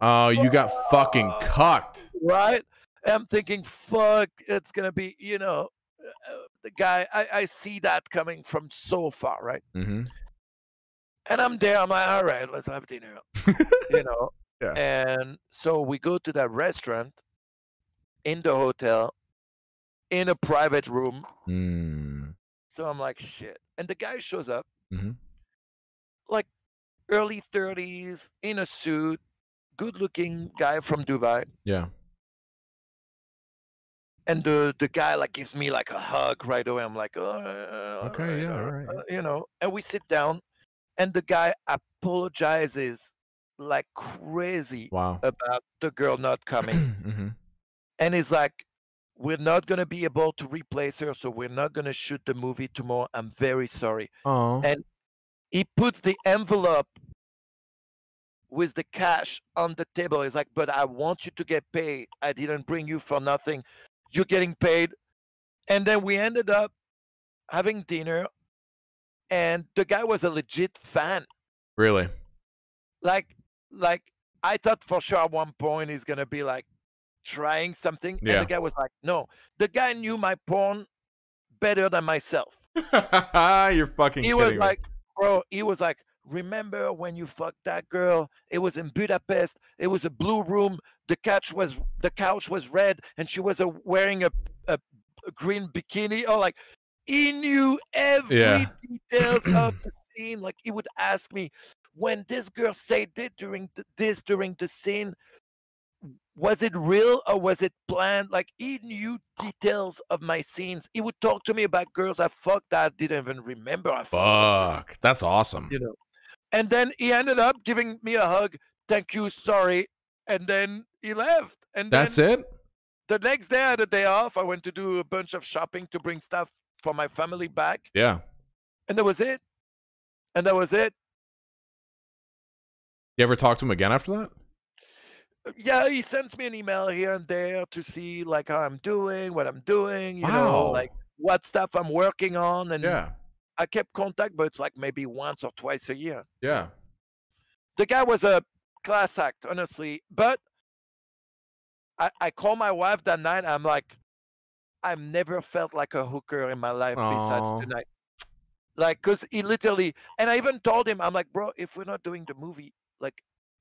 oh, you got oh. fucking cucked, right? I'm thinking, fuck, it's gonna be, you know, uh, the guy. I, I see that coming from so far, right? Mm-hmm. And I'm there. I'm like, all right, let's have dinner, you know. Yeah. And so we go to that restaurant in the hotel, in a private room. Mm. So I'm like, shit. And the guy shows up, mm-hmm. like early thirties, in a suit, good-looking guy from Dubai. Yeah. And the, the guy like gives me like a hug right away. I'm like, oh, uh, okay, all right, yeah, all right. Uh, you know, and we sit down, and the guy apologizes like crazy wow. about the girl not coming. mm-hmm. And he's like, we're not going to be able to replace her, so we're not going to shoot the movie tomorrow. I'm very sorry. Oh. And he puts the envelope with the cash on the table. He's like, but I want you to get paid. I didn't bring you for nothing. You're getting paid. And then we ended up having dinner, and the guy was a legit fan. Really? Like, like I thought for sure at one point he's going to be like, trying something, yeah. and the guy was like, no, the guy knew my porn better than myself. You're fucking he kidding was me. Like, bro, he was like, remember when you fucked that girl? It was in Budapest. It was a blue room. The couch was the couch was red, and she was a, wearing a, a, a green bikini. Oh, like he knew every yeah. details of the scene. Like he would ask me, when this girl said this during the, this during the scene, was it real or was it planned? Like he knew details of my scenes. He would talk to me about girls I fucked that I didn't even remember. I fucked. Fuck, that's awesome. You know, and then he ended up giving me a hug. Thank you, sorry, and then he left. And that's then it. The next day, I had a day off. I went to do a bunch of shopping to bring stuff for my family back. Yeah, and that was it. And that was it. You ever talk to him again after that? Yeah, he sends me an email here and there to see like how I'm doing, what I'm doing, you wow. know, like what stuff I'm working on. And yeah. I kept contact, but it's like maybe once or twice a year. Yeah. The guy was a class act, honestly. But I, I called my wife that night. I'm like, I've never felt like a hooker in my life Aww. Besides tonight. Like, because he literally, and I even told him, I'm like, bro, if we're not doing the movie, like,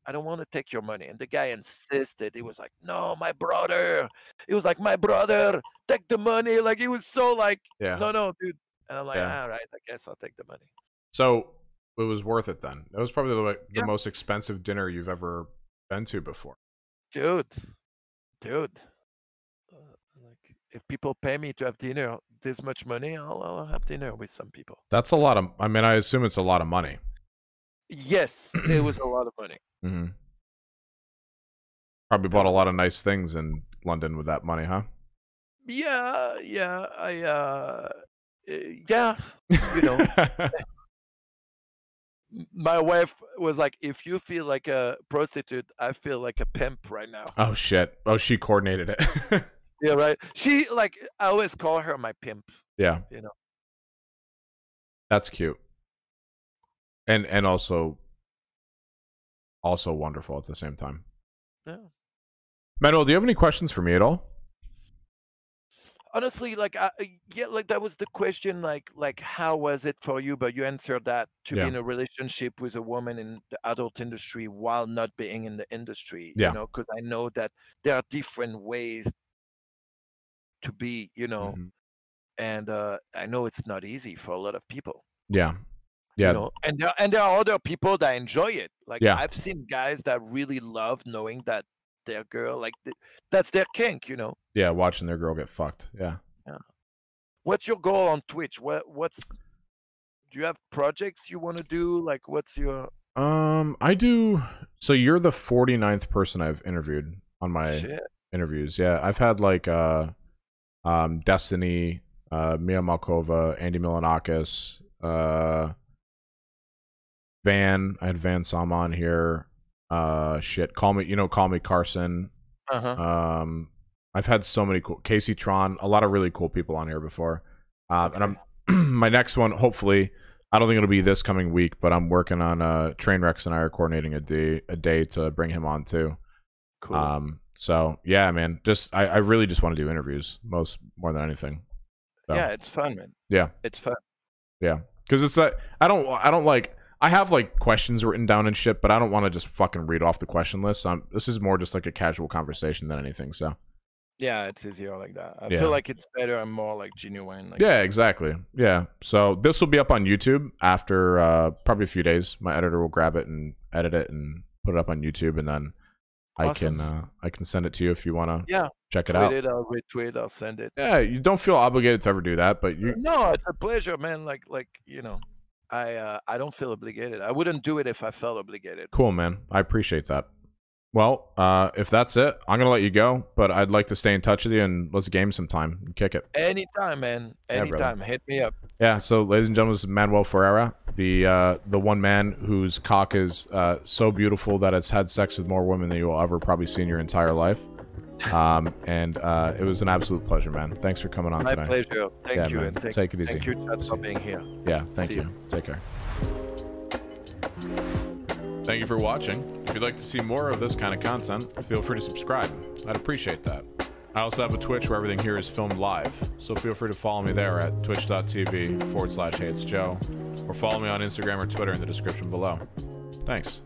I don't want to take your money. And the guy insisted. He was like, no, my brother. He was like, my brother, take the money. Like, he was so like, yeah. no, no, dude. And I'm like, yeah. all right, I guess I'll take the money. So it was worth it then. That was probably the, like, yeah. the most expensive dinner you've ever been to before. Dude, dude. Uh, like, if people pay me to have dinner, this much money, I'll, I'll have dinner with some people. That's a lot of, I mean, I assume it's a lot of money. Yes, it was a lot of money. Mm-hmm. Probably bought a lot of nice things in London with that money, huh? Yeah, yeah, I, uh, yeah, you know. My wife was like, if you feel like a prostitute, I feel like a pimp right now. Oh, shit. Oh, she coordinated it. Yeah, right. She, like, I always call her my pimp. Yeah. You know. That's cute. And and also, also wonderful at the same time. Yeah. Manuel, do you have any questions for me at all? Honestly, like, I, yeah, like that was the question, like, like how was it for you? But you answered that to yeah. be in a relationship with a woman in the adult industry while not being in the industry. Yeah. You know, because I know that there are different ways to be, you know, mm-hmm. and uh, I know it's not easy for a lot of people. Yeah. Yeah, you know? and there, and there are other people that enjoy it. Like yeah. I've seen guys that really love knowing that their girl, like th that's their kink, you know. Yeah, watching their girl get fucked. Yeah. Yeah. What's your goal on Twitch? What what's do you have projects you want to do? Like, what's your? Um, I do. So you're the forty-ninth person I've interviewed on my Shit. interviews. Yeah, I've had like uh, um, Destiny, uh, Mia Malkova, Andy Milanakis, uh. Van, I had Van Salmon here. Uh, shit, call me, you know, call me Carson. Uh-huh. Um, I've had so many cool, Casey Tron, a lot of really cool people on here before. Uh, okay. And I'm my next one, hopefully, I don't think it'll be this coming week, but I'm working on uh, Trainwrecks and I are coordinating a day a day to bring him on too. Cool. Um, so yeah, man, just I, I really just want to do interviews most more than anything. So, yeah, it's fun, man. Yeah, it's fun. Yeah, because it's like I don't I don't like I have like questions written down and shit, but I don't want to just fucking read off the question list. Um, this is more just like a casual conversation than anything. So. Yeah, it's easier like that. I yeah. feel like it's better and more like genuine. Like yeah, exactly. Yeah. So this will be up on YouTube after uh, probably a few days. My editor will grab it and edit it and put it up on YouTube, and then awesome. I can uh, I can send it to you if you want to. Yeah. Check it Tweet out. It, I'll retweet. I'll send it. Yeah, you don't feel obligated to ever do that, but you. No, it's a pleasure, man. Like like you know, I uh, I don't feel obligated. I wouldn't do it if I felt obligated. Cool, man. I appreciate that. Well, uh, if that's it, I'm going to let you go, but I'd like to stay in touch with you and let's game sometime and kick it. Anytime, man. Anytime. Yeah, hit me up. Yeah, so ladies and gentlemen, this is Manuel Ferrara, the uh, the one man whose cock is uh, so beautiful that it's had sex with more women than you'll ever probably see in your entire life. Um, and uh, it was an absolute pleasure, man. Thanks for coming on My tonight. My pleasure. Thank yeah, you. Man. And thank, Take it easy. Thank you, Chad, for being here. Yeah, thank see you. you. Take care. Thank you for watching. If you'd like to see more of this kind of content, feel free to subscribe. I'd appreciate that. I also have a Twitch where everything here is filmed live, so feel free to follow me there at twitch dot t v forward slash hey it's Joe, or follow me on Instagram or Twitter in the description below. Thanks.